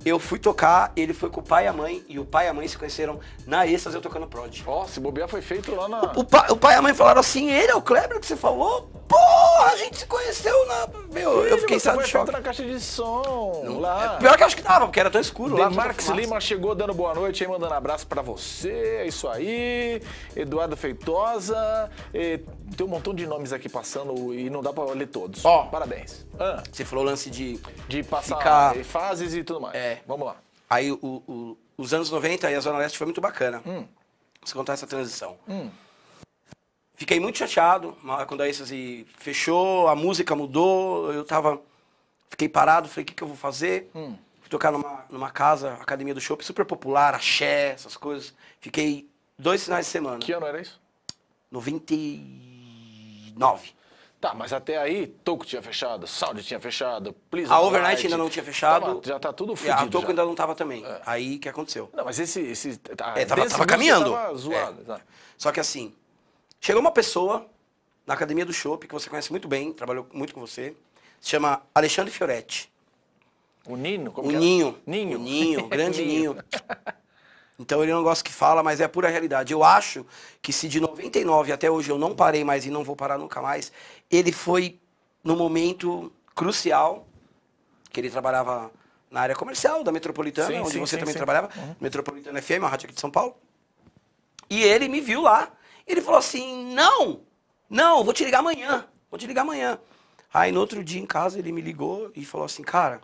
eu fui tocar, ele foi com o pai e a mãe, e o pai e a mãe se conheceram na Êxtase, eu tocando Prod. Ó, se bobear foi feito lá na... O pai e a mãe falaram assim, ele é o Kleber que você falou? Porra, a gente se conheceu na... Meu, filho, eu fiquei sabe de choque. Você foi feito na caixa de som, não, lá. É, pior que eu acho que dava, porque era tão escuro lá. Marques Lima chegou dando boa noite, aí mandando abraço pra você, é isso aí. Eduardo Feitosa, tem um montão de nomes aqui passando e não dá pra ler todos. Ó, parabéns. Você falou o lance de passar ficar... fases e tudo mais. É. Vamos lá. Aí os anos 90 e a Zona Leste foi muito bacana. Você contar essa transição. Fiquei muito chateado quando a Êxtase fechou, a música mudou, eu tava... Fiquei parado, falei, o que eu vou fazer? Fui tocar numa casa, academia do shopping, super popular, axé, essas coisas. Fiquei 2 finais de semana. Que ano era isso? 99. Tá, mas até aí, Toco tinha fechado, Sound tinha fechado, Please... A Overnight ainda não tinha fechado. Já tá tudo fudido. A Toco ainda não tava também. É. Aí, o que aconteceu? Não, mas esse... tava caminhando. Tava zoado. É. Só que assim... Chegou uma pessoa na academia do Chopp, que você conhece muito bem, trabalhou muito com você, se chama Alexandre Fioretti. O Nino? Como o que Ninho. Ninho. O Ninho, grande Ninho. Então ele não gosta que fala, mas é a pura realidade. Eu acho que se de 99 até hoje eu não parei mais e não vou parar nunca mais, ele foi no momento crucial, que ele trabalhava na área comercial da Metropolitana, sim, onde sim, você sim, também sim. trabalhava, Metropolitana FM, uma rádio aqui de São Paulo, e ele me viu lá. Ele falou assim, não, vou te ligar amanhã. Aí no outro dia em casa ele me ligou e falou assim, cara,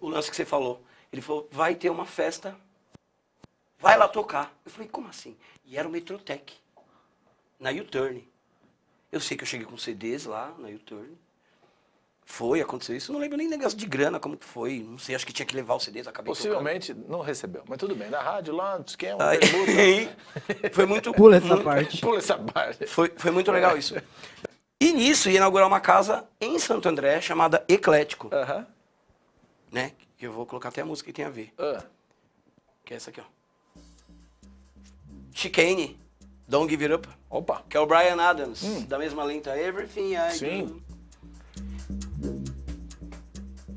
o lance que você falou. Ele falou, vai ter uma festa, vai lá tocar. Eu falei, como assim? E era o Metrotec, na U-Turn. Eu sei que eu cheguei com CDs lá na U-Turn. Foi, aconteceu isso. Não lembro nem negócio de grana, como que foi. Não sei, acho que tinha que levar os CDs, acabei possivelmente tocando. Não recebeu, mas tudo bem. Na rádio lá, no esquema, foi muito... Pula essa parte. Pula essa parte. Foi muito legal isso. E nisso, ia inaugurar uma casa em Santo André, chamada Eclético. Né? Que eu vou colocar até a música que tem a ver. Que é essa aqui, ó. Chicane, Don't Give It Up. Opa. Que é o Bryan Adams, da mesma lenta Everything I Sim. Do.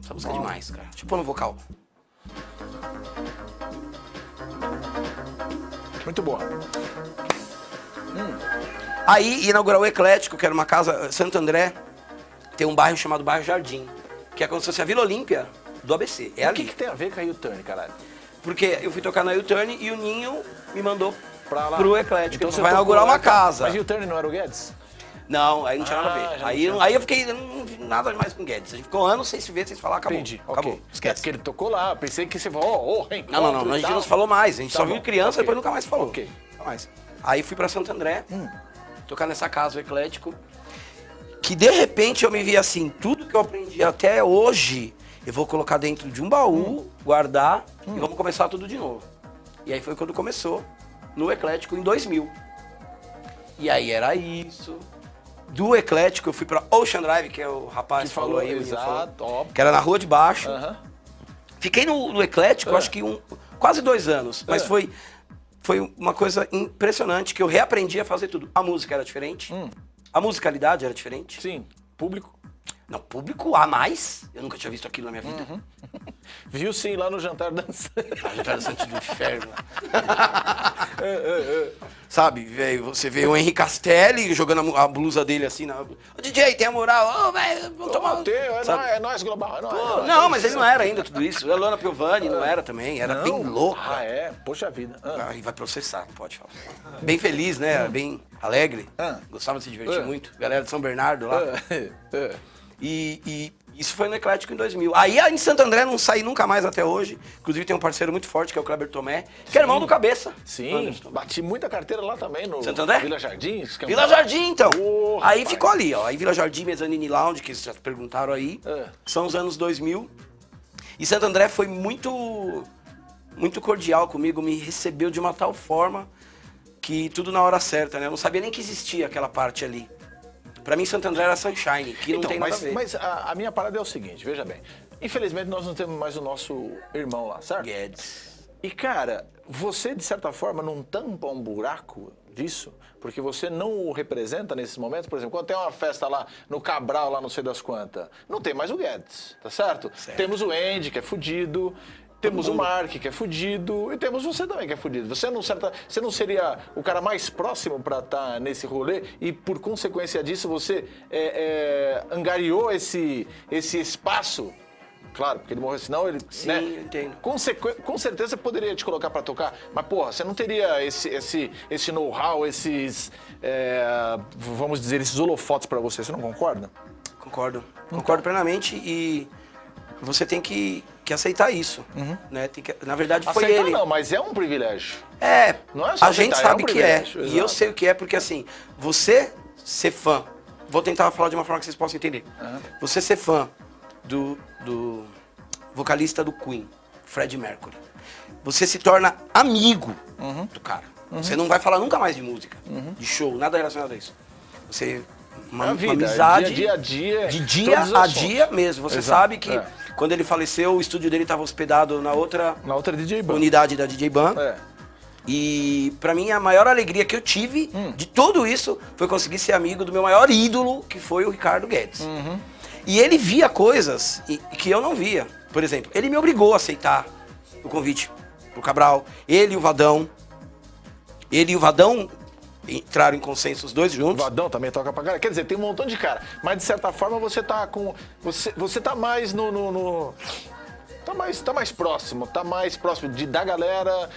Essa música é demais, cara. Deixa eu pôr no vocal. Muito boa. Aí inaugurou o Eclético, que era uma casa... Santo André tem um bairro chamado Bairro Jardim, que é como se fosse a Vila Olímpia do ABC. É o ali. Que tem a ver com a U-Turn, caralho? Porque eu fui tocar na U-Turn e o Ninho me mandou pra lá. Pro Eclético. Então você vai inaugurar uma casa. Mas U-Turn não era o Guedes? Não, aí não tinha nada a ver. Aí eu fiquei... Nada mais com o Guedes. A gente ficou anos sem se ver, sem se falar, acabou. Entendi. Acabou. Okay. Esquece. Porque ele tocou lá, pensei que você falou, Não, a gente não se falou mais. A gente só viu criança e depois nunca mais falou. Ok. Nunca mais. Aí fui pra Santo André, tocar nessa casa, o Eclético, que de repente eu me vi assim, tudo que eu aprendi até hoje, eu vou colocar dentro de um baú, guardar e vamos começar tudo de novo. E aí foi quando começou, no Eclético, em 2000. E aí era isso... Do Eclético, eu fui pra Ocean Drive, que é o rapaz que falou aí. Exato, falou, que era na rua de baixo. Fiquei no Eclético, acho que quase 2 anos. Mas foi uma coisa impressionante, que eu reaprendi a fazer tudo. A música era diferente. A musicalidade era diferente. Sim. Público? Não, público a mais. Eu nunca tinha visto aquilo na minha vida. Viu sim, lá no jantar dançante. Jantar dançante do inferno. Sabe, velho, você vê o Henri Castelli jogando a blusa dele assim na... O DJ tem a moral, velho, vamos tomar... É nóis, global, é nóis. Pô, não, mas ele não era ainda tudo isso. A Luana Piovani não era também, era bem louca. Ah, é? Poxa vida. Aí vai processar, não pode falar. Bem feliz, né? Bem alegre. Gostava de se divertir muito. Galera de São Bernardo lá. E isso foi no Eclético em 2000. Aí em Santo André não saí nunca mais até hoje. Inclusive tem um parceiro muito forte, que é o Kleber Tomé, que é irmão do Cabeça. Sim, Anderson. Bati muita carteira lá também no Santo André? Vila Jardim. Vila Jardim, então. Oh, aí rapaz. Ficou ali, ó. Aí Vila Jardim, Mezzanine Lounge, que vocês já perguntaram aí. São os anos 2000. E Santo André foi muito, muito cordial comigo, me recebeu de uma tal forma que tudo na hora certa, né? Eu não sabia nem que existia aquela parte ali. Pra mim, Santo André era Sunshine, que então, não tem nada a ver. Mas a minha parada é o seguinte, veja bem. Infelizmente, nós não temos mais o nosso irmão lá, certo? Guedes. E, cara, você, de certa forma, não tampa um buraco disso, porque você não o representa nesses momentos. Por exemplo, quando tem uma festa lá no Cabral, lá não sei das quantas, não tem mais o Guedes, tá certo? Certo. Temos o Andy, que é fudido, temos o Mark, que é fudido, e temos você também, que é fudido. Você não seria o cara mais próximo para estar nesse rolê e, por consequência disso, você angariou esse espaço. Claro, porque ele morreu, senão ele... Sim, né? Entendo. Com certeza poderia te colocar pra tocar, mas, porra, você não teria esse know-how, esses, vamos dizer, esses holofotes pra você. Você não concorda? Concordo. Então. Concordo plenamente e você tem que aceitar isso, uhum, né? Tem que, na verdade, foi aceitar, ele... não, mas é um privilégio. É, não é só a aceitar, gente sabe que é. Exato. E eu sei o que é, porque, assim, você ser fã... Vou tentar falar de uma forma que vocês possam entender. Uhum. Você ser fã do vocalista do Queen, Freddie Mercury. Você se torna amigo, uhum, do cara. Uhum. Você não vai falar nunca mais de música, uhum, de show, nada relacionado a isso. Você... Uma amizade de dia a dia mesmo. Você, exato, sabe que quando ele faleceu, o estúdio dele estava hospedado na outra DJ Ban, unidade da DJ Ban. É. E pra mim a maior alegria que eu tive, de tudo isso, foi conseguir ser amigo do meu maior ídolo, que foi o Ricardo Guedes. Uhum. E ele via coisas que eu não via. Por exemplo, ele me obrigou a aceitar o convite pro Cabral. Ele e o Vadão entraram em consenso os dois juntos. O Vadão também toca pra cara. Quer dizer, tem um montão de cara. Mas, de certa forma, você tá com... Você tá mais no... Tá mais próximo da galera,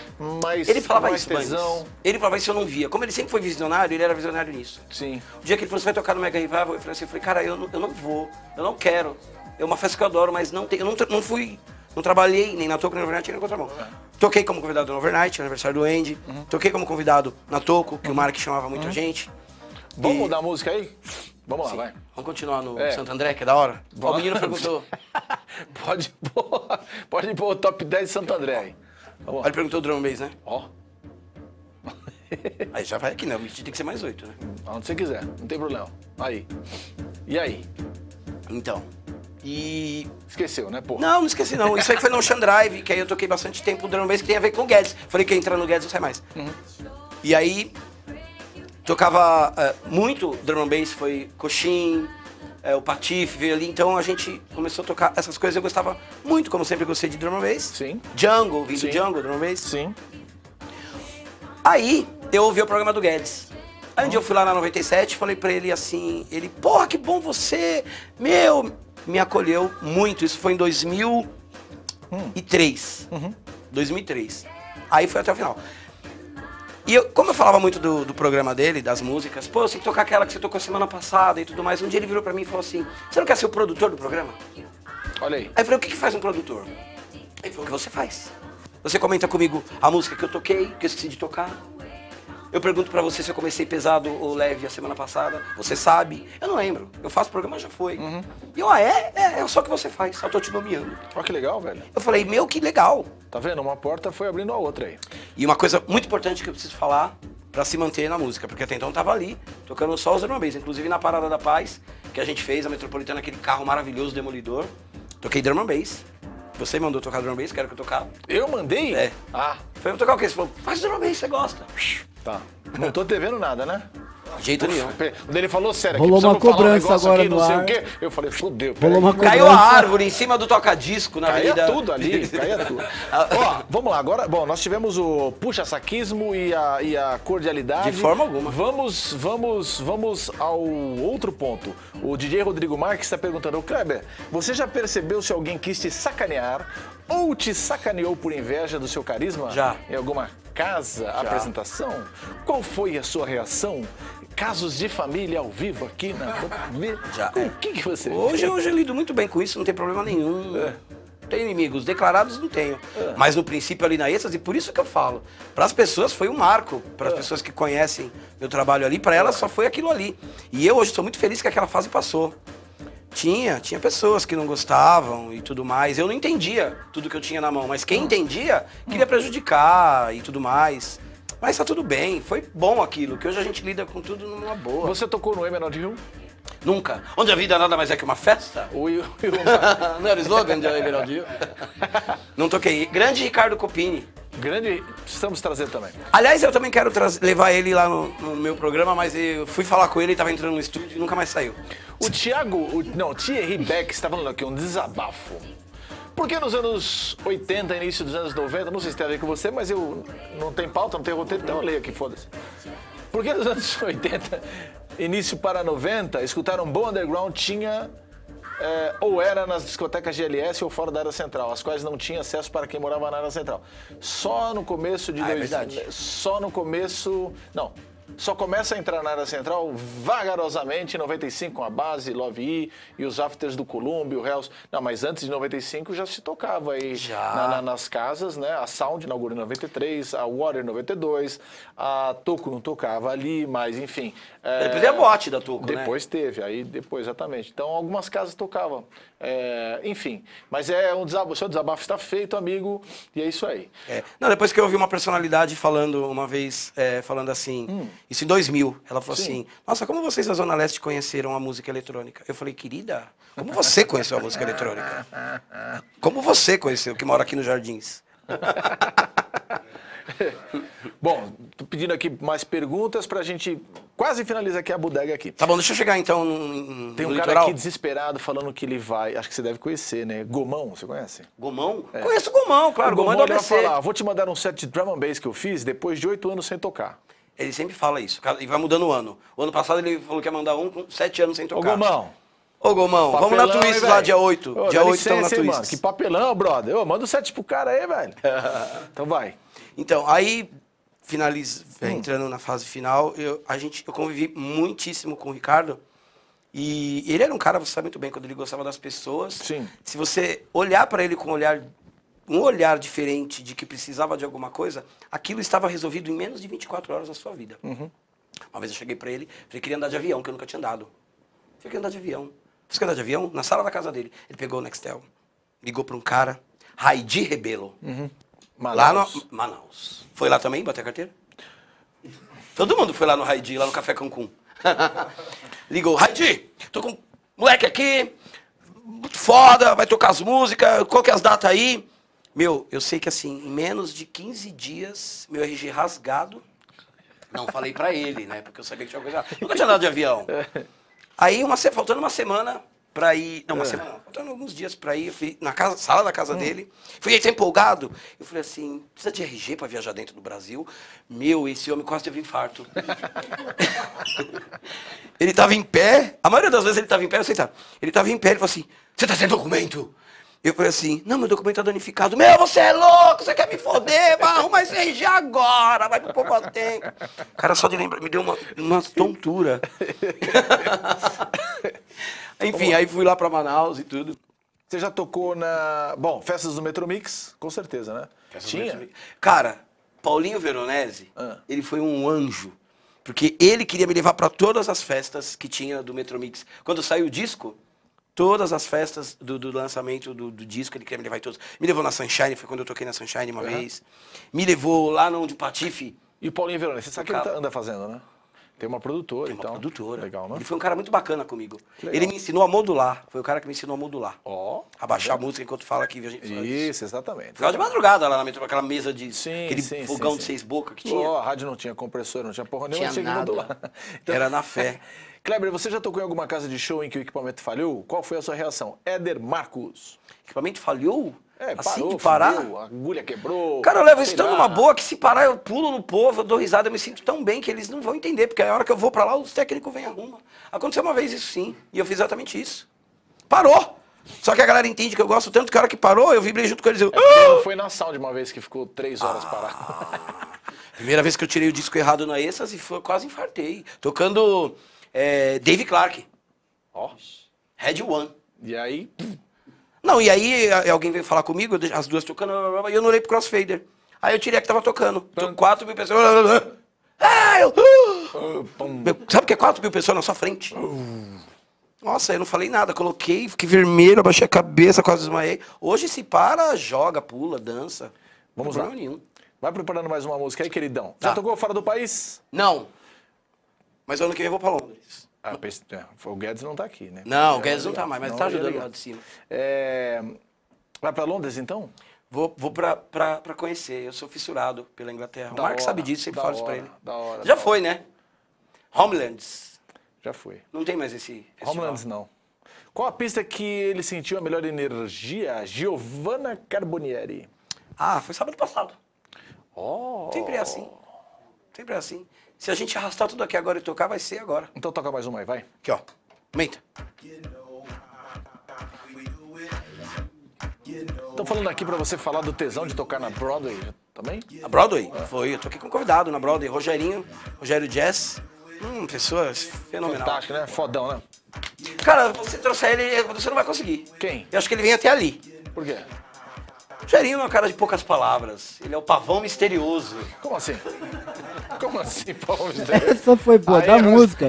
mais... Ele falava mais isso, tesão. Ele falava isso, eu não via. Como ele sempre foi visionário, ele era visionário nisso. Sim. O dia que ele falou, você vai tocar no Mega Revival, eu falei assim, cara, eu não vou, eu não quero. É uma festa que eu adoro, mas não tem, eu não fui, não trabalhei nem na Toco, nem na Overnight, nem na Contramão. Toquei como convidado no Overnight, no aniversário do Andy. Uhum. Toquei como convidado na Toco, que o Mark chamava muita gente. Vamos mudar a música aí? Vamos lá, sim, vai. Vamos continuar no Santo André, que é da hora? Bora. O menino perguntou... Pode pôr o top 10 de Santo André aí. Vamos. Ele perguntou o drum bass, né? Ó. Aí já vai aqui, né? O beat tem que ser mais 8, né? Onde você quiser, não tem problema. Aí. E aí? Então. E... Esqueceu, né, pô? Não, não esqueci, não. Isso aí foi no Ocean Drive, que aí eu toquei bastante tempo o drum bass, que tem a ver com o Guedes. Falei que ia entrar no Guedes, não sai mais. Uhum. E aí... Tocava muito drum and bass, foi Coxim, o Patife veio ali, então a gente começou a tocar essas coisas. Eu gostava muito, como sempre gostei de drum and bass. Sim. Django, vim do Django, drum and bass. Sim. Aí eu ouvi o programa do Guedes. Aí um dia eu fui lá na 97, falei pra ele assim, ele, porra, que bom você, meu, me acolheu muito. Isso foi em 2003. Uhum. 2003. Aí foi até o final. E eu, como eu falava muito do programa dele, das músicas, pô, você tem que tocar aquela que você tocou semana passada e tudo mais. Um dia ele virou pra mim e falou assim, você não quer ser o produtor do programa? Olha aí. Aí eu falei, o que faz um produtor? Ele falou, o que você faz? Você comenta comigo a música que eu toquei, que eu esqueci de tocar. Eu pergunto pra você se eu comecei pesado ou leve a semana passada. Você sabe? Eu não lembro. Eu faço o programa, já foi. Uhum. E eu, é só o que você faz. Só tô te nomeando. Olha que legal, velho. Eu falei, meu, que legal. Tá vendo? Uma porta foi abrindo a outra aí. E uma coisa muito importante que eu preciso falar pra se manter na música, porque até então eu tava ali, tocando só os drum bass. Inclusive na Parada da Paz, que a gente fez, a Metropolitana, aquele carro maravilhoso, demolidor. Toquei drum and bass. Você mandou tocar drum and bass, quero que eu tocava. Eu mandei? É. Ah. Foi eu tocar o quê? Você falou, faz drum and bass, você gosta. Tá. Não tô devendo nada, né? De jeito nenhum. Quando ele falou, sério, rolou uma cobrança agora aqui, no ar. Não sei o quê. Eu falei, fudeu. Caiu a árvore em cima do toca-disco na avenida. Caía tudo ali, caía tudo. Ó, vamos lá, agora, bom, nós tivemos o puxa-saquismo e a cordialidade. De forma alguma. Vamos ao outro ponto. O DJ Rodrigo Marques está perguntando, Kleber, você já percebeu se alguém quis te sacanear ou te sacaneou por inveja do seu carisma? Já. Em alguma casa, já. Apresentação? Qual foi a sua reação? Casos de família ao vivo aqui na... Já. O que você... Hoje eu lido muito bem com isso, não tem problema nenhum. É. Não tenho inimigos declarados, não tenho. É. Mas no princípio ali na Êxtase, e por isso que eu falo, para as pessoas foi um marco. Para as pessoas que conhecem meu trabalho ali, para elas só foi aquilo ali. E eu hoje estou muito feliz que aquela fase passou. Tinha pessoas que não gostavam e tudo mais. Eu não entendia tudo que eu tinha na mão, mas quem entendia queria prejudicar e tudo mais. Mas tá tudo bem, foi bom aquilo, que hoje a gente lida com tudo numa boa. Você tocou no E menor de 1? Nunca. Onde a vida nada mais é que uma festa? Não era o slogan de Everaldinho? Não toquei. Grande Ricardo Copini. Grande, precisamos trazer também. Aliás, eu também quero levar ele lá no meu programa, mas eu fui falar com ele, estava entrando no estúdio e nunca mais saiu. O Thierry Beck está falando aqui, um desabafo. Porque nos anos 80, início dos anos 90, não sei se tem a ver com você, mas eu não tenho pauta, não tenho roteiro, então eu leio aqui, foda-se. Porque nos anos 80, início para 90, escutar um bom underground tinha... ou era nas discotecas GLS ou fora da área central, as quais não tinha acesso para quem morava na área central. Só no começo de... Só começa a entrar na área central vagarosamente em 95, com a base, Love E e os afters do Columbia, o Hells. Não, mas antes de 95 já se tocava aí nas casas, né? A Sound inaugurou em 93, a Water em 92, a Toco não tocava ali, mas enfim. Depois teve a boate da Toco, depois, né? Exatamente. Então algumas casas tocavam. Enfim, mas é um desabafo, seu desabafo está feito, amigo, e é isso aí. Não, depois que eu ouvi uma personalidade falando uma vez, falando assim... Isso em 2000. Ela falou assim, nossa, como vocês da Zona Leste conheceram a música eletrônica? Eu falei, querida, como você conheceu a música eletrônica? Como você conheceu, que mora aqui nos Jardins? Bom, tô pedindo aqui mais perguntas pra gente quase finalizar aqui a bodega aqui. Tá bom, deixa eu chegar então no Tem um litoral. Cara aqui desesperado falando que ele vai, acho que você deve conhecer, né? Gomão, você conhece? Gomão? É. Conheço Gomão, claro, Gomão é do ABC. Falar, vou te mandar um set de drum and bass que eu fiz depois de 8 anos sem tocar. Ele sempre fala isso, e vai mudando o ano. O ano passado ele falou que ia mandar um com 7 anos sem tocar. Ô, Gomão. Ô, Gomão, papelão, vamos na Twist lá, dia 8. Ô, dia 8 estamos na Twist. Mano, que papelão, brother. Ô, manda um 7 pro cara aí, velho. Então vai. Então, aí, entrando na fase final, eu convivi muitíssimo com o Ricardo. E ele era um cara, você sabe muito bem, quando ele gostava das pessoas. Sim. Se você olhar para ele com um olhar diferente de que precisava de alguma coisa, aquilo estava resolvido em menos de 24 horas na sua vida. Uhum. Uma vez eu cheguei para ele, falei, queria andar de avião, que eu nunca tinha andado. Falei, queria andar de avião. Você quer andar de avião? Na sala da casa dele. Ele pegou o Nextel, ligou para um cara, Raidi Rebelo. Uhum. Manaus. Lá no Manaus. Foi lá também, bater a carteira? Todo mundo foi lá no Raidi, lá no Café Cancún. Ligou, Raidi, tô com um moleque aqui, muito foda, vai tocar as músicas, qual que é as datas aí? Meu, eu sei que assim, em menos de 15 dias, meu RG rasgado, não falei pra ele, né? Porque eu sabia que tinha coisa. Nunca tinha andado de avião. Aí, faltando uma semana pra ir... Não, uma semana não, faltando alguns dias pra ir, eu fui na sala da casa dele, fui empolgado. Eu falei assim, precisa de RG pra viajar dentro do Brasil? Meu, esse homem quase teve infarto. Ele tava em pé, a maioria das vezes ele tava em pé, eu sentava. Ele tava em pé, ele falou assim, você tá sem documento? Eu falei assim, não, meu documento tá danificado. Meu, você é louco, você quer me foder, vai arrumar esse RG agora, vai pro pouco tempo. Cara, só de lembrar, me deu uma tontura. Enfim, aí fui lá pra Manaus e tudo. Você já tocou na... Bom, festas do Metromix, com certeza, né? Tinha? Cara, Paulinho Veronese, ele foi um anjo. Porque ele queria me levar pra todas as festas que tinha do Metromix. Quando saiu o disco... Todas as festas do lançamento do disco, ele queria me levar em todas. Me levou na Sunshine, foi quando eu toquei na Sunshine uma vez. Me levou lá no Patife. E o Paulinho Verona, você sabe que ele anda fazendo, né? Tem uma produtora, então. Tem uma produtora. Legal, né? Ele foi um cara muito bacana comigo. Ele me ensinou a modular. Foi o cara que me ensinou a modular. Ó. A baixar a música enquanto fala aqui. A gente fala isso, exatamente. Ficava de madrugada lá na metrô, aquela mesa de... Sim, aquele fogão de 6 bocas que tinha. A rádio não tinha compressor, não tinha porra nenhuma. Tinha nada. Então... Era na fé. Kleber, você já tocou em alguma casa de show em que o equipamento falhou? Qual foi a sua reação? Éder Marcos. Equipamento falhou? Parou, de parar? Fudeu, a agulha quebrou. Cara, eu levo isso tão numa boa que se parar eu pulo no povo, eu dou risada, eu me sinto tão bem que eles não vão entender, porque a hora que eu vou pra lá, os técnicos vêm e arrumam. Aconteceu uma vez isso sim, e eu fiz exatamente isso. Parou! Só que a galera entende que eu gosto tanto que a hora que parou, eu vibrei junto com eles. Foi na Sound uma vez que ficou 3 horas parado. Primeira vez que eu tirei o disco errado na Êxtase e quase infartei. Tocando... Dave Clark. Ó. Red One. E aí? Não, e aí alguém veio falar comigo, as duas tocando, e eu não olhei pro crossfader. Aí eu tirei a que tava tocando. 4 mil pessoas. Sabe o que é 4 mil pessoas na sua frente? Nossa, eu não falei nada. Coloquei, fiquei vermelho, abaixei a cabeça, quase desmaiei. Hoje se para, joga, pula, dança. Vamos lá. Não tem problema nenhum. Vai preparando mais uma música aí, queridão. Já tocou fora do país? Não. Mas ano que vem eu vou pra Londres. O Guedes não está aqui, né? Não, o Guedes não está mais, mas está ajudando lá de cima. É... Vai para Londres, então? Vou para conhecer. Eu sou fissurado pela Inglaterra. O Marcos sabe disso, sempre falo isso para ele. Já foi, né? Homelands. Já foi. Não tem mais esse... Homelands, não. Qual a pista que ele sentiu a melhor energia? Giovanna Carbonieri. Ah, foi sábado passado. Oh. Sempre é assim. Sempre é assim. Se a gente arrastar tudo aqui agora e tocar, vai ser agora. Então toca mais uma aí, vai. Aqui, ó. Aumenta. Estão falando aqui pra você falar do tesão de tocar na Broadway também? A Broadway? É. Foi. Eu toquei com um convidado na Broadway. Rogerinho, Rogério Jazz. Pessoa fenomenal. Fantástico, né? Fodão, né? Cara, se você trouxer ele, você não vai conseguir. Quem? Eu acho que ele vem até ali. Por quê? Rogerinho é um cara de poucas palavras. Ele é o pavão misterioso. Como assim? Como assim, pavão misterioso? Essa foi boa, da música.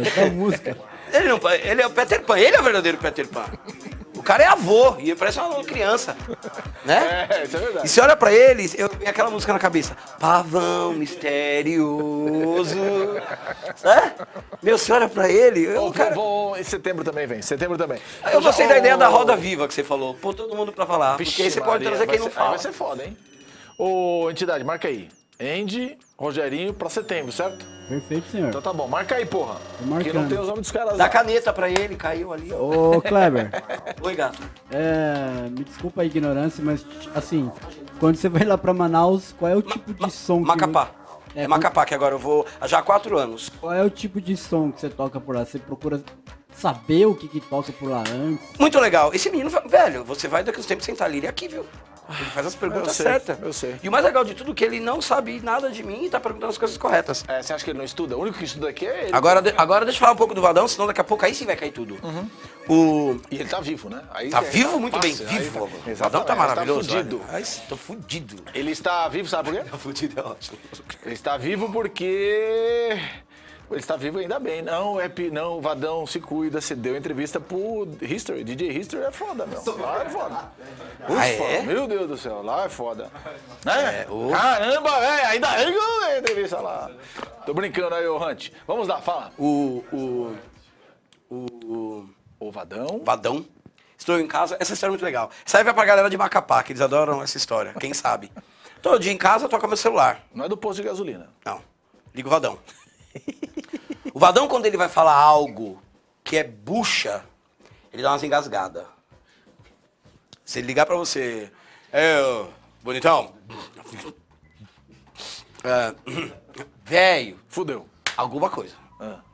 Ele é o Peter Pan, ele é o verdadeiro Peter Pan. O cara é avô, e parece uma criança, né? É, isso é verdade. E você olha pra ele, tem aquela música na cabeça. Pavão misterioso, né? Meu, você olha pra ele... em setembro também vem, setembro também. Eu gostei da ideia da roda viva que você falou. Pô, todo mundo pra falar, vixe, porque aí você pode trazer quem não fala. Vai ser foda, hein? Ô, entidade, marca aí. Andy, Rogerinho, pra setembro, certo? Perfeito, senhor. Então tá bom, marca aí, porra. Porque não tem os nomes dos caras. Dá caneta pra ele, caiu ali. Ô, Kleber. Oi, gato. É, me desculpa a ignorância, mas assim, quando você vai lá pra Manaus, qual é o tipo de som que... Macapá. É Macapá, que agora eu vou já há 4 anos. Qual é o tipo de som que você toca por lá? Você procura saber o que toca por lá antes? Muito legal. Esse menino, velho, você vai daqui uns tempos sentar ali, ele é aqui, viu? Ele faz as perguntas certas. Eu sei. E o mais legal de tudo é que ele não sabe nada de mim e tá perguntando as coisas corretas. É, você acha que ele não estuda? O único que estuda aqui é ele. Agora deixa eu falar um pouco do Vadão, senão daqui a pouco aí sim vai cair tudo. Uhum. E ele tá vivo, né? Aí tá vivo, muito fácil, bem vivo. Tá... O Vadão tá maravilhoso. Tá fudido. Tô fudido. Ele está vivo, sabe por quê? Tá fudido, é ótimo. Ele está vivo porque... Ele está vivo ainda bem. Não, o Vadão se cuida, se deu entrevista pro History. DJ History é foda, meu. Lá é foda. Ufa, meu Deus do céu, lá é foda. Né? Caramba, velho, ainda bem que eu dei entrevista lá. Tô brincando aí, ô Hunt. Vamos lá, fala. O Vadão. Vadão. Estou em casa. Essa história é muito legal. Serve pra galera de Macapá, que eles adoram essa história, quem sabe. Todo dia em casa, toca meu celular. Não é do posto de gasolina. Não. Liga o Vadão. O Vadão, quando ele vai falar algo que é bucha, ele dá umas engasgadas. Se ele ligar pra você, bonitão, velho, fudeu, alguma coisa.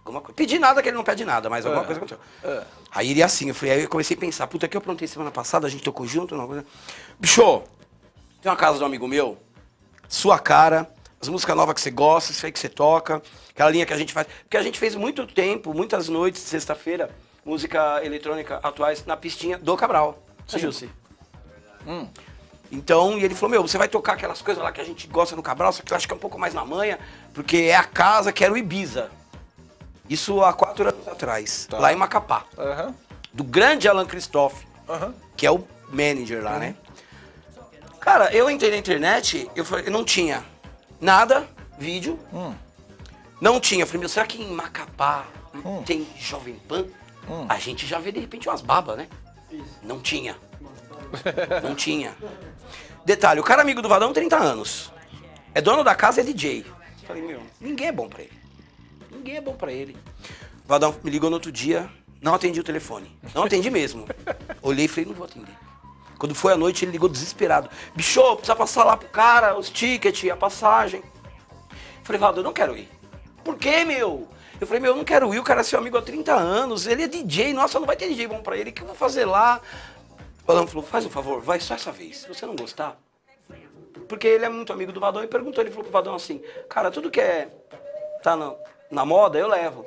Alguma coisa. Pedir nada, que ele não pede nada, mas alguma coisa aconteceu. Aí ele assim, aí eu comecei a pensar, puta, que eu aprontei semana passada, a gente tocou junto, não coisa. Bicho, tem uma casa de um amigo meu, sua cara... As músicas novas que você gosta, isso aí que você toca, aquela linha que a gente faz. Porque a gente fez muito tempo, muitas noites, sexta-feira, música eletrônica atuais na pistinha do Cabral. Sim. Jussi. Então, e ele falou, meu, você vai tocar aquelas coisas lá que a gente gosta no Cabral, só que eu acho que é um pouco mais na manha, porque é a casa que era o Ibiza. Isso há 4 anos atrás, lá em Macapá. Do grande Alan Christoph, que é o manager lá, né? Cara, eu entrei na internet, eu falei, eu não tinha... Nada, vídeo, não tinha. Eu falei, meu, será que em Macapá tem Jovem Pan? A gente já vê, de repente, umas babas, né? Isso. Não tinha. Não tinha. Detalhe, o cara amigo do Vadão, 30 anos. É dono da casa, é DJ. Eu falei, meu, ninguém é bom pra ele. Ninguém é bom pra ele. O Vadão me ligou no outro dia, não atendi o telefone. Não atendi mesmo. Olhei e falei, não vou atender. Quando foi à noite, ele ligou desesperado. Bicho, precisa passar lá pro cara, os tickets, a passagem. Eu falei, Vadão, eu não quero ir. Por quê, meu? Eu falei, meu, eu não quero ir, o cara é seu amigo há 30 anos, ele é DJ, nossa, não vai ter DJ bom pra ele, o que eu vou fazer lá? O Vadão falou, faz um favor, vai só essa vez, se você não gostar. Porque ele é muito amigo do Vadão e perguntou, ele falou pro Vadão assim, cara, tudo que tá na moda, eu levo.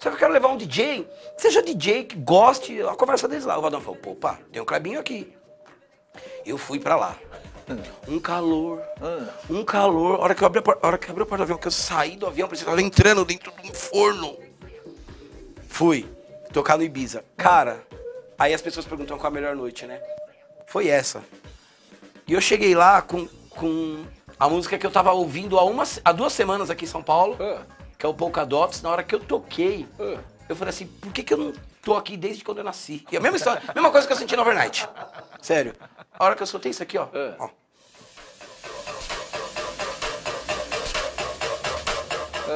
Só que eu quero levar um DJ, seja DJ que goste, a conversa deles lá. O Vadão falou, pô, pá, tem um Clebinho aqui. Eu fui pra lá. Um calor. A hora que eu abri a porta do avião, que eu saí do avião, parecia que eu tava entrando dentro de um forno. Fui tocar no Ibiza. Cara, aí as pessoas perguntam qual a melhor noite, né? Foi essa. E eu cheguei lá com a música que eu tava ouvindo há 2 semanas aqui em São Paulo, que é o Polka Dots. Na hora que eu toquei, Eu falei assim, por que que eu não tô aqui desde quando eu nasci? E a mesma história, mesma coisa que eu senti no Overnight. Sério. A hora que eu soltei isso aqui, ó. Ó.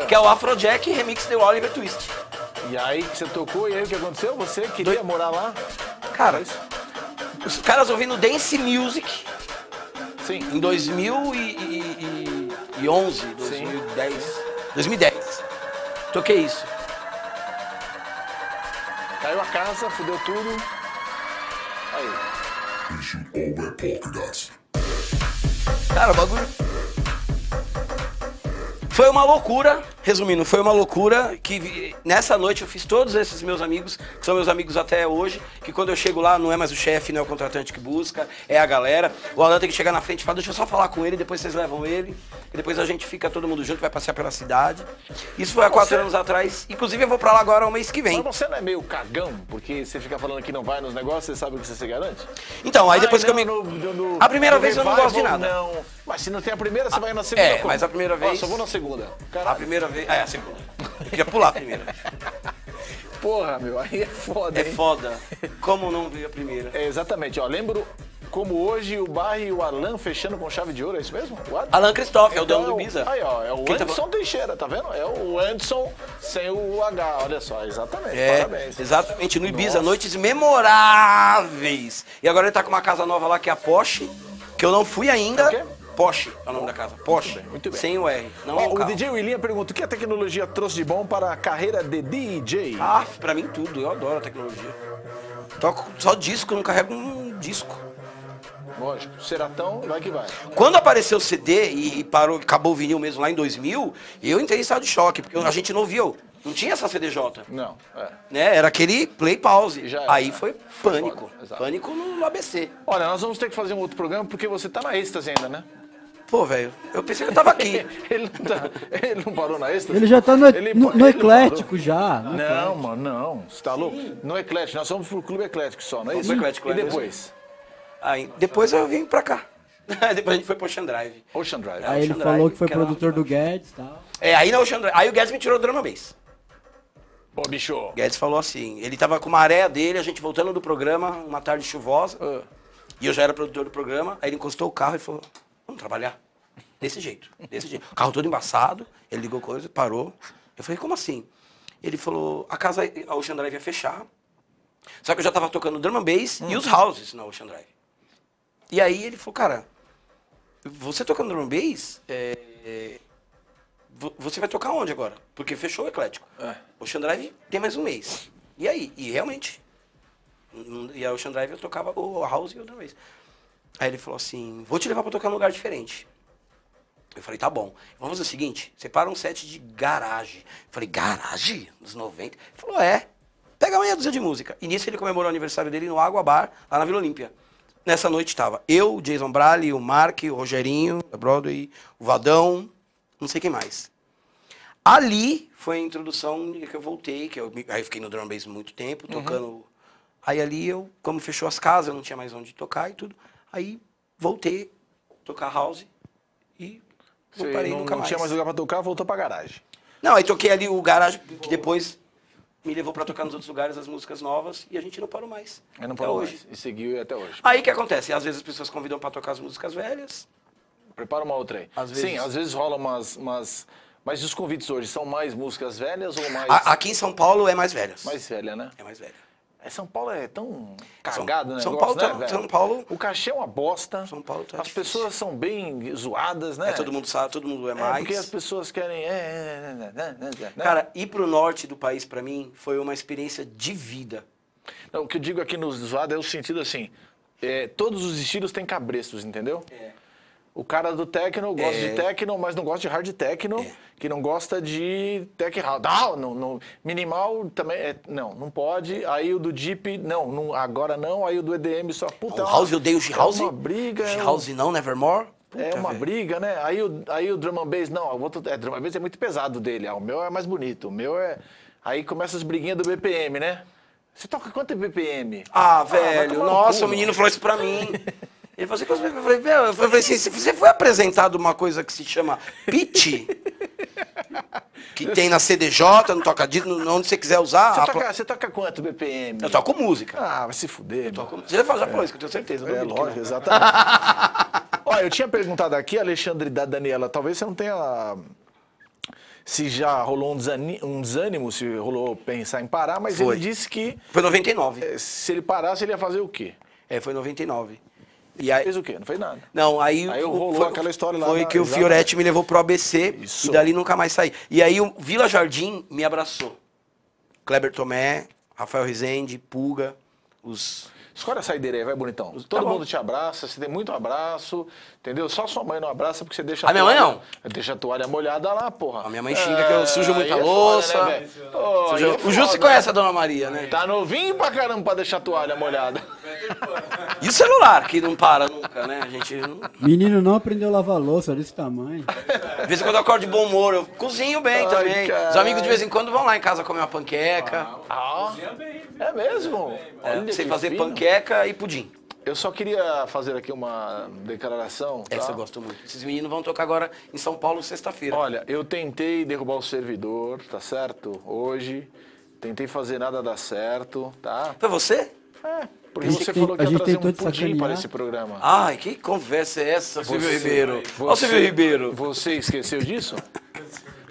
Que é o Afrojack remix de Oliver Twist. E aí que você tocou, e aí o que aconteceu? Você queria morar lá? Cara, os caras ouvindo Dance Music. Sim. Em 2011, 2010. Sim. 2010. Toquei isso. Caiu a casa, fudeu tudo. Aí. Cara, o bagulho... Foi uma loucura, resumindo, foi uma loucura que nessa noite eu fiz todos esses meus amigos, que são meus amigos até hoje, que quando eu chego lá não é mais o chefe, não é o contratante que busca, é a galera. O Alan tem que chegar na frente e falar, deixa eu só falar com ele, depois vocês levam ele, e depois a gente fica todo mundo junto, vai passear pela cidade. Isso foi há 4 anos atrás, inclusive eu vou pra lá agora o mês que vem. Mas você não é meio cagão, porque você fica falando que não vai nos negócios, você sabe o que você se garante? Então, aí depois que eu me... A primeira vez eu não gosto de nada. Não. Mas se não tem a primeira, você vai na segunda. É, mas a primeira vez... Só vou na segunda. Caralho. A primeira vez... Ah, é, a segunda. Queria pular a primeira. Porra, meu, aí é foda, hein? É foda. Como não veio a primeira? É, exatamente, ó, lembro como hoje o Barry e o Alan fechando com chave de ouro, é isso mesmo? What? Alan Christophe, então, é o dono do Ibiza. Aí, ó, é o Anderson Teixeira, tá vendo? É o Anderson sem o H, olha só, exatamente, parabéns. Exatamente, no Ibiza, noites memoráveis. E agora ele tá com uma casa nova lá, que é a Porsche, que eu não fui ainda. Okay. Porsche é o nome da casa. Porsche, muito bem. Sem o R. Não é o carro. DJ William pergunta, o que a tecnologia trouxe de bom para a carreira de DJ? Ah, pra mim tudo. Eu adoro a tecnologia. Toco só disco, não carrego um disco. Lógico. Seratão, vai que vai. Quando apareceu o CD e parou, acabou o vinil mesmo lá em 2000, eu entrei em estado de choque, porque a gente não ouviu. Não tinha essa CDJ. Não. É. Né? Era aquele play pause. Já era, aí foi pânico. Foi pânico no ABC. Olha, nós vamos ter que fazer um outro programa, porque você tá na Êxtase ainda, né? Pô, velho, eu pensei que eu tava aqui. Ele não parou na Êxtase? Ele já tá no Eclético já. Não, Eclético. Mano, não. Você tá louco? No Eclético, nós somos pro Clube Eclético só, não é isso? Eclético, e depois? Aí, depois eu vim pra cá. Depois a gente foi pro Ocean Drive. Ocean Drive. Aí ele falou que foi produtor do Guedes e tal. É, aí na Ocean Drive. Aí o Guedes me tirou do Drama Base. Pô, bicho. Guedes falou assim, ele tava com uma areia dele, a gente voltando do programa, uma tarde chuvosa, e eu já era produtor do programa, aí ele encostou o carro e falou... Vamos trabalhar. Desse jeito. O carro todo embaçado, ele ligou coisa, parou. Eu falei, como assim? Ele falou, a casa, a Ocean Drive ia fechar. Só que eu já tava tocando drum and bass e os houses na Ocean Drive. E aí ele falou, cara, você tocando drum and bass, você vai tocar onde agora? Porque fechou o Eclético. Ocean Drive tem mais um mês. E aí? E realmente, e a Ocean Drive eu tocava o house e o drum and bass. Aí ele falou assim, vou te levar pra tocar num lugar diferente. Eu falei, tá bom. Vamos fazer o seguinte, separa um set de garagem. Eu falei, garagem? Nos 90? Ele falou, é. Pega meia dúzia de música. E nisso ele comemorou o aniversário dele no Água Bar, lá na Vila Olímpia. Nessa noite tava eu, o Jason Bralli, o Mark, o Rogerinho, da Broadway, o Vadão, não sei quem mais. Ali foi a introdução que eu voltei, que aí eu fiquei no drum bass muito tempo, tocando... Aí ali eu, como fechou as casas, eu não tinha mais onde tocar e tudo... Aí voltei a tocar house e não parei nunca mais. Não tinha mais lugar pra tocar, voltou pra garagem. Não, aí toquei ali o garagem, que depois me levou pra tocar nos outros lugares as músicas novas e a gente não parou mais. Eu não parou mais. E seguiu até hoje. Aí o que acontece? Às vezes as pessoas convidam pra tocar as músicas velhas. Prepara uma outra aí. Às vezes... Sim, às vezes rola umas... Mas os convites hoje são mais músicas velhas ou mais... Aqui em São Paulo é mais velhas. Mais velha, né? É mais velha. São Paulo é tão cagado, né? São Paulo... O cachê é uma bosta. São Paulo tá difícil. As pessoas são bem zoadas, né? É, todo mundo sabe, todo mundo é mais. Porque as pessoas querem... Cara, ir pro norte do país, pra mim, foi uma experiência de vida. Não, o que eu digo aqui no zoado é o sentido assim, todos os estilos têm cabrestos, entendeu? É. O cara do techno gosta de techno, mas não gosta de hard techno, que não gosta de tech house. Não, minimal também, não pode. Aí o do deep, não, agora não. Aí o do EDM só, puta. O house, eu dei o G-house? É uma briga. G-house não, Nevermore? Puta, é uma briga, né? Aí o drum and bass, não, drum and bass é muito pesado dele. Ah, o meu é mais bonito, o meu é... Aí começa as briguinhas do BPM, né? Você toca quanto BPM? Ah, velho, nossa, o menino falou isso pra mim. Ele falou assim, eu falei, você foi apresentado uma coisa que se chama pitch? Que tem na CDJ, no Tocadisco, onde você quiser usar. Você toca quanto BPM? Eu toco música. Ah, vai se fuder. Você vai fazer música, eu tenho certeza. É, lógico, exatamente. Olha, eu tinha perguntado aqui, Alexandre, da Daniela, talvez você não tenha... Se já rolou um desânimo, se rolou pensar em parar, mas foi. Ele disse que... Foi 99. Se ele parasse, ele ia fazer o quê? É, foi 99. E aí, fez o quê? Não fez nada. Não, aí rolou aquela história lá. Foi que o Fioretti me levou pro ABC. Isso. E dali nunca mais saí. E aí o Vila Jardim me abraçou. Kleber Tomé, Rafael Rezende, Puga, os... Escolha a saideira aí, vai, bonitão. Todo mundo te abraça, você tem muito abraço, entendeu? Só sua mãe não abraça porque você deixa... A minha mãe não? Deixa a toalha molhada lá, porra. A minha mãe xinga que eu sujo muita louça. Foda, né, oh, o Júlio se conhece a Dona Maria, né? Tá novinho pra caramba pra deixar a toalha molhada. E o celular, que não para nunca, né? A gente não... Menino não aprendeu a lavar louça desse tamanho. De vez em quando eu acordo de bom humor, eu cozinho bem também. Cara. Os amigos de vez em quando vão lá em casa comer uma panqueca. Ah, cozinha bem. É mesmo? É, sei fazer panqueca e pudim. Eu só queria fazer aqui uma declaração. Essa eu gosto muito. Esses meninos vão tocar agora em São Paulo sexta-feira. Olha, eu tentei derrubar o servidor, tá certo? Hoje. Tentei fazer nada dar certo, tá? Foi você? É. Porque você falou que ia trazer um pudim para esse programa. Ai, que conversa é essa, Silvio Ribeiro? Ó, Silvio Ribeiro. Você esqueceu disso?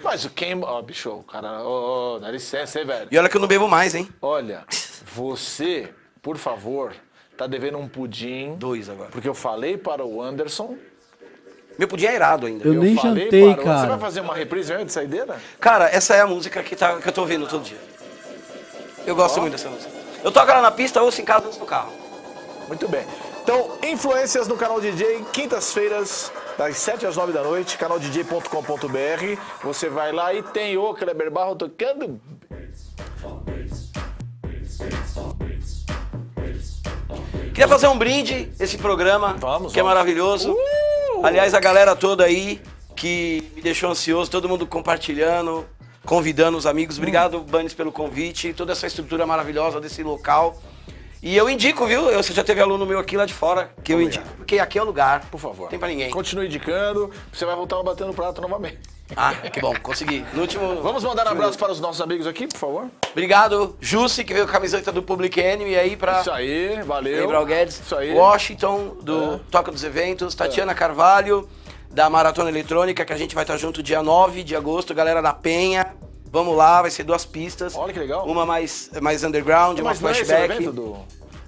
Mas o quem... Ó, bicho, o cara... Ó, dá licença, hein, velho? E olha que eu não bebo mais, hein? Olha, você, por favor, tá devendo um pudim... 2 agora. Porque eu falei para o Anderson... Meu pudim é irado ainda. Eu nem jantei, cara. Você vai fazer uma reprise mesmo de saideira? Cara, essa é a música que eu tô ouvindo todo dia. Eu gosto muito dessa música. Eu toco ela na pista, ouço em casa, ouço no carro. Muito bem. Então, influências no canal DJ, quintas-feiras, das 7 às 9 da noite, canaldj.com.br. Você vai lá e tem o Kleber Barry tocando... Queria fazer um brinde, esse programa, que é maravilhoso. Aliás, a galera toda aí que me deixou ansioso, todo mundo compartilhando, convidando os amigos. Obrigado, Banes, pelo convite, toda essa estrutura maravilhosa desse local. E eu indico, viu? Você já teve aluno meu aqui lá de fora, que eu indico, porque aqui é o lugar. Por favor. Não tem pra ninguém. Continue indicando, você vai voltar batendo prato novamente. Ah, que bom, consegui. No último... Vamos mandar um abraço para os nossos amigos aqui, por favor. Obrigado, Jussi, que veio com a camiseta do Public Enemy e aí pra... Isso aí, valeu. Gabriel Guedes. Isso aí. Washington, do Toca dos Eventos. Tatiana Carvalho, da Maratona Eletrônica, que a gente vai estar junto dia 9 de agosto. Galera da Penha. Vamos lá, vai ser 2 pistas. Olha que legal. Uma mais underground, uma flashback. É esse o evento do...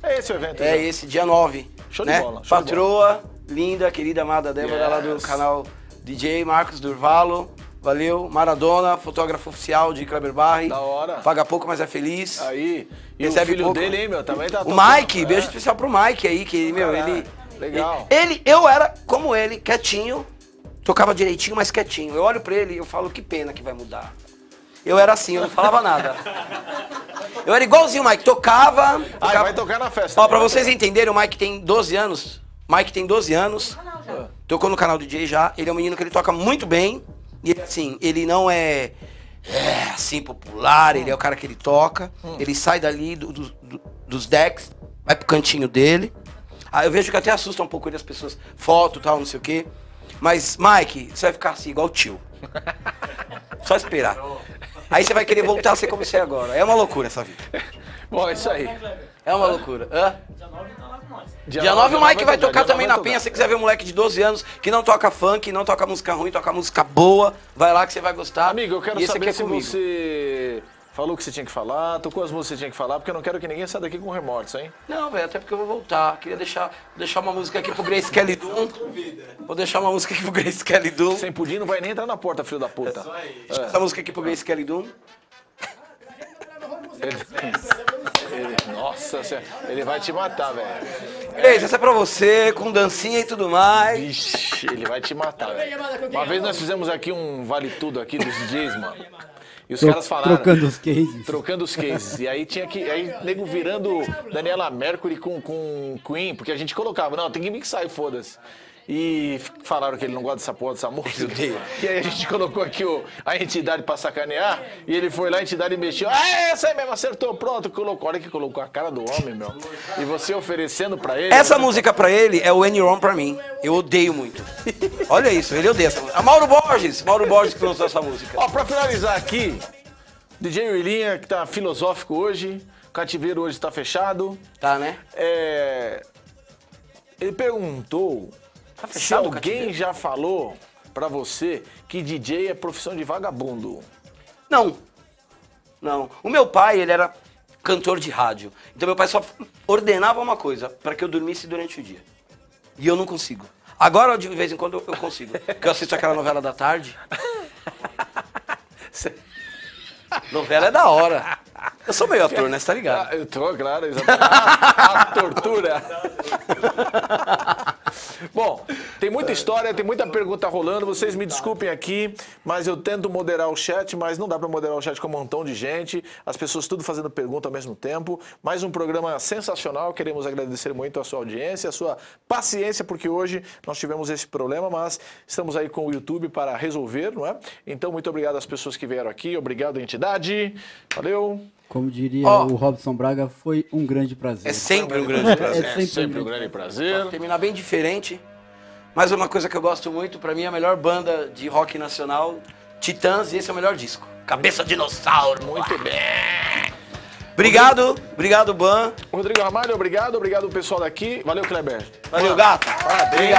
É esse o evento. É esse, dia 9. Show de bola. Patroa, linda, querida, amada Débora, lá do canal DJ Marcos Durvalo. Valeu. Maradona, fotógrafo oficial de Kleber Barry. Da hora. Paga pouco, mas é feliz. Aí. E recebe o filho pouco. Dele, hein, meu? Também tá... O Mike, beijo especial pro Mike aí, que, meu, ele... Legal. Eu era como ele, quietinho. Tocava direitinho, mas quietinho. Eu olho pra ele e eu falo, que pena que vai mudar. Eu era assim, eu não falava nada. Eu era igualzinho o Mike, tocava... Ah, vai tocar na festa. Ó, pra vocês entenderem, o Mike tem 12 anos. Mike tem 12 anos. Tocou no canal DJ já. Ele é um menino que ele toca muito bem. E assim, ele não é... assim, popular. Ele é o cara que ele toca. Ele sai dali dos decks, vai pro cantinho dele. Aí eu vejo que até assusta um pouco ele, as pessoas. Foto, tal, não sei o quê. Mas, Mike, você vai ficar assim, igual o tio. Só esperar. Aí você vai querer voltar a ser como você é agora. É uma loucura essa vida. Bom, é isso aí. É uma loucura. Hã? Dia 9 tá lá com nós. Dia 9 o Mike vai tocar também na Penha. Se você quiser ver um moleque de 12 anos que não toca funk, não toca música ruim, toca música boa, vai lá que você vai gostar. Amigo, eu quero saber se você falou o que você tinha que falar, tocou as músicas que você tinha que falar, porque eu não quero que ninguém saia daqui com remorso, hein? Não, velho, até porque eu vou voltar. Queria deixar uma música aqui pro Grace Kelly Doom. Vou deixar uma música aqui pro Grace Kelly Doom. Sem pudim não vai nem entrar na porta, filho da puta. É só aí. Essa música aqui pro Grace Kelly Doom. Nossa, ele vai te matar, velho. Ei, essa é pra você, com dancinha e tudo mais. Vixe, ele vai te matar, velho. Uma vez nós fizemos aqui um vale tudo aqui dos DJs, mano. E os caras falaram... Trocando os cases. Trocando os cases. E aí tinha que... Aí, nego virando Daniela Mercury com Queen, porque a gente colocava, não, tem que mixar e foda-se. e falaram que ele não gosta dessa porra, dessa música. E aí a gente colocou aqui a entidade pra sacanear e ele foi lá, a entidade mexeu. Ah, essa aí mesmo, acertou, pronto, colocou. Olha que colocou a cara do homem, meu. E você oferecendo pra ele... Essa música pra ele é o Any Wrong pra mim. Eu odeio muito. Olha isso, ele odeia essa música. A Mauro Borges que lançou essa música. Ó, pra finalizar aqui, DJ Willinha, que tá filosófico hoje, cativeiro hoje tá fechado. Tá, né? É... Ele perguntou se alguém já falou pra você que DJ é profissão de vagabundo. Não. Não. O meu pai, ele era cantor de rádio. Então meu pai só ordenava uma coisa, pra que eu dormisse durante o dia. E eu não consigo. Agora, de vez em quando, eu consigo. Porque eu assisto aquela novela da tarde. Novela é da hora. Eu sou meio ator, né? Você tá ligado? Ah, eu tô, claro. A tortura. Bom, tem muita história, tem muita pergunta rolando. Vocês me desculpem aqui, mas eu tento moderar o chat, mas não dá pra moderar o chat com um montão de gente. As pessoas tudo fazendo pergunta ao mesmo tempo. Mais um programa sensacional. Queremos agradecer muito a sua audiência, a sua paciência, porque hoje nós tivemos esse problema, mas estamos aí com o YouTube para resolver, não é? Então, muito obrigado às pessoas que vieram aqui. Obrigado, entidade. Valeu. Como diria o Robson Braga, foi um grande prazer. É sempre um grande prazer. É sempre um grande prazer. Pode terminar bem diferente. Mas uma coisa que eu gosto muito, pra mim, é a melhor banda de rock nacional, Titãs, e esse é o melhor disco. Cabeça Dinossauro. Muito bem. Obrigado. Obrigado, Ban. Rodrigo Ramalho, obrigado. Obrigado o pessoal daqui. Valeu, Kleber. Valeu, Gato. Parabéns.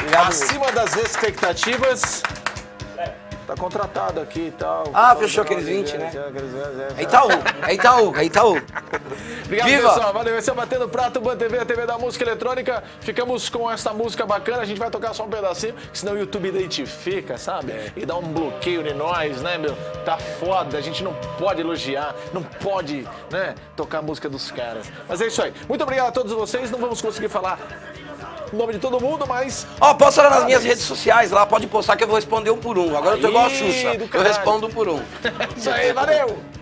Obrigado. Acima das expectativas... Tá contratado aqui e tal. Ah, fechou aqueles 20, né? É Itaú, é Itaú. Obrigado, pessoal. Valeu, esse é Batendo Prato, Ban TV, a TV da música eletrônica. Ficamos com essa música bacana, a gente vai tocar só um pedacinho, senão o YouTube identifica, sabe? E dá um bloqueio em nós, né, meu? Tá foda, a gente não pode elogiar, não pode, né, tocar a música dos caras. Mas é isso aí. Muito obrigado a todos vocês, não vamos conseguir falar... o nome de todo mundo, mas... Ó, posso olhar nas minhas redes sociais lá, pode postar que eu vou responder um por um. Agora eu tô igual a Xuxa, eu respondo um por um. Isso aí, valeu!